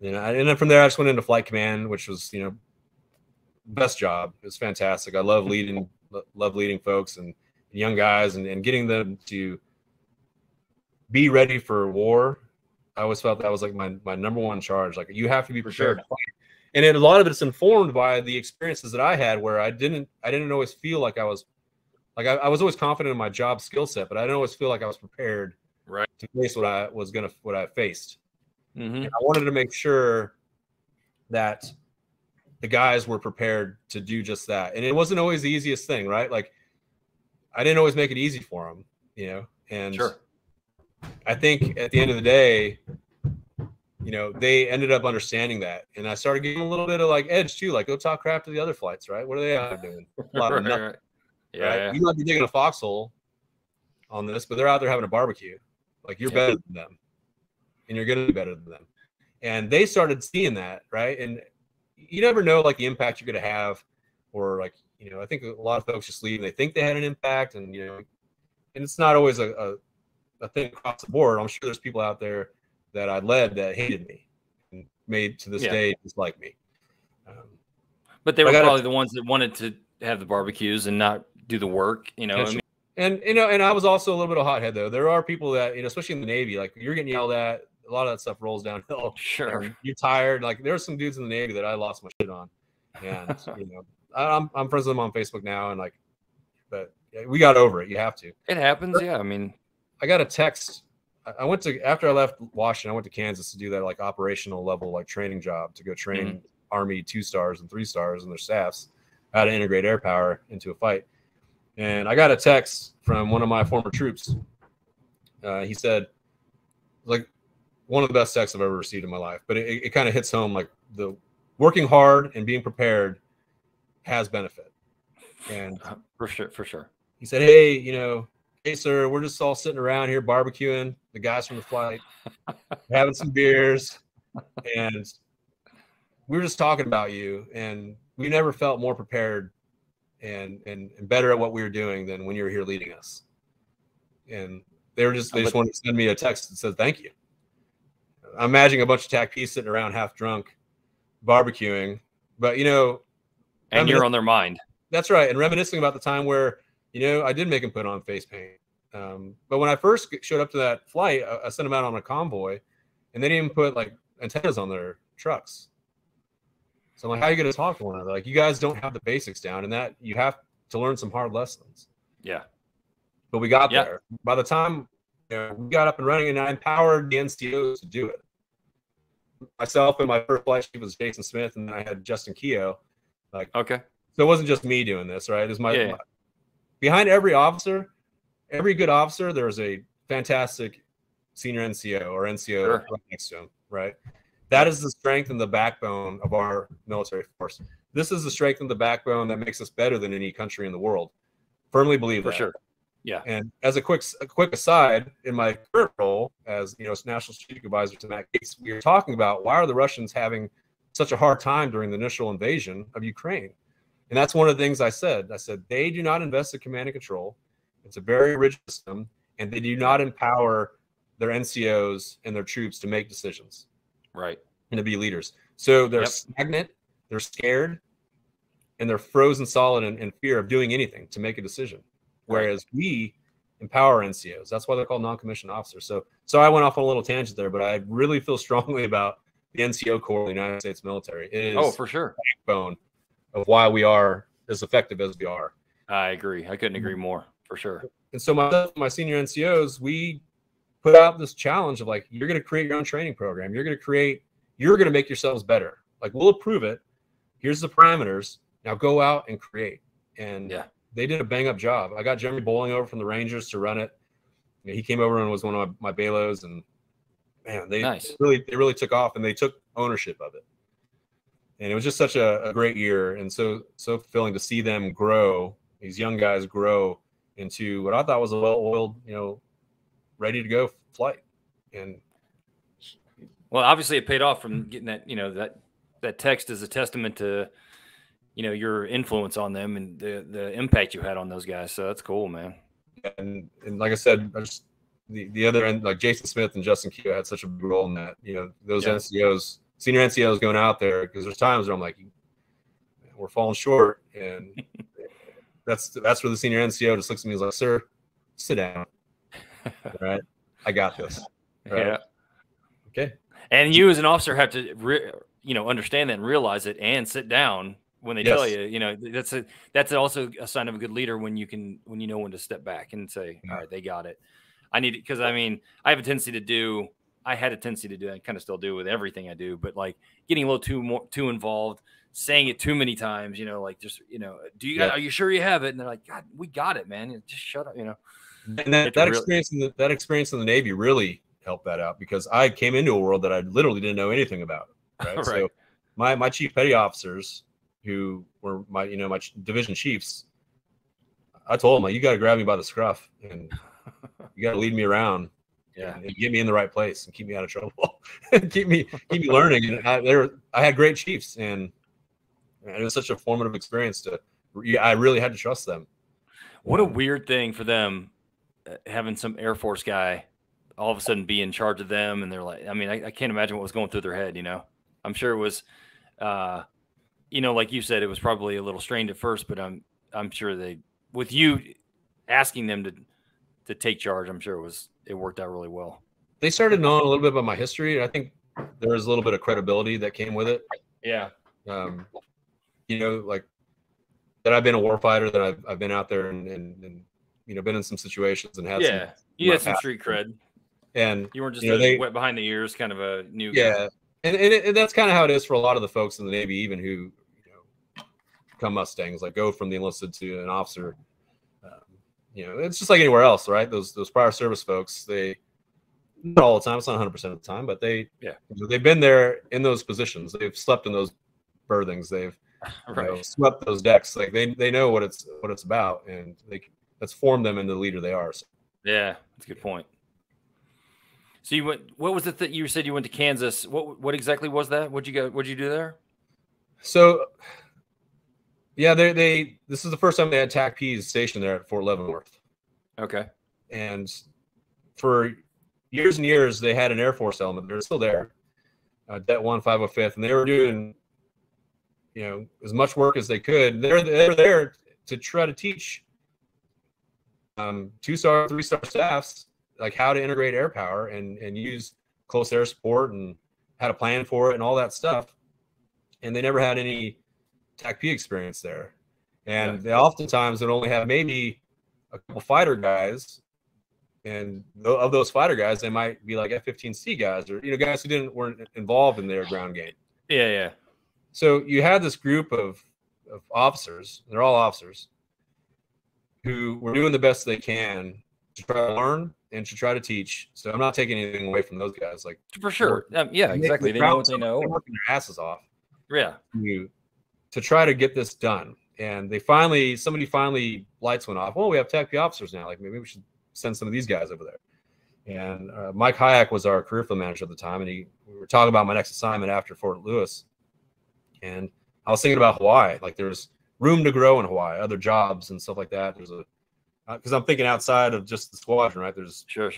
You know, and then from there I just went into flight command, which was, you know, best job. It was fantastic. I love leading folks and young guys and getting them to be ready for war. I always felt that was like my number one charge. Like, you have to be prepared. Sure. And a lot of it's informed by the experiences that I had, where I didn't always feel like I was, like I was always confident in my job skill set, but I didn't always feel like I was prepared, right, to face what I was gonna, what I faced. Mm-hmm. And I wanted to make sure that the guys were prepared to do just that. And it wasn't always the easiest thing, right? Like, I didn't always make it easy for them, you know? And sure. I think at the end of the day, you know, they ended up understanding that. And I started giving a little bit of like edge too, like, go talk crap to the other flights, right? What are they out there doing? A lot of nothing, right? Yeah, right? Yeah. You might be digging a foxhole on this, but they're out there having a barbecue. Like, you're better than them, and you're going to be better than them. And they started seeing that, right? And you never know, like, the impact you're going to have, or like, you know, I think a lot of folks just leave and they think they had an impact, and, you know, and it's not always a thing across the board. I'm sure there's people out there that I led that hated me and made to this day dislike me. But they were probably the ones that wanted to have the barbecues and not do the work, you know. And, you know, and I was also a little bit of a hothead, though. There are people that, you know, especially in the Navy, like, you're getting yelled at, a lot of that stuff rolls downhill. Sure. You're tired. Like, there are some dudes in the Navy that I lost my shit on. And, you know, I'm friends with them on Facebook now. And, like, but we got over it. You have to. It happens. But, yeah. I mean, I got a text. I went to, after I left Washington, I went to Kansas to do that, like, operational level, like, training job, to go train Army 2-stars and 3-stars and their staffs how to integrate air power into a fight. And I got a text from one of my former troops. He said, like, one of the best texts I've ever received in my life, but it kind of hits home, like, the working hard and being prepared has benefit. And for sure, for sure. He said, hey, you know, hey, sir, we're just all sitting around here barbecuing, the guys from the flight, having some beers, and we were just talking about you, and we never felt more prepared and better at what we were doing than when you were here leading us. And they were just, they just wanted to send me a text and said, thank you. I'm imagining a bunch of TACPs sitting around half drunk, barbecuing, but, you know, and you're on their mind. That's right. And reminiscing about the time where, you know, I did make him put on face paint. But when I first showed up to that flight, I sent him out on a convoy, and they didn't even put, like, antennas on their trucks. So I'm like, how are you going to talk to one another? Like, you guys don't have the basics down, and that you have to learn some hard lessons. Yeah. But we got there. By the time, you know, we got up and running, and I empowered the NCOs to do it. Myself and my first flight chief was Jason Smith, and I had Justin Keogh. Like, okay. So it wasn't just me doing this, right? It was my, my behind every officer, every good officer, there is a fantastic senior NCO or NCO right next to him, right? That is the strength and the backbone of our military force. This is the strength and the backbone that makes us better than any country in the world. Firmly believe that. For sure. Yeah. And as a quick aside, in my current role as, you know, National Strategic Advisor to Matt Gaetz, we were talking about, why are the Russians having such a hard time during the initial invasion of Ukraine? And that's one of the things I said. I said, they do not invest in command and control. It's a very rigid system, and they do not empower their NCOs and their troops to make decisions. Right. And to be leaders. So they're stagnant, they're scared, and they're frozen solid in fear of doing anything to make a decision. Whereas we empower NCOs. That's why they're called non-commissioned officers. So I went off on a little tangent there, but I really feel strongly about the NCO Corps of the United States military. It is for sure the backbone of why we are as effective as we are. I agree. I couldn't agree more, for sure. And so my senior NCOs, we put out this challenge of, like, you're going to create your own training program. You're going to make yourselves better. Like, we'll approve it. Here's the parameters. Now go out and create. And they did a bang up job. I got Jeremy Bowling over from the Rangers to run it. You know, he came over and was one of my Balos, and man, they really took off, and they took ownership of it. And it was just such a great year. And so fulfilling to see them grow, these young guys grow into what I thought was a well-oiled, you know, ready to go flight. And well, obviously it paid off from getting that, you know, that text is a testament to, you know, your influence on them and the impact you had on those guys. So that's cool, man. And like I said, the other end, like Jason Smith and Justin Keogh had such a role in that, you know, those NCOs senior NCOs going out there, because there's times where I'm like, we're falling short, and that's where the senior NCO just looks at me and is like, "Sir, sit down. All right, I got this." Right? Yeah. Okay. And you, as an officer, have to understand that and realize it, and sit down when they tell you. You know, that's also a sign of a good leader, when you can, when you know when to step back and say, "All right, they got it. I need it," because I mean, I have a tendency to do. I had a tendency to do, I kind of still do with everything I do, but like getting a little too involved, saying it too many times, do you guys, are you sure you have it? And they're like, "God, we got it, man. Just shut up," you know. And that experience in the Navy really helped that out, because I came into a world that I literally didn't know anything about. Right. Right. So my chief petty officers, who were my division chiefs, I told them, like, "You got to grab me by the scruff and you got to lead me around. Yeah, and get me in the right place and keep me out of trouble, keep me learning." And I had great chiefs, and it was such a formative experience. I really had to trust them. What a weird thing for them, having some Air Force guy all of a sudden be in charge of them, and they're like, I mean, I can't imagine what was going through their head. You know, I'm sure it was, like you said, it was probably a little strained at first, but I'm sure with you asking them to take charge, I'm sure it worked out really well. They started knowing a little bit about my history. I think there was a little bit of credibility that came with it. Yeah. Like that I've been a warfighter, that I've been out there and been in some situations and had some. You had some street cred. And you weren't just wet behind the ears kind of a new guy. Yeah. And that's kind of how it is for a lot of the folks in the Navy, even who, come Mustangs, like go from the enlisted to an officer. It's just like anywhere else, right? Those prior service folks, not all the time, it's not 100% of the time, but they've been there in those positions. They've slept in those berthings. They've swept those decks. Like they know what it's about, and that's formed them into the leader they are. So. Yeah, that's a good point. So you went. What was it that you said you went to Kansas? What exactly was that? What'd you do there? So. Yeah, this is the first time they had TACP stationed there at Fort Leavenworth. Okay. And for years and years, they had an Air Force element. They're still there, Det 1, 505th, and they were doing, as much work as they could. They were there to try to teach 2-star, 3-star staffs like how to integrate air power and use close air support and how to plan for it and all that stuff. And they never had any TACP experience there, and they oftentimes would only have maybe a couple fighter guys, and of those fighter guys, they might be like F-15C guys or guys who weren't involved in their ground game. Yeah. So you had this group of officers, and they're all officers, who were doing the best they can to try to learn and to try to teach. So I'm not taking anything away from those guys, like for sure. Yeah, exactly. They know what they know. They're working their asses off. Yeah. To try to get this done. And somebody finally lights went off. "Oh, we have TACP officers now. Like maybe we should send some of these guys over there." And Mike Hayek was our career field manager at the time. And we were talking about my next assignment after Fort Lewis. And I was thinking about Hawaii. Like there's room to grow in Hawaii, other jobs and stuff like that. There's because I'm thinking outside of just the squadron, right? There's sure.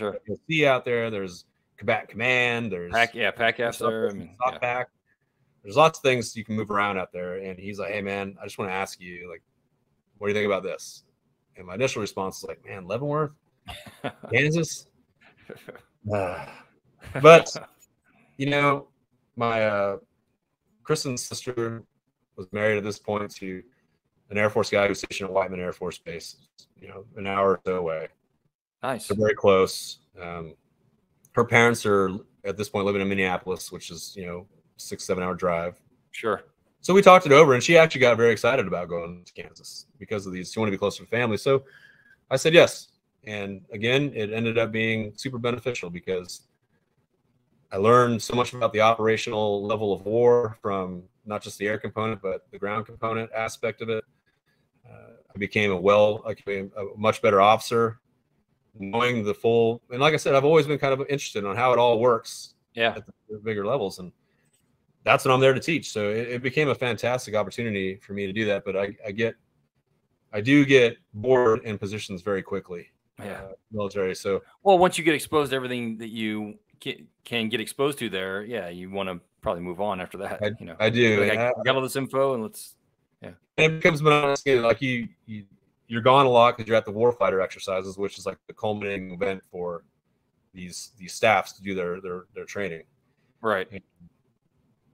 Sea out there. There's Combat Command. There's PAC after. There's lots of things you can move around out there. And he's like, "Hey, man, I just want to ask you, like, what do you think about this?" And my initial response was like, "Man, Leavenworth, Kansas." But, my Kristen's sister was married at this point to an Air Force guy who was stationed at Whiteman Air Force Base, an hour or so away. Nice. So very close. Her parents are at this point living in Minneapolis, which is, 6-7 hour drive. Sure. So we talked it over, and she actually got very excited about going to Kansas because of these. She wanted to be close to her family. So I said yes. And again, it ended up being super beneficial because I learned so much about the operational level of war from not just the air component, but the ground component aspect of it. I became a much better officer, knowing the full. And like I said, I've always been kind of interested in how it all works. Yeah. At the bigger levels. And that's what I'm there to teach. So it became a fantastic opportunity for me to do that. But I do get bored in positions very quickly. Military. So once you get exposed to everything that you can get exposed to there, yeah, you want to probably move on after that. I do. Like, I got all this info, and let's, yeah. And it becomes monotonous. Like you're gone a lot because you're at the warfighter exercises, which is like the culminating event for these staffs to do their training. Right. And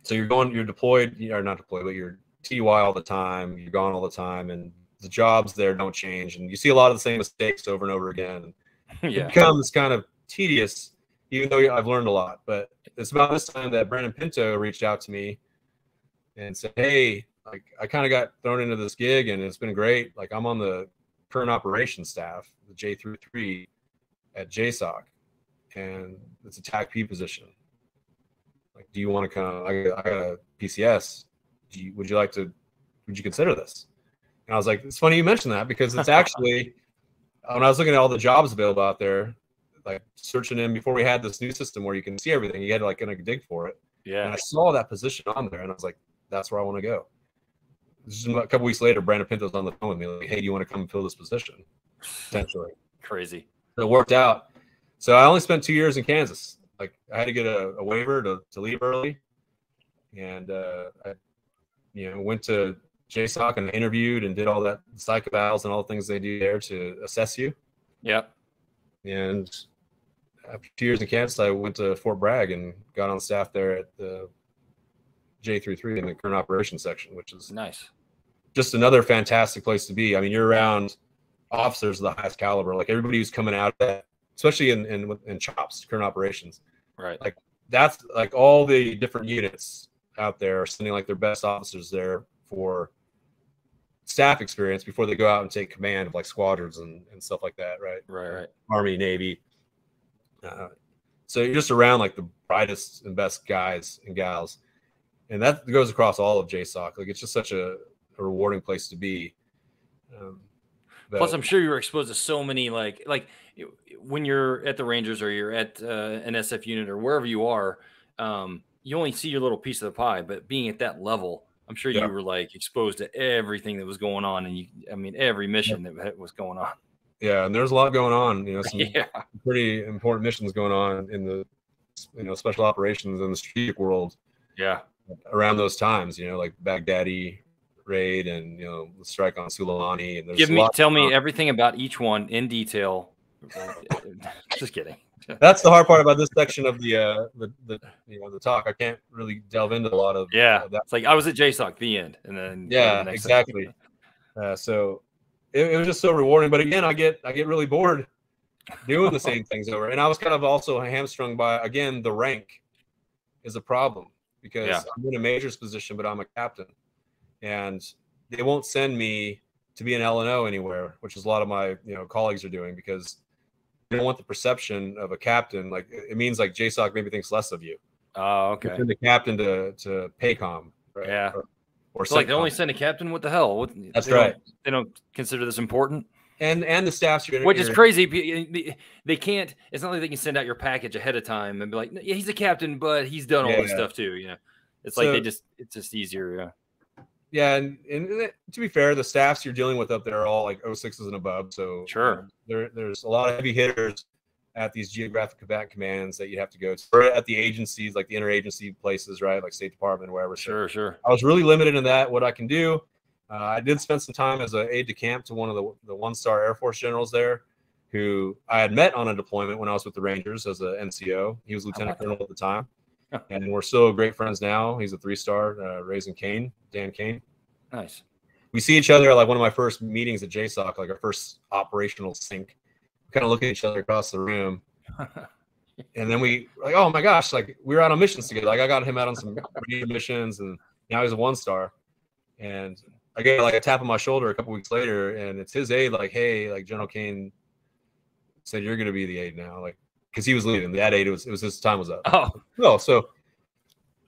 so you're deployed, or not deployed, but you're TY all the time. You're gone all the time, and the jobs there don't change, and you see a lot of the same mistakes over and over again. Yeah. It becomes kind of tedious, even though I've learned a lot. But it's about this time that Brandon Pinto reached out to me and said, hey, like, I kind of got thrown into this gig, and it's been great. Like, I'm on the current operations staff, the J-3 at JSOC, and it's a TACP position. Like, do you want to come? I got a PCS. Would you consider this? And I was like, it's funny you mentioned that, because it's actually, when I was looking at all the jobs available out there, like searching in before we had this new system where you can see everything, you had to like kind of dig for it. Yeah. And I saw that position on there, and I was like, that's where I want to go. Just a couple weeks later, Brandon Pinto's on the phone with me, like, hey, do you want to come and fill this position? Potentially. Crazy. So it worked out. So I only spent 2 years in Kansas. Like, I had to get a waiver to leave early. And I, went to JSOC and interviewed and did all that psych evals and all the things they do there to assess you. Yep. And after 2 years in Kansas, I went to Fort Bragg and got on staff there at the J-3 in the current operations section, which is nice. Just another fantastic place to be. I mean, you're around officers of the highest caliber. Like, everybody who's coming out of that, especially in CHOPS, current operations. Right. Like, that's like all the different units out there are sending like their best officers there for staff experience before they go out and take command of like squadrons and stuff like that. Right. Army, Navy. So you're just around like the brightest and best guys and gals. And that goes across all of JSOC. Like, it's just such a rewarding place to be. Plus, I'm sure you were exposed to so many, like when you're at the Rangers or you're at an SF unit or wherever you are, you only see your little piece of the pie, but being at that level, I'm sure you were like exposed to everything that was going on, and every mission that was going on. Yeah, and there's a lot going on. Some pretty important missions going on in the special operations and the strategic world. Yeah, around those times, like Baghdadi raid and the strike on Suleimani. And tell me everything about each one in detail. Just kidding. That's the hard part about this section of the talk. I can't really delve into a lot of that. It's like I was at JSOC, the end, and then the next exactly. So it was just so rewarding. But again, I get really bored doing the same things over. And I was kind of also hamstrung by, again, the rank is a problem, because I'm in a major's position, but I'm a captain, and they won't send me to be an L&O anywhere, which is a lot of my colleagues are doing, because they don't want the perception of a captain. Like, it means like JSOC maybe thinks less of you. Oh, okay. Send the captain to Paycom. Right? Yeah. Or so like they only send a captain. What the hell? That's right. They don't consider this important. And the staffs, which is crazy. They can't. It's not like they can send out your package ahead of time and be like, yeah, he's a captain, but he's done all this stuff too. It's like it's just easier. Yeah. Yeah, and to be fair, the staffs you're dealing with up there are all like 06s and above. So sure. There's a lot of heavy hitters at these geographic combat commands that you have to go to, or at the agencies, like the interagency places, right? Like State Department, wherever. Sure, sure. I was really limited in that, what I can do. I did spend some time as an aide de camp to one of the one-star Air Force generals there, who I had met on a deployment when I was with the Rangers as an NCO. He was Lieutenant Colonel at the time. And we're still great friends now. He's a three-star, raising Kane, Dan Kane. Nice. We see each other at like one of my first meetings at JSOC, like our first operational sync. We kind of look at each other across the room. And then we like, oh my gosh, like we were out on missions together. Like I got him out on some missions, and now he's a one-star. And I get like a tap on my shoulder a couple weeks later, and it's his aide, like, hey, like General Kane said, you're going to be the aide now. Like, cause he was leaving that aide. It was his time was up. Oh, no. So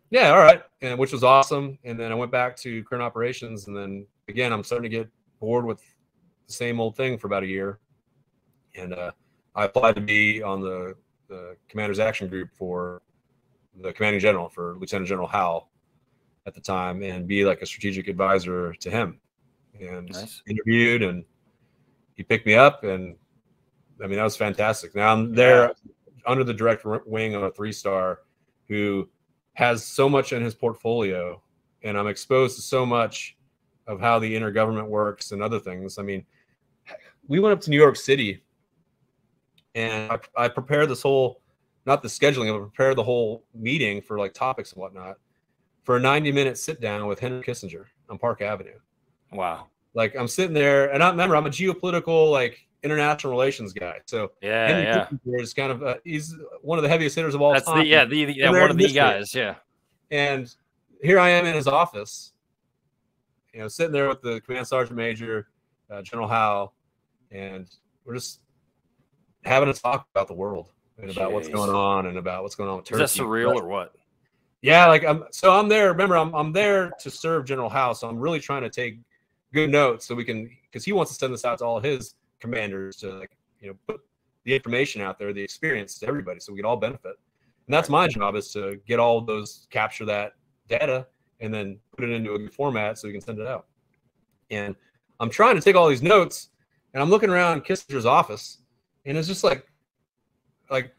yeah. All right. And which was awesome. And then I went back to current operations, and then again, I'm starting to get bored with the same old thing for about a year. And I applied to be on the commander's action group for the commanding general, for Lieutenant General Howell at the time, and be like a strategic advisor to him. And nice. Interviewed, and he picked me up, and I mean, that was fantastic. Now I'm there under the direct wing of a three-star who has so much in his portfolio, and I'm exposed to so much of how the inner government works and other things. I mean, we went up to New York City, and I prepared this whole, not the scheduling, I prepared the whole meeting for like topics and whatnot for a 90-minute sit down with Henry Kissinger on Park Avenue. Wow. Like, I'm sitting there, and I remember I'm a geopolitical, like, international relations guy. So yeah, Henry Kissinger is kind of he's one of the heaviest hitters of all time. One of the guys. Yeah. And here I am in his office, you know, sitting there with the command sergeant major, General Howe, and we're just having a talk about the world and about what's going on and about what's going on with Turkey. Is that surreal or what? Yeah, like I'm there. Remember, I'm there to serve General Howe, so I'm really trying to take good notes so we can, because he wants to send this out to all his commanders to, like, you know, put the information out there, the experience to everybody, so we can all benefit. And that's my job, is to get all those, capture that data, and then put it into a good format so we can send it out. And I'm trying to take all these notes, and I'm looking around Kissinger's office, and it's just like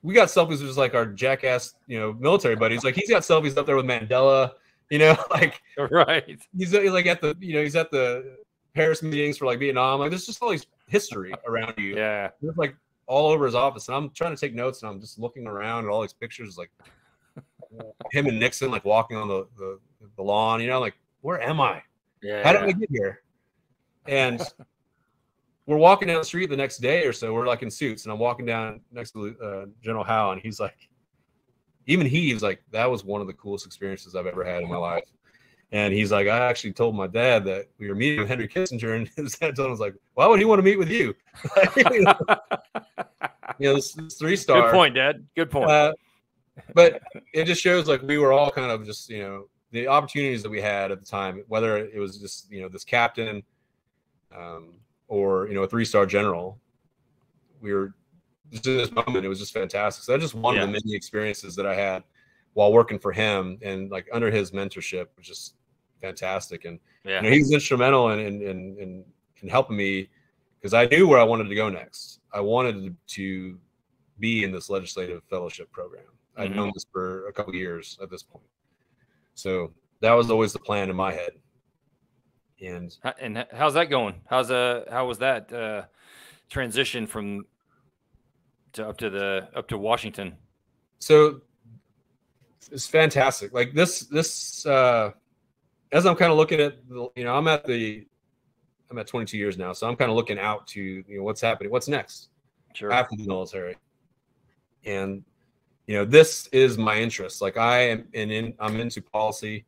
we got selfies with just like our jackass, you know, military buddies. Like, he's got selfies up there with Mandela, you know, like, right. He's like at the, you know, he's at the Paris meetings for like Vietnam. Like, there's just all these history around you. Yeah. It's like all over his office. And I'm trying to take notes, and I'm just looking around at all these pictures, like him and Nixon, like walking on the lawn, you know, like, where am I? Yeah. How did I get here? And we're walking down the street the next day or so. We're like in suits, and I'm walking down next to General Howe, and he's like, even he's like, that was one of the coolest experiences I've ever had in my life. And he's like, I actually told my dad that we were meeting with Henry Kissinger, and his dad told him, was like, why would he want to meet with you? You know, this three-star. Good point, Dad. Good point. But it just shows, like, we were all kind of just, you know, the opportunities that we had at the time, whether it was just, you know, this captain or, you know, a three-star general, we were just in this moment. It was just fantastic. So that's just one of the many experiences that I had while working for him, and like under his mentorship, which is fantastic. And you know, he was instrumental in helping me, because I knew where I wanted to go next. I wanted to be in this legislative fellowship program. Mm-hmm. I'd known this for a couple of years at this point. So that was always the plan in my head. And how's that going? How was that transition from up to Washington? So it's fantastic. Like this, as I'm kind of looking at, you know, I'm at 22 years now. So I'm kind of looking out to, you know, what's happening, what's next after the military. And, you know, this is my interest. Like, I am I'm into policy.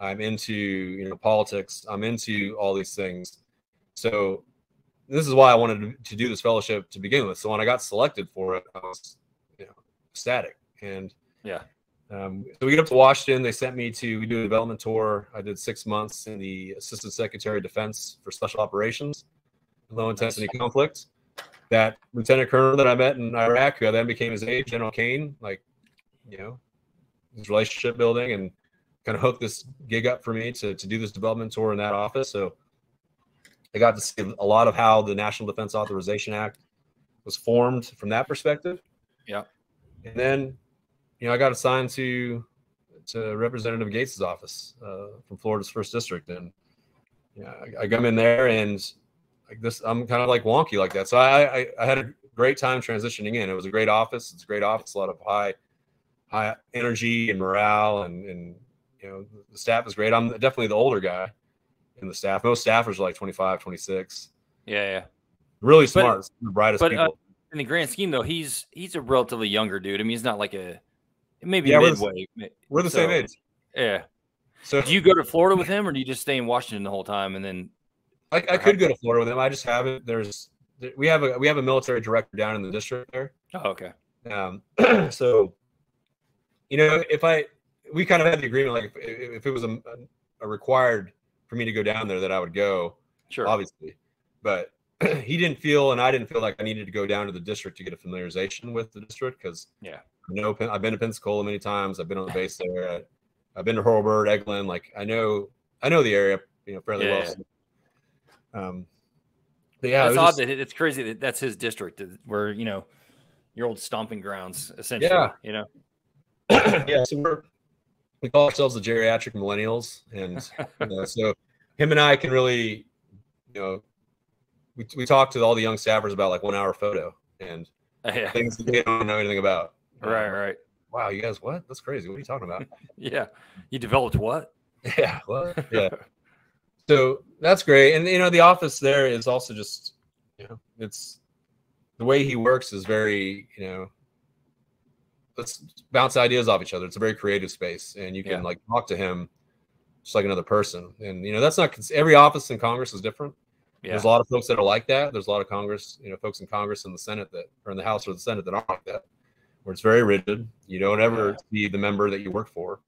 I'm into, you know, politics. I'm into all these things. So this is why I wanted to do this fellowship to begin with. So when I got selected for it, I was, you know, ecstatic. And so we get up to Washington. They sent me to, we do a development tour. I did 6 months in the Assistant Secretary of Defense for Special Operations, Low Intensity Conflict. That Lieutenant Colonel that I met in Iraq, who I then became his aide, General Kane, like, you know, his relationship building, and kind of hooked this gig up for me to do this development tour in that office. So I got to see a lot of how the National Defense Authorization Act was formed from that perspective. Yeah. And then, you know, I got assigned to Representative Gaetz's office from Florida's First District. And yeah, I come in there, and like this, I'm kind of like wonky like that. So I had a great time transitioning in. It was a great office. It's a great office, a lot of high energy and morale, and you know, the staff is great. I'm definitely the older guy in the staff. Most staffers are like 25, 26. Yeah. Really smart. Some of the brightest people. In the grand scheme, though, he's a relatively younger dude. I mean, he's not like a maybe midway. We're the same age. Yeah. So do you go to Florida with him, or do you just stay in Washington the whole time? And then I could go to Florida with him. I just haven't. We have a military director down in the district there. Oh, okay. So, you know, we kind of had the agreement, like if it was a required for me to go down there, that I would go, obviously. But he didn't feel, and I didn't feel like I needed to go down to the district to get a familiarization with the district, because I've been to Pensacola many times. I've been on the base there. I've been to Hurlburt, Eglin. Like I know the area, you know, fairly well. But yeah, it's odd that it's crazy that that's his district, where, you know, your old stomping grounds, essentially. Yeah. You know. Yeah. So we call ourselves the geriatric millennials, and you know, so him and I can really, you know, we talk to all the young staffers about like 1 hour photo and things that they don't know anything about. Right. Right. Wow. You guys, what? That's crazy. What are you talking about? Yeah. You developed what? Yeah. What? Yeah. So that's great. And, you know, the office there is also just, you know, it's the way he works is very, you know, let's bounce ideas off each other. It's a very creative space, and you can like talk to him just like another person. And, you know, that's not every office in Congress is different. Yeah. There's a lot of folks that are like that. There's a lot of Congress, you know, folks in Congress and the Senate that are in the House or the Senate that aren't like that, where it's very rigid. You don't ever see the member that you work for.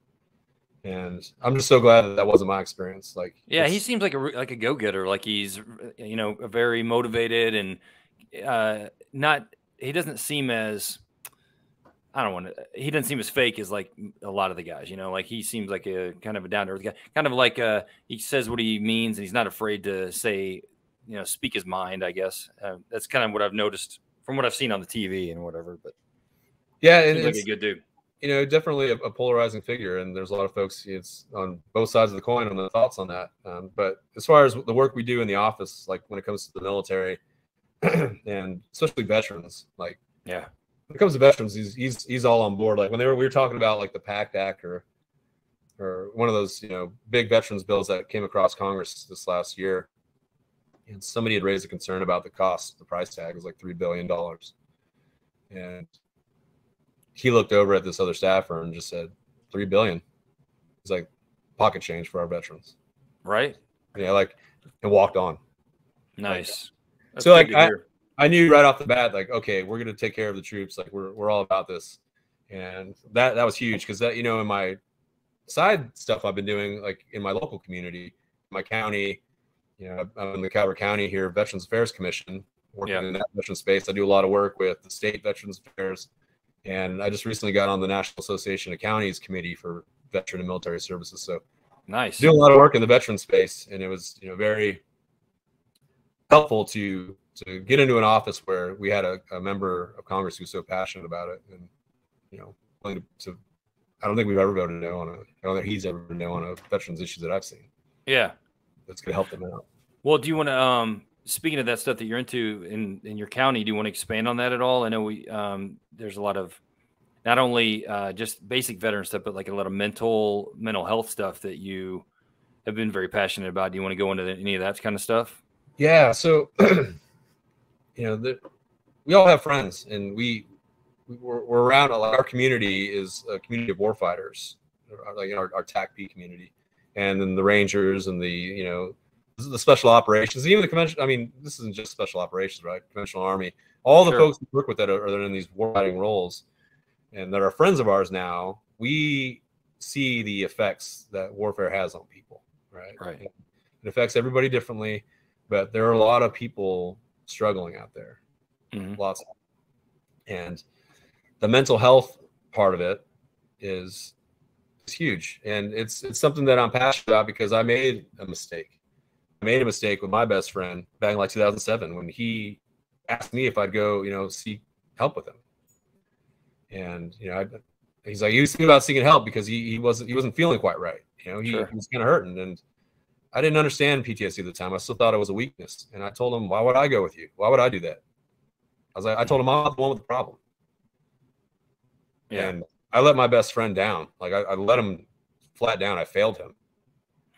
And I'm just so glad that that wasn't my experience. Like, yeah, he seems like a go-getter. Like he's, you know, very motivated and not, he doesn't seem as, I don't want to, he doesn't seem as fake as like a lot of the guys, you know, like he seems like a kind of a down to earth guy, kind of like he says what he means and he's not afraid to say, you know, speak his mind, I guess. That's kind of what I've noticed from what I've seen on the TV and whatever, but yeah, and it's like a good dude. You know, definitely a polarizing figure, and there's a lot of folks. It's on both sides of the coin on the thoughts on that. But as far as the work we do in the office, like when it comes to the military, and especially veterans, like when it comes to veterans, he's all on board. Like when we were talking about like the PACT Act or one of those, you know, big veterans bills that came across Congress this last year, and somebody had raised a concern about the cost. The price tag was like $3 billion, and he looked over at this other staffer and just said, $3 billion. He's like, pocket change for our veterans. Right. Yeah. Like, and walked on. Nice. Like, so like, I knew right off the bat, like, okay, we're going to take care of the troops. Like we're all about this. And that was huge. Cause that, you know, in my side stuff I've been doing, like in my local community, my county, you know, I'm in the Calvert County here, Veterans Affairs Commission, working in that veteran space. I do a lot of work with the state Veterans Affairs. And I just recently got on the National Association of Counties Committee for Veteran and Military Services. So nice. Doing a lot of work in the veteran space. And it was, you know, very helpful to get into an office where we had a member of Congress who's so passionate about it. And, you know, willing to I don't think we've ever voted no on a, I don't think he's ever voted no on a veterans issue that I've seen. Yeah. That's going to help them out. Well, do you want to, speaking of that stuff that you're into in your county, do you want to expand on that at all? I know we there's a lot of not only just basic veteran stuff, but like a lot of mental health stuff that you have been very passionate about. Do you want to go into any of that kind of stuff? Yeah. So, you know, we all have friends, and we're around a lot. Our community is a community of warfighters, like our TACP community, and then the Rangers and the, you know, this is the special operations, even the conventional. I mean, this isn't just special operations, right? Conventional Army. All the folks who work with that are in these warfighting roles, and that are friends of ours now. We see the effects that warfare has on people, right? Right. It affects everybody differently, but there are a lot of people struggling out there, lots of them. And the mental health part of it is huge, and it's something that I'm passionate about because I made a mistake. I made a mistake with my best friend back in like 2007 when he asked me if I'd go, you know, seek help with him. And, you know, he's like, he was thinking about seeking help because he wasn't feeling quite right. You know, he was kind of hurting, and I didn't understand PTSD at the time. I still thought it was a weakness. And I told him, why would I go with you? Why would I do that? I was like, I told him I'm not the one with the problem. Yeah. And I let my best friend down. Like I let him flat down. I failed him.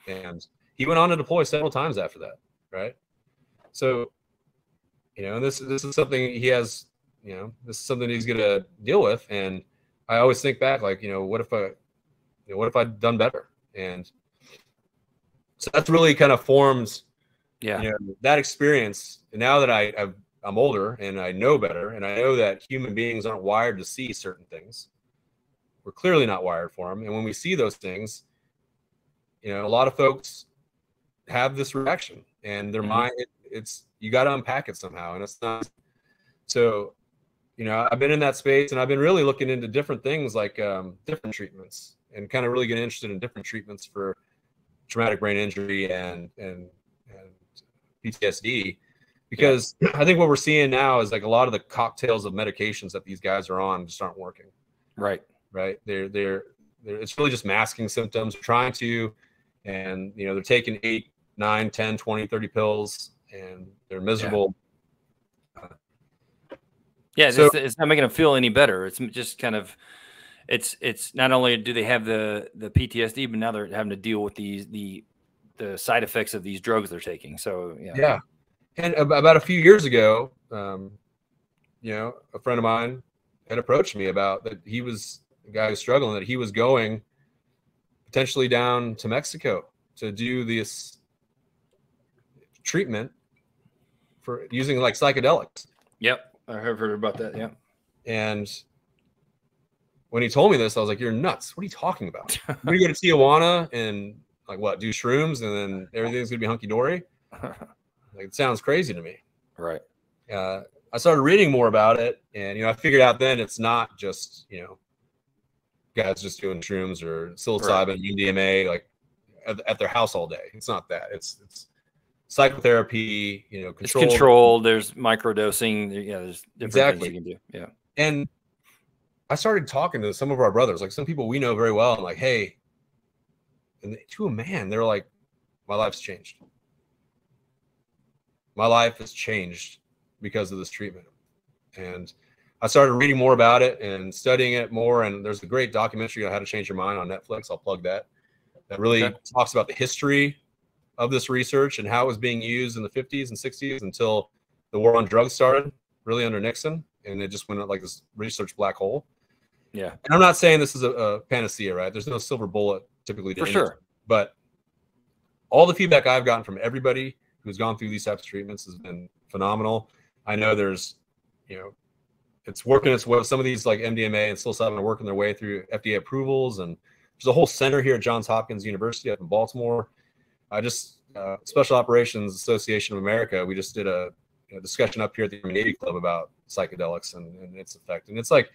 And he went on to deploy several times after that, right? So, you know, this is something he has, you know, this is something he's going to deal with. And I always think back, like, you know, what if I'd done better? And so that's really kind of formed, you know, that experience. And now that I'm older and I know better, and I know that human beings aren't wired to see certain things. We're clearly not wired for them. And when we see those things, you know, a lot of folks have this reaction, and their mind, you got to unpack it somehow. And it's not, so, you know, I've been in that space, and I've been really looking into different things, like different treatments, and kind of really getting interested in different treatments for traumatic brain injury and PTSD. Because I think what we're seeing now is like a lot of the cocktails of medications that these guys are on just aren't working. Right. Right. They're it's really just masking symptoms, trying to, and you know, they're taking 8, 9, 10, 20, 30 pills and they're miserable. Yeah. So, it's not making them feel any better. It's just kind of, it's not only do they have the PTSD, but now they're having to deal with the side effects of these drugs they're taking. So yeah. Yeah. And about a few years ago, you know, a friend of mine had approached me about that. He was a guy who's struggling, that he was going potentially down to Mexico to do this treatment for using like psychedelics. Yep. I have heard about that. Yeah. And when he told me this, I was like, you're nuts. What are you talking about? We're going to Tijuana and like what, do shrooms and then everything's going to be hunky dory. Like, it sounds crazy to me. Right. I started reading more about it, and, you know, I figured out then it's not just, you know, guys just doing shrooms or psilocybin, MDMA, like at their house all day. It's not that. It's psychotherapy, you know, control. It's controlled. There's microdosing. Yeah, there's different things you can do. Yeah. And I started talking to some of our brothers, like some people we know very well. I'm like, hey, and to a man, they're like, my life's changed. My life has changed because of this treatment. And I started reading more about it and studying it more. And there's a great documentary on How to Change Your Mind on Netflix. I'll plug that. That really talks about the history of this research and how it was being used in the 50s and 60s until the war on drugs started, really under Nixon. And it just went like this research black hole. Yeah. And I'm not saying this is a panacea, right? There's no silver bullet typically. For sure. But all the feedback I've gotten from everybody who's gone through these types of treatments has been phenomenal. I know there's, you know, it's working its way. Some of these like MDMA and psilocybin are working their way through FDA approvals. And there's a whole center here at Johns Hopkins University up in Baltimore. I just, Special Operations Association of America, we just did a discussion up here at the Navy Club about psychedelics and its effect. And it's like,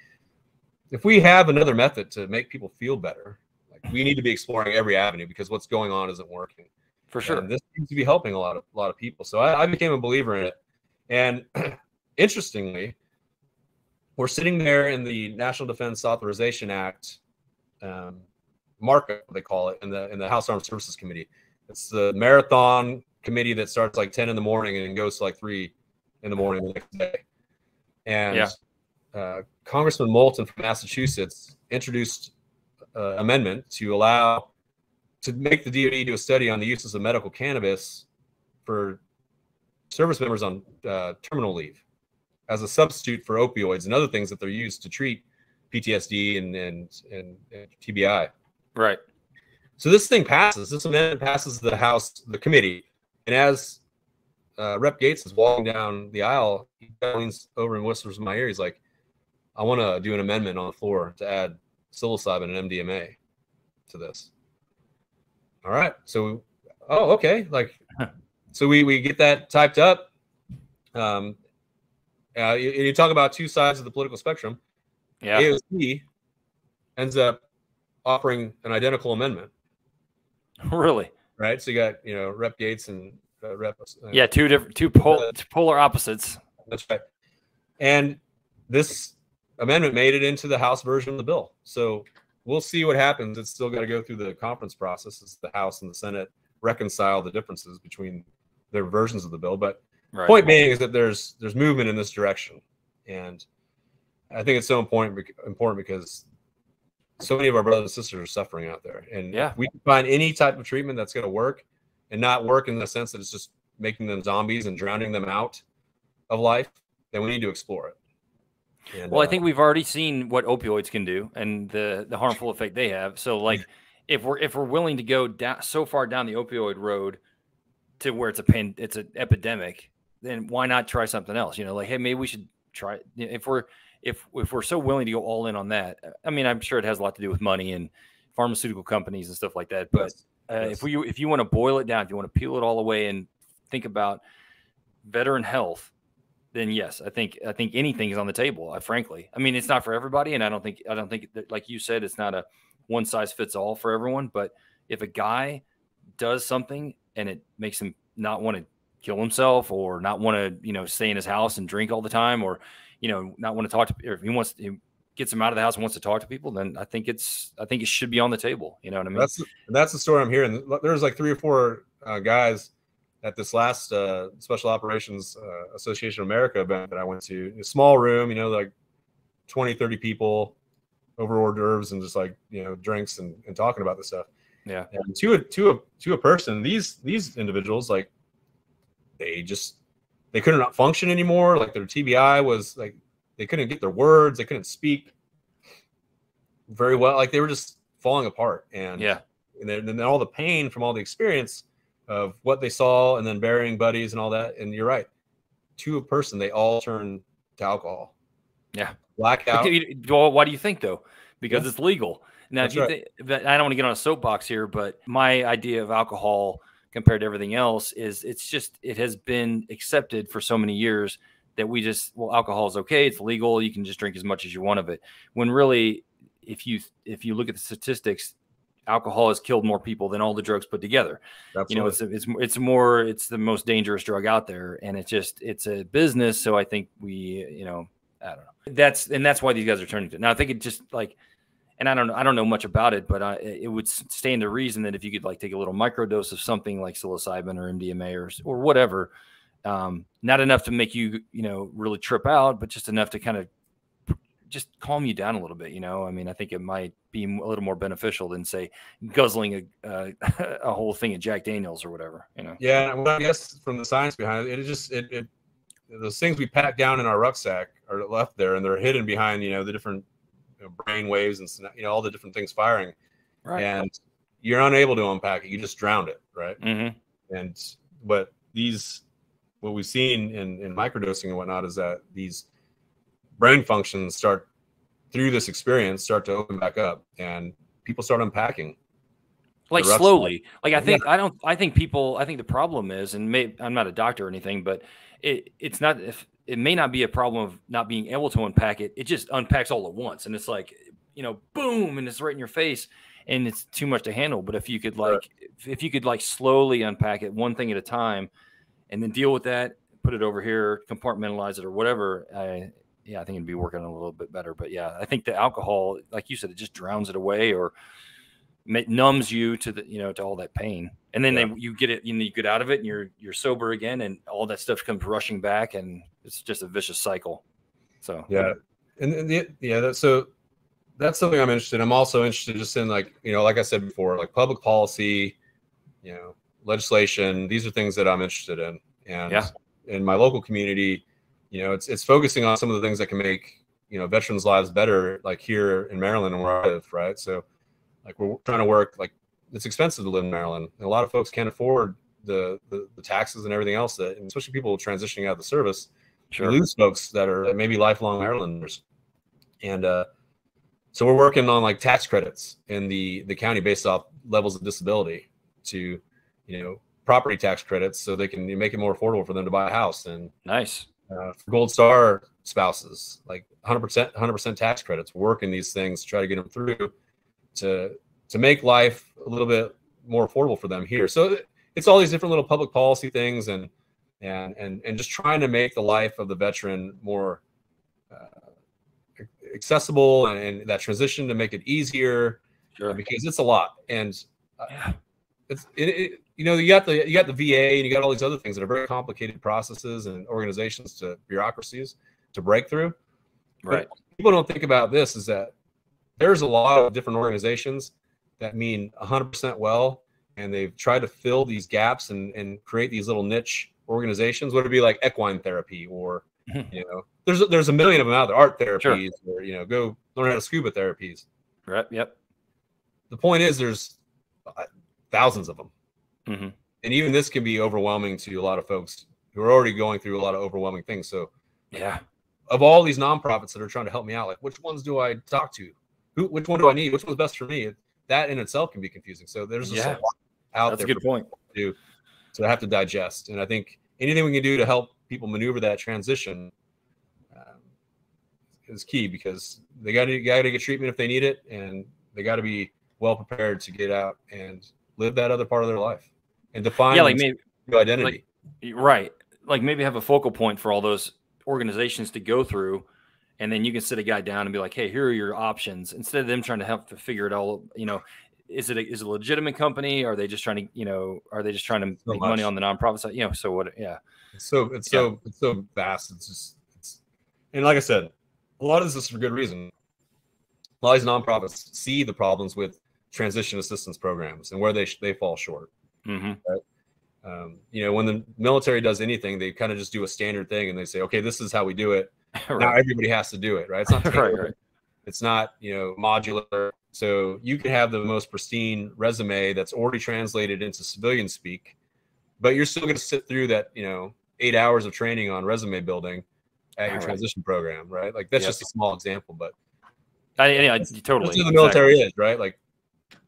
if we have another method to make people feel better, like we need to be exploring every avenue because what's going on isn't working. For sure. And this seems to be helping a lot of people. So I became a believer in it. And interestingly, we're sitting there in the National Defense Authorization Act, markup, they call it, in the House Armed Services Committee. It's the marathon committee that starts like 10 in the morning and goes to like 3 in the morning the next day. And Congressman Moulton from Massachusetts introduced an amendment to allow to make the DoD do a study on the uses of medical cannabis for service members on terminal leave as a substitute for opioids and other things that they're used to treat PTSD and TBI. Right. So this thing passes, this amendment passes the House, the committee. And as Rep. Gaetz is walking down the aisle, he leans over and whispers in my ear, he's like, I want to do an amendment on the floor to add psilocybin and MDMA to this. All right. So, oh, okay. Like, so we get that typed up. You talk about two sides of the political spectrum. Yeah. AOC ends up offering an identical amendment. Really? Right. So you got, you know, Rep. Gaetz and Rep. Yeah. Two polar opposites. That's right. And this amendment made it into the House version of the bill. So we'll see what happens. It's still got to go through the conference process. It's the House and the Senate reconcile the differences between their versions of the bill. But right. Point being is that there's movement in this direction. And I think it's so important because so many of our brothers and sisters are suffering out there. And yeah. If we can find any type of treatment that's going to work and not work in the sense that it's just making them zombies and drowning them out of life, then we need to explore it. And, well, I think we've already seen what opioids can do and the harmful effect they have. So, like, if we're willing to go down so far down the opioid road to where it's an epidemic, then why not try something else? You know, like, hey, maybe we should try if we're so willing to go all in on that. I mean, I'm sure it has a lot to do with money and pharmaceutical companies and stuff like that. But if you want to boil it down, if you want to peel it all away and think about veteran health. Then yes, I think anything is on the table. Frankly, I mean, it's not for everybody, and I don't think that, like you said, it's not a one size fits all for everyone. But if a guy does something and it makes him not want to kill himself or not want to, stay in his house and drink all the time, or, not want to talk to, or if he wants to, gets him out of the house and wants to talk to people, then I think it should be on the table. You know what I mean? That's the story I'm hearing. There's like 3 or 4 guys at this last Special Operations Association of America event that I went to. A small room, like 20, 30 people over hors d'oeuvres and just like, drinks and talking about this stuff. Yeah. And to a person, these individuals, like they couldn't function anymore. Like their TBI was like, they couldn't get their words. They couldn't speak very well. Like they were just falling apart. And yeah. And then all the pain from all the experience of what they saw and then burying buddies and all that. And you're right. To a person, they all turn to alcohol. Yeah. Blackout. Why do you think though? Because it's legal. Now, if you think, I don't want to get on a soapbox here, but my idea of alcohol compared to everything else is it has been accepted for so many years that we just, well, alcohol is okay. It's legal. You can just drink as much as you want of it. When really, if you look at the statistics, alcohol has killed more people than all the drugs put together. Absolutely. It's the most dangerous drug out there, and it's a business. So I think we, I don't know. That's why these guys are turning to it. Now I think it just like, and I don't know much about it, but it would stand to reason that if you could like take a little microdose of something like psilocybin or MDMA or whatever, not enough to make you, really trip out, but just enough to kind of just calm you down a little bit. I mean, I think it might be a little more beneficial than say guzzling a whole thing of Jack Daniels or whatever, Yeah. Well, I guess from the science behind it, it those things we pack down in our rucksack are left there and they're hidden behind, the different brain waves and, all the different things firing. Right. And you're unable to unpack it. You just drowned it. Right. Mm-hmm. But what we've seen in microdosing and whatnot is that these brain functions start through this experience, start to open back up and people start unpacking. Like slowly. Like I think the problem is, and I'm not a doctor or anything, but it's not, it may not be a problem of not being able to unpack it. It just unpacks all at once. And it's like, boom, and it's right in your face and it's too much to handle. But if you could like, slowly unpack it one thing at a time and then deal with that, put it over here, compartmentalize it or whatever, I think it'd be working a little bit better. But yeah, I think the alcohol, like you said, it just drowns it away or numbs you to the, to all that pain. And then you get it, you get out of it and you're sober again and all that stuff comes rushing back and it's just a vicious cycle. So, yeah. So that's something I'm interested in. I'm also interested just in like, like I said before, like public policy, legislation. These are things that I'm interested in. And in my local community, it's focusing on some of the things that can make, veterans' lives better, like here in Maryland and where I live. Right. So like we're trying to work, like it's expensive to live in Maryland. And a lot of folks can't afford the taxes and everything else that, and especially people transitioning out of the service, sure. You lose folks that are maybe lifelong Marylanders. And, so we're working on like tax credits in the county based off levels of disability to, property tax credits so they can make it more affordable for them to buy a house. And nice, for Gold Star spouses, like 100% tax credits, working these things to try to get them through to make life a little bit more affordable for them here. So it's all these different little public policy things and just trying to make the life of the veteran more accessible and that transition to make it easier, sure. Because it's a lot. And you got the VA and you got all these other things that are very complicated processes and organizations to bureaucracies to break through. Right. But people don't think about this is that there's a lot of different organizations that mean 100% well, and they've tried to fill these gaps and create these little niche organizations, whether it be like equine therapy or, there's a million of them out there, art therapies, sure. Or, go learn how to scuba therapies. Right. Yep. The point is there's thousands of them. Mm-hmm. And even this can be overwhelming to a lot of folks who are already going through a lot of overwhelming things. So of all these nonprofits that are trying to help me out, like which ones do I talk to? Which one do I need? Which one's best for me? That in itself can be confusing. So there's just a lot out there. That's a good point. So I have to digest. And I think anything we can do to help people maneuver that transition is key, because they got to get treatment if they need it. And they got to be well prepared to get out and live that other part of their life and define new identity. Like, Right. Like maybe have a focal point for all those organizations to go through. And then you can sit a guy down and be like, hey, here are your options. Instead of them trying to help to figure it all, you know, is it a legitimate company? Are they just trying to, you know, make money on the nonprofit side? You know, so what? Yeah. It's so vast. And like I said, a lot of this is for good reason. A lot of these nonprofits see the problems with transition assistance programs and where they fall short. Mm-hmm. Right? You know, when the military does anything, they kind of just do a standard thing and they say, okay, this is how we do it. Right. Now everybody has to do it, right? It's not right, right. It's not, you know, modular. So you can have the most pristine resume that's already translated into civilian speak, but you're still going to sit through that, you know, 8 hours of training on resume building at your transition program, right? Like that's just a small example, but that's what the military is, right? Like,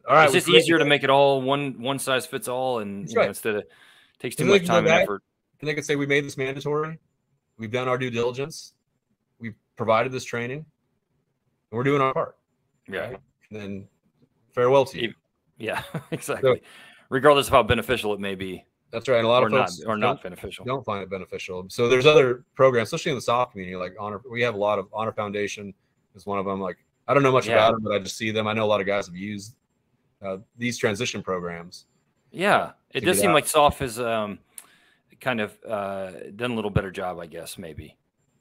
all right, it's just easier to make it all one size fits all, and you know, instead of takes too much time and effort. And they could say we made this mandatory, we've done our due diligence, we've provided this training, and we're doing our part. Yeah, right? And then farewell to you. Yeah, exactly. So, regardless of how beneficial it may be. That's right. And a lot of folks are not beneficial. Don't find it beneficial. So there's other programs, especially in the soft community, like Honor. We have a lot of Honor Foundation is one of them. Like I don't know much about them, but I just see them. I know a lot of guys have used these transition programs. Yeah, it does seem like soft has kind of done a little better job, I guess, maybe.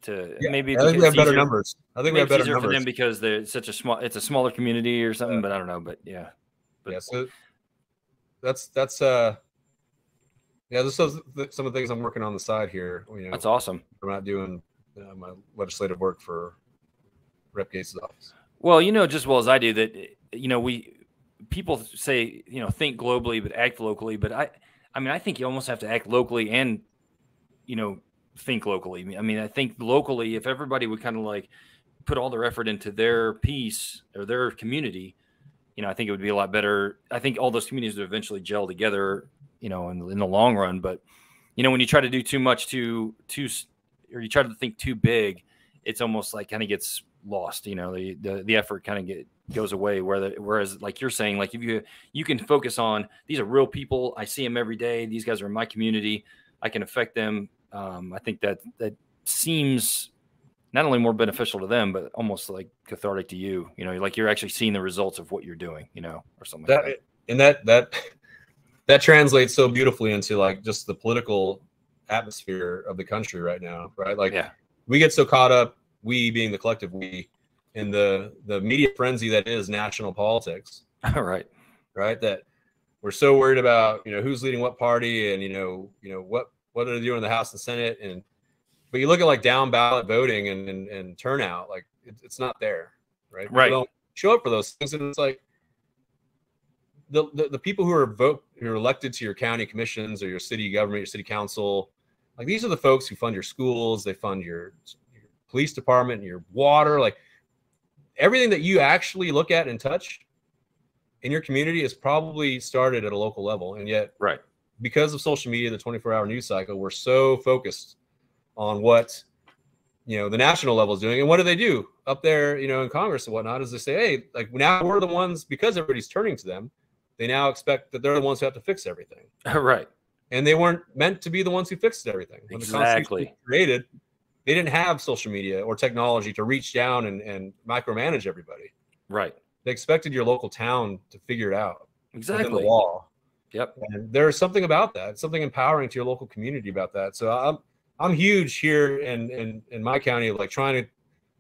Maybe I think we have better numbers. I think we have better numbers for them because they're such a small. It's a smaller community or something, but I don't know. But yeah, so that's. Yeah, this is some of the things I'm working on the side here. You know, that's awesome. I'm not doing my legislative work for Rep. Gaetz's office. Well, you know, just as well as I do that, you know, people say, you know, think globally, but act locally. But I mean, I think you almost have to act locally and, you know, think locally. I mean, I think locally, if everybody would kind of like put all their effort into their piece or their community, you know, I think it would be a lot better. I think all those communities would eventually gel together, you know, in the long run. But, you know, when you try to do too much or you try to think too big, it's almost like kind of gets lost, you know, the effort kind of goes away. Whereas like you're saying, like if you can focus on, these are real people. I see them every day. These guys are in my community. I can affect them. I think that seems not only more beneficial to them, but almost like cathartic to you, you know, like you're actually seeing the results of what you're doing, you know, or something like that. And that translates so beautifully into like just the political atmosphere of the country right now, right? Like we get so caught up, we being the collective we, in the media frenzy that is national politics. All right. Right. That we're so worried about, you know, who's leading what party and, you know, what are they doing in the House and Senate? But you look at like down ballot voting and turnout, like it's not there. Right. Right. People don't show up for those things. And it's like, the people who are elected to your county commissions or your city government, your city council, like these are the folks who fund your schools, they fund your police department, your water, like everything that you actually look at and touch in your community is probably started at a local level. And yet, right, because of social media, the 24-hour news cycle, we're so focused on what, you know, the national level is doing. And what do they do up there, you know, in Congress and whatnot, is they say, hey, like now we're the ones, because everybody's turning to them. They now expect that they're the ones who have to fix everything. Right. And they weren't meant to be the ones who fixed everything. When the Constitution was created, they didn't have social media or technology to reach down and micromanage everybody. Right. They expected your local town to figure it out. Exactly. Within the law. Yep. And there's something about that, something empowering to your local community about that. So I'm huge here in my county, like trying to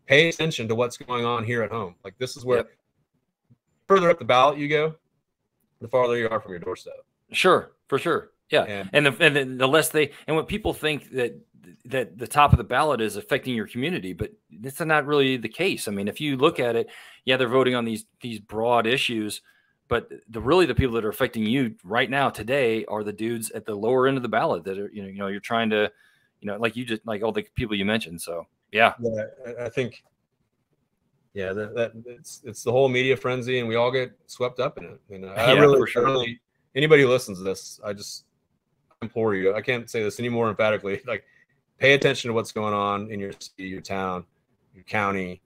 pay attention to what's going on here at home. Like this is where further up the ballot you go, the farther you are from your doorstep. Sure, for sure. Yeah. And the less they, and when people think that the top of the ballot is affecting your community, but that's not really the case. I mean, if you look at it, yeah, they're voting on these broad issues, but really the people that are affecting you right now today are the dudes at the lower end of the ballot that are, you know, you're trying to, you know, like you just, like all the people you mentioned. So yeah I think, yeah, that it's the whole media frenzy, and we all get swept up in it. And I really, anybody who listens to this, I just implore you. I can't say this any more emphatically. Like, pay attention to what's going on in your city, your town, your county,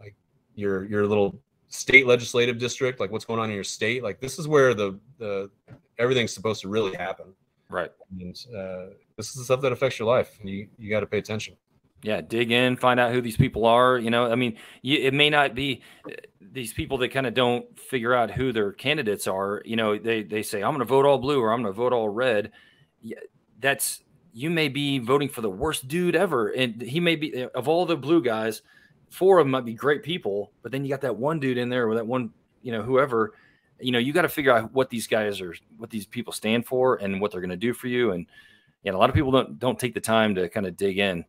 like your little state legislative district. Like, what's going on in your state? Like, this is where the everything's supposed to really happen. Right. And this is the stuff that affects your life. You got to pay attention. Yeah, dig in, find out who these people are. You know, I mean, it may not be these people that kind of don't figure out who their candidates are. You know, they say, I'm going to vote all blue or I'm going to vote all red. Yeah, you may be voting for the worst dude ever. And he may be, of all the blue guys, 4 of them might be great people. But then you got that one dude in there with that one, you know, whoever, you know, you got to figure out what these guys are, what these people stand for and what they're going to do for you. And, you know, a lot of people don't take the time to kind of dig in.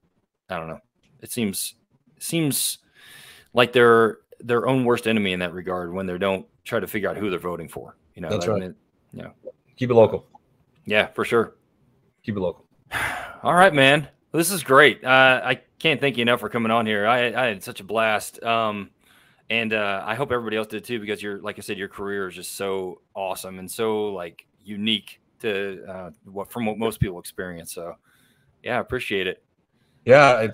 I don't know. It seems like they're their own worst enemy in that regard when they don't try to figure out who they're voting for. You know, that's right. I mean, you know. Keep it local. Yeah, for sure. Keep it local. All right, man. This is great. I can't thank you enough for coming on here. I had such a blast. And I hope everybody else did too, because you're, like I said, your career is just so awesome and so like unique to what most people experience. So yeah, I appreciate it. Yeah,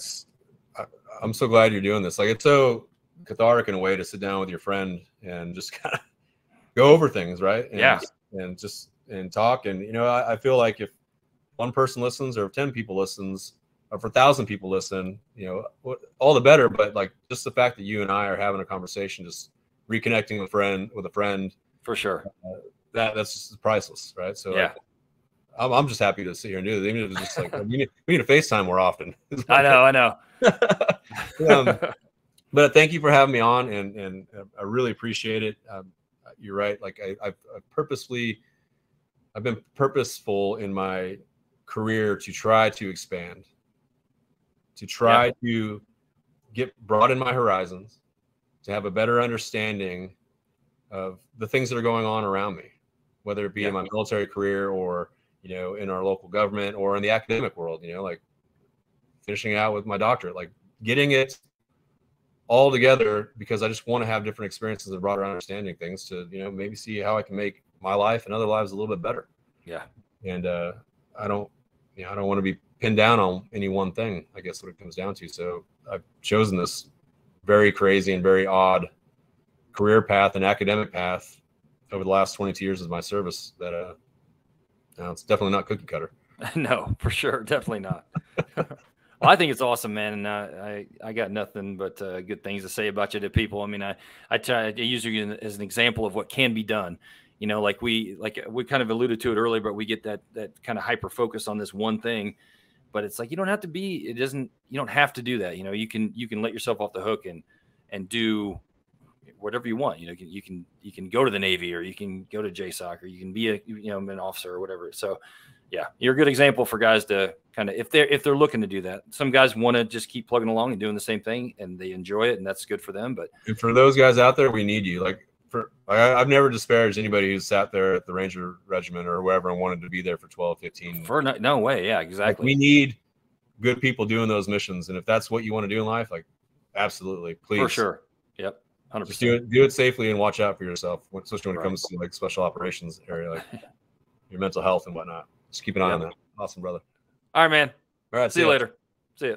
I'm so glad you're doing this. Like, it's so cathartic in a way to sit down with your friend and just kind of go over things, right? And, yeah. And talk. And, you know, I feel like if one person listens or if 10 people listens or if 1,000 people listen, you know, all the better. But like just the fact that you and I are having a conversation, just reconnecting with a friend. For sure. That's just priceless, right? So yeah. I'm just happy to sit here and do this. Even if it's just like we need to FaceTime more often. I know. But thank you for having me on, and I really appreciate it. You're right. Like I've been purposeful in my career to try to expand, to try to broaden my horizons, to have a better understanding of the things that are going on around me, whether it be in my military career or you know, in our local government or in the academic world, you know, like finishing out with my doctorate, like getting it all together, because I just want to have different experiences and broader understanding things to, you know, maybe see how I can make my life and other lives a little bit better. Yeah. And I don't want to be pinned down on any one thing, I guess what it comes down to. So I've chosen this very crazy and very odd career path and academic path over the last 22 years of my service that, no, it's definitely not cookie cutter. No, for sure. Definitely not. Well, I think it's awesome, man. And I got nothing but good things to say about you to people. I mean, I use you as an example of what can be done. You know, like we kind of alluded to it earlier, but we get that kind of hyper focus on this one thing, but it's like, you don't have to do that. You know, you can let yourself off the hook and do whatever you want. You know, you can go to the Navy or you can go to JSOC or you can be an officer or whatever. So yeah, you're a good example for guys to kind of, if they're looking to do that. Some guys want to just keep plugging along and doing the same thing and they enjoy it and that's good for them. But and for those guys out there, we need you. Like I've never disparaged anybody who's sat there at the Ranger Regiment or wherever and wanted to be there for 12, 15. No way. Yeah, exactly. Like, we need good people doing those missions. And if that's what you want to do in life, like absolutely, please. For sure. Yep. 100%. Just do it safely and watch out for yourself, especially when it comes to like special operations area, like your mental health and whatnot. Just keep an eye on that. Awesome, brother. All right, man. All right. See you later. See ya.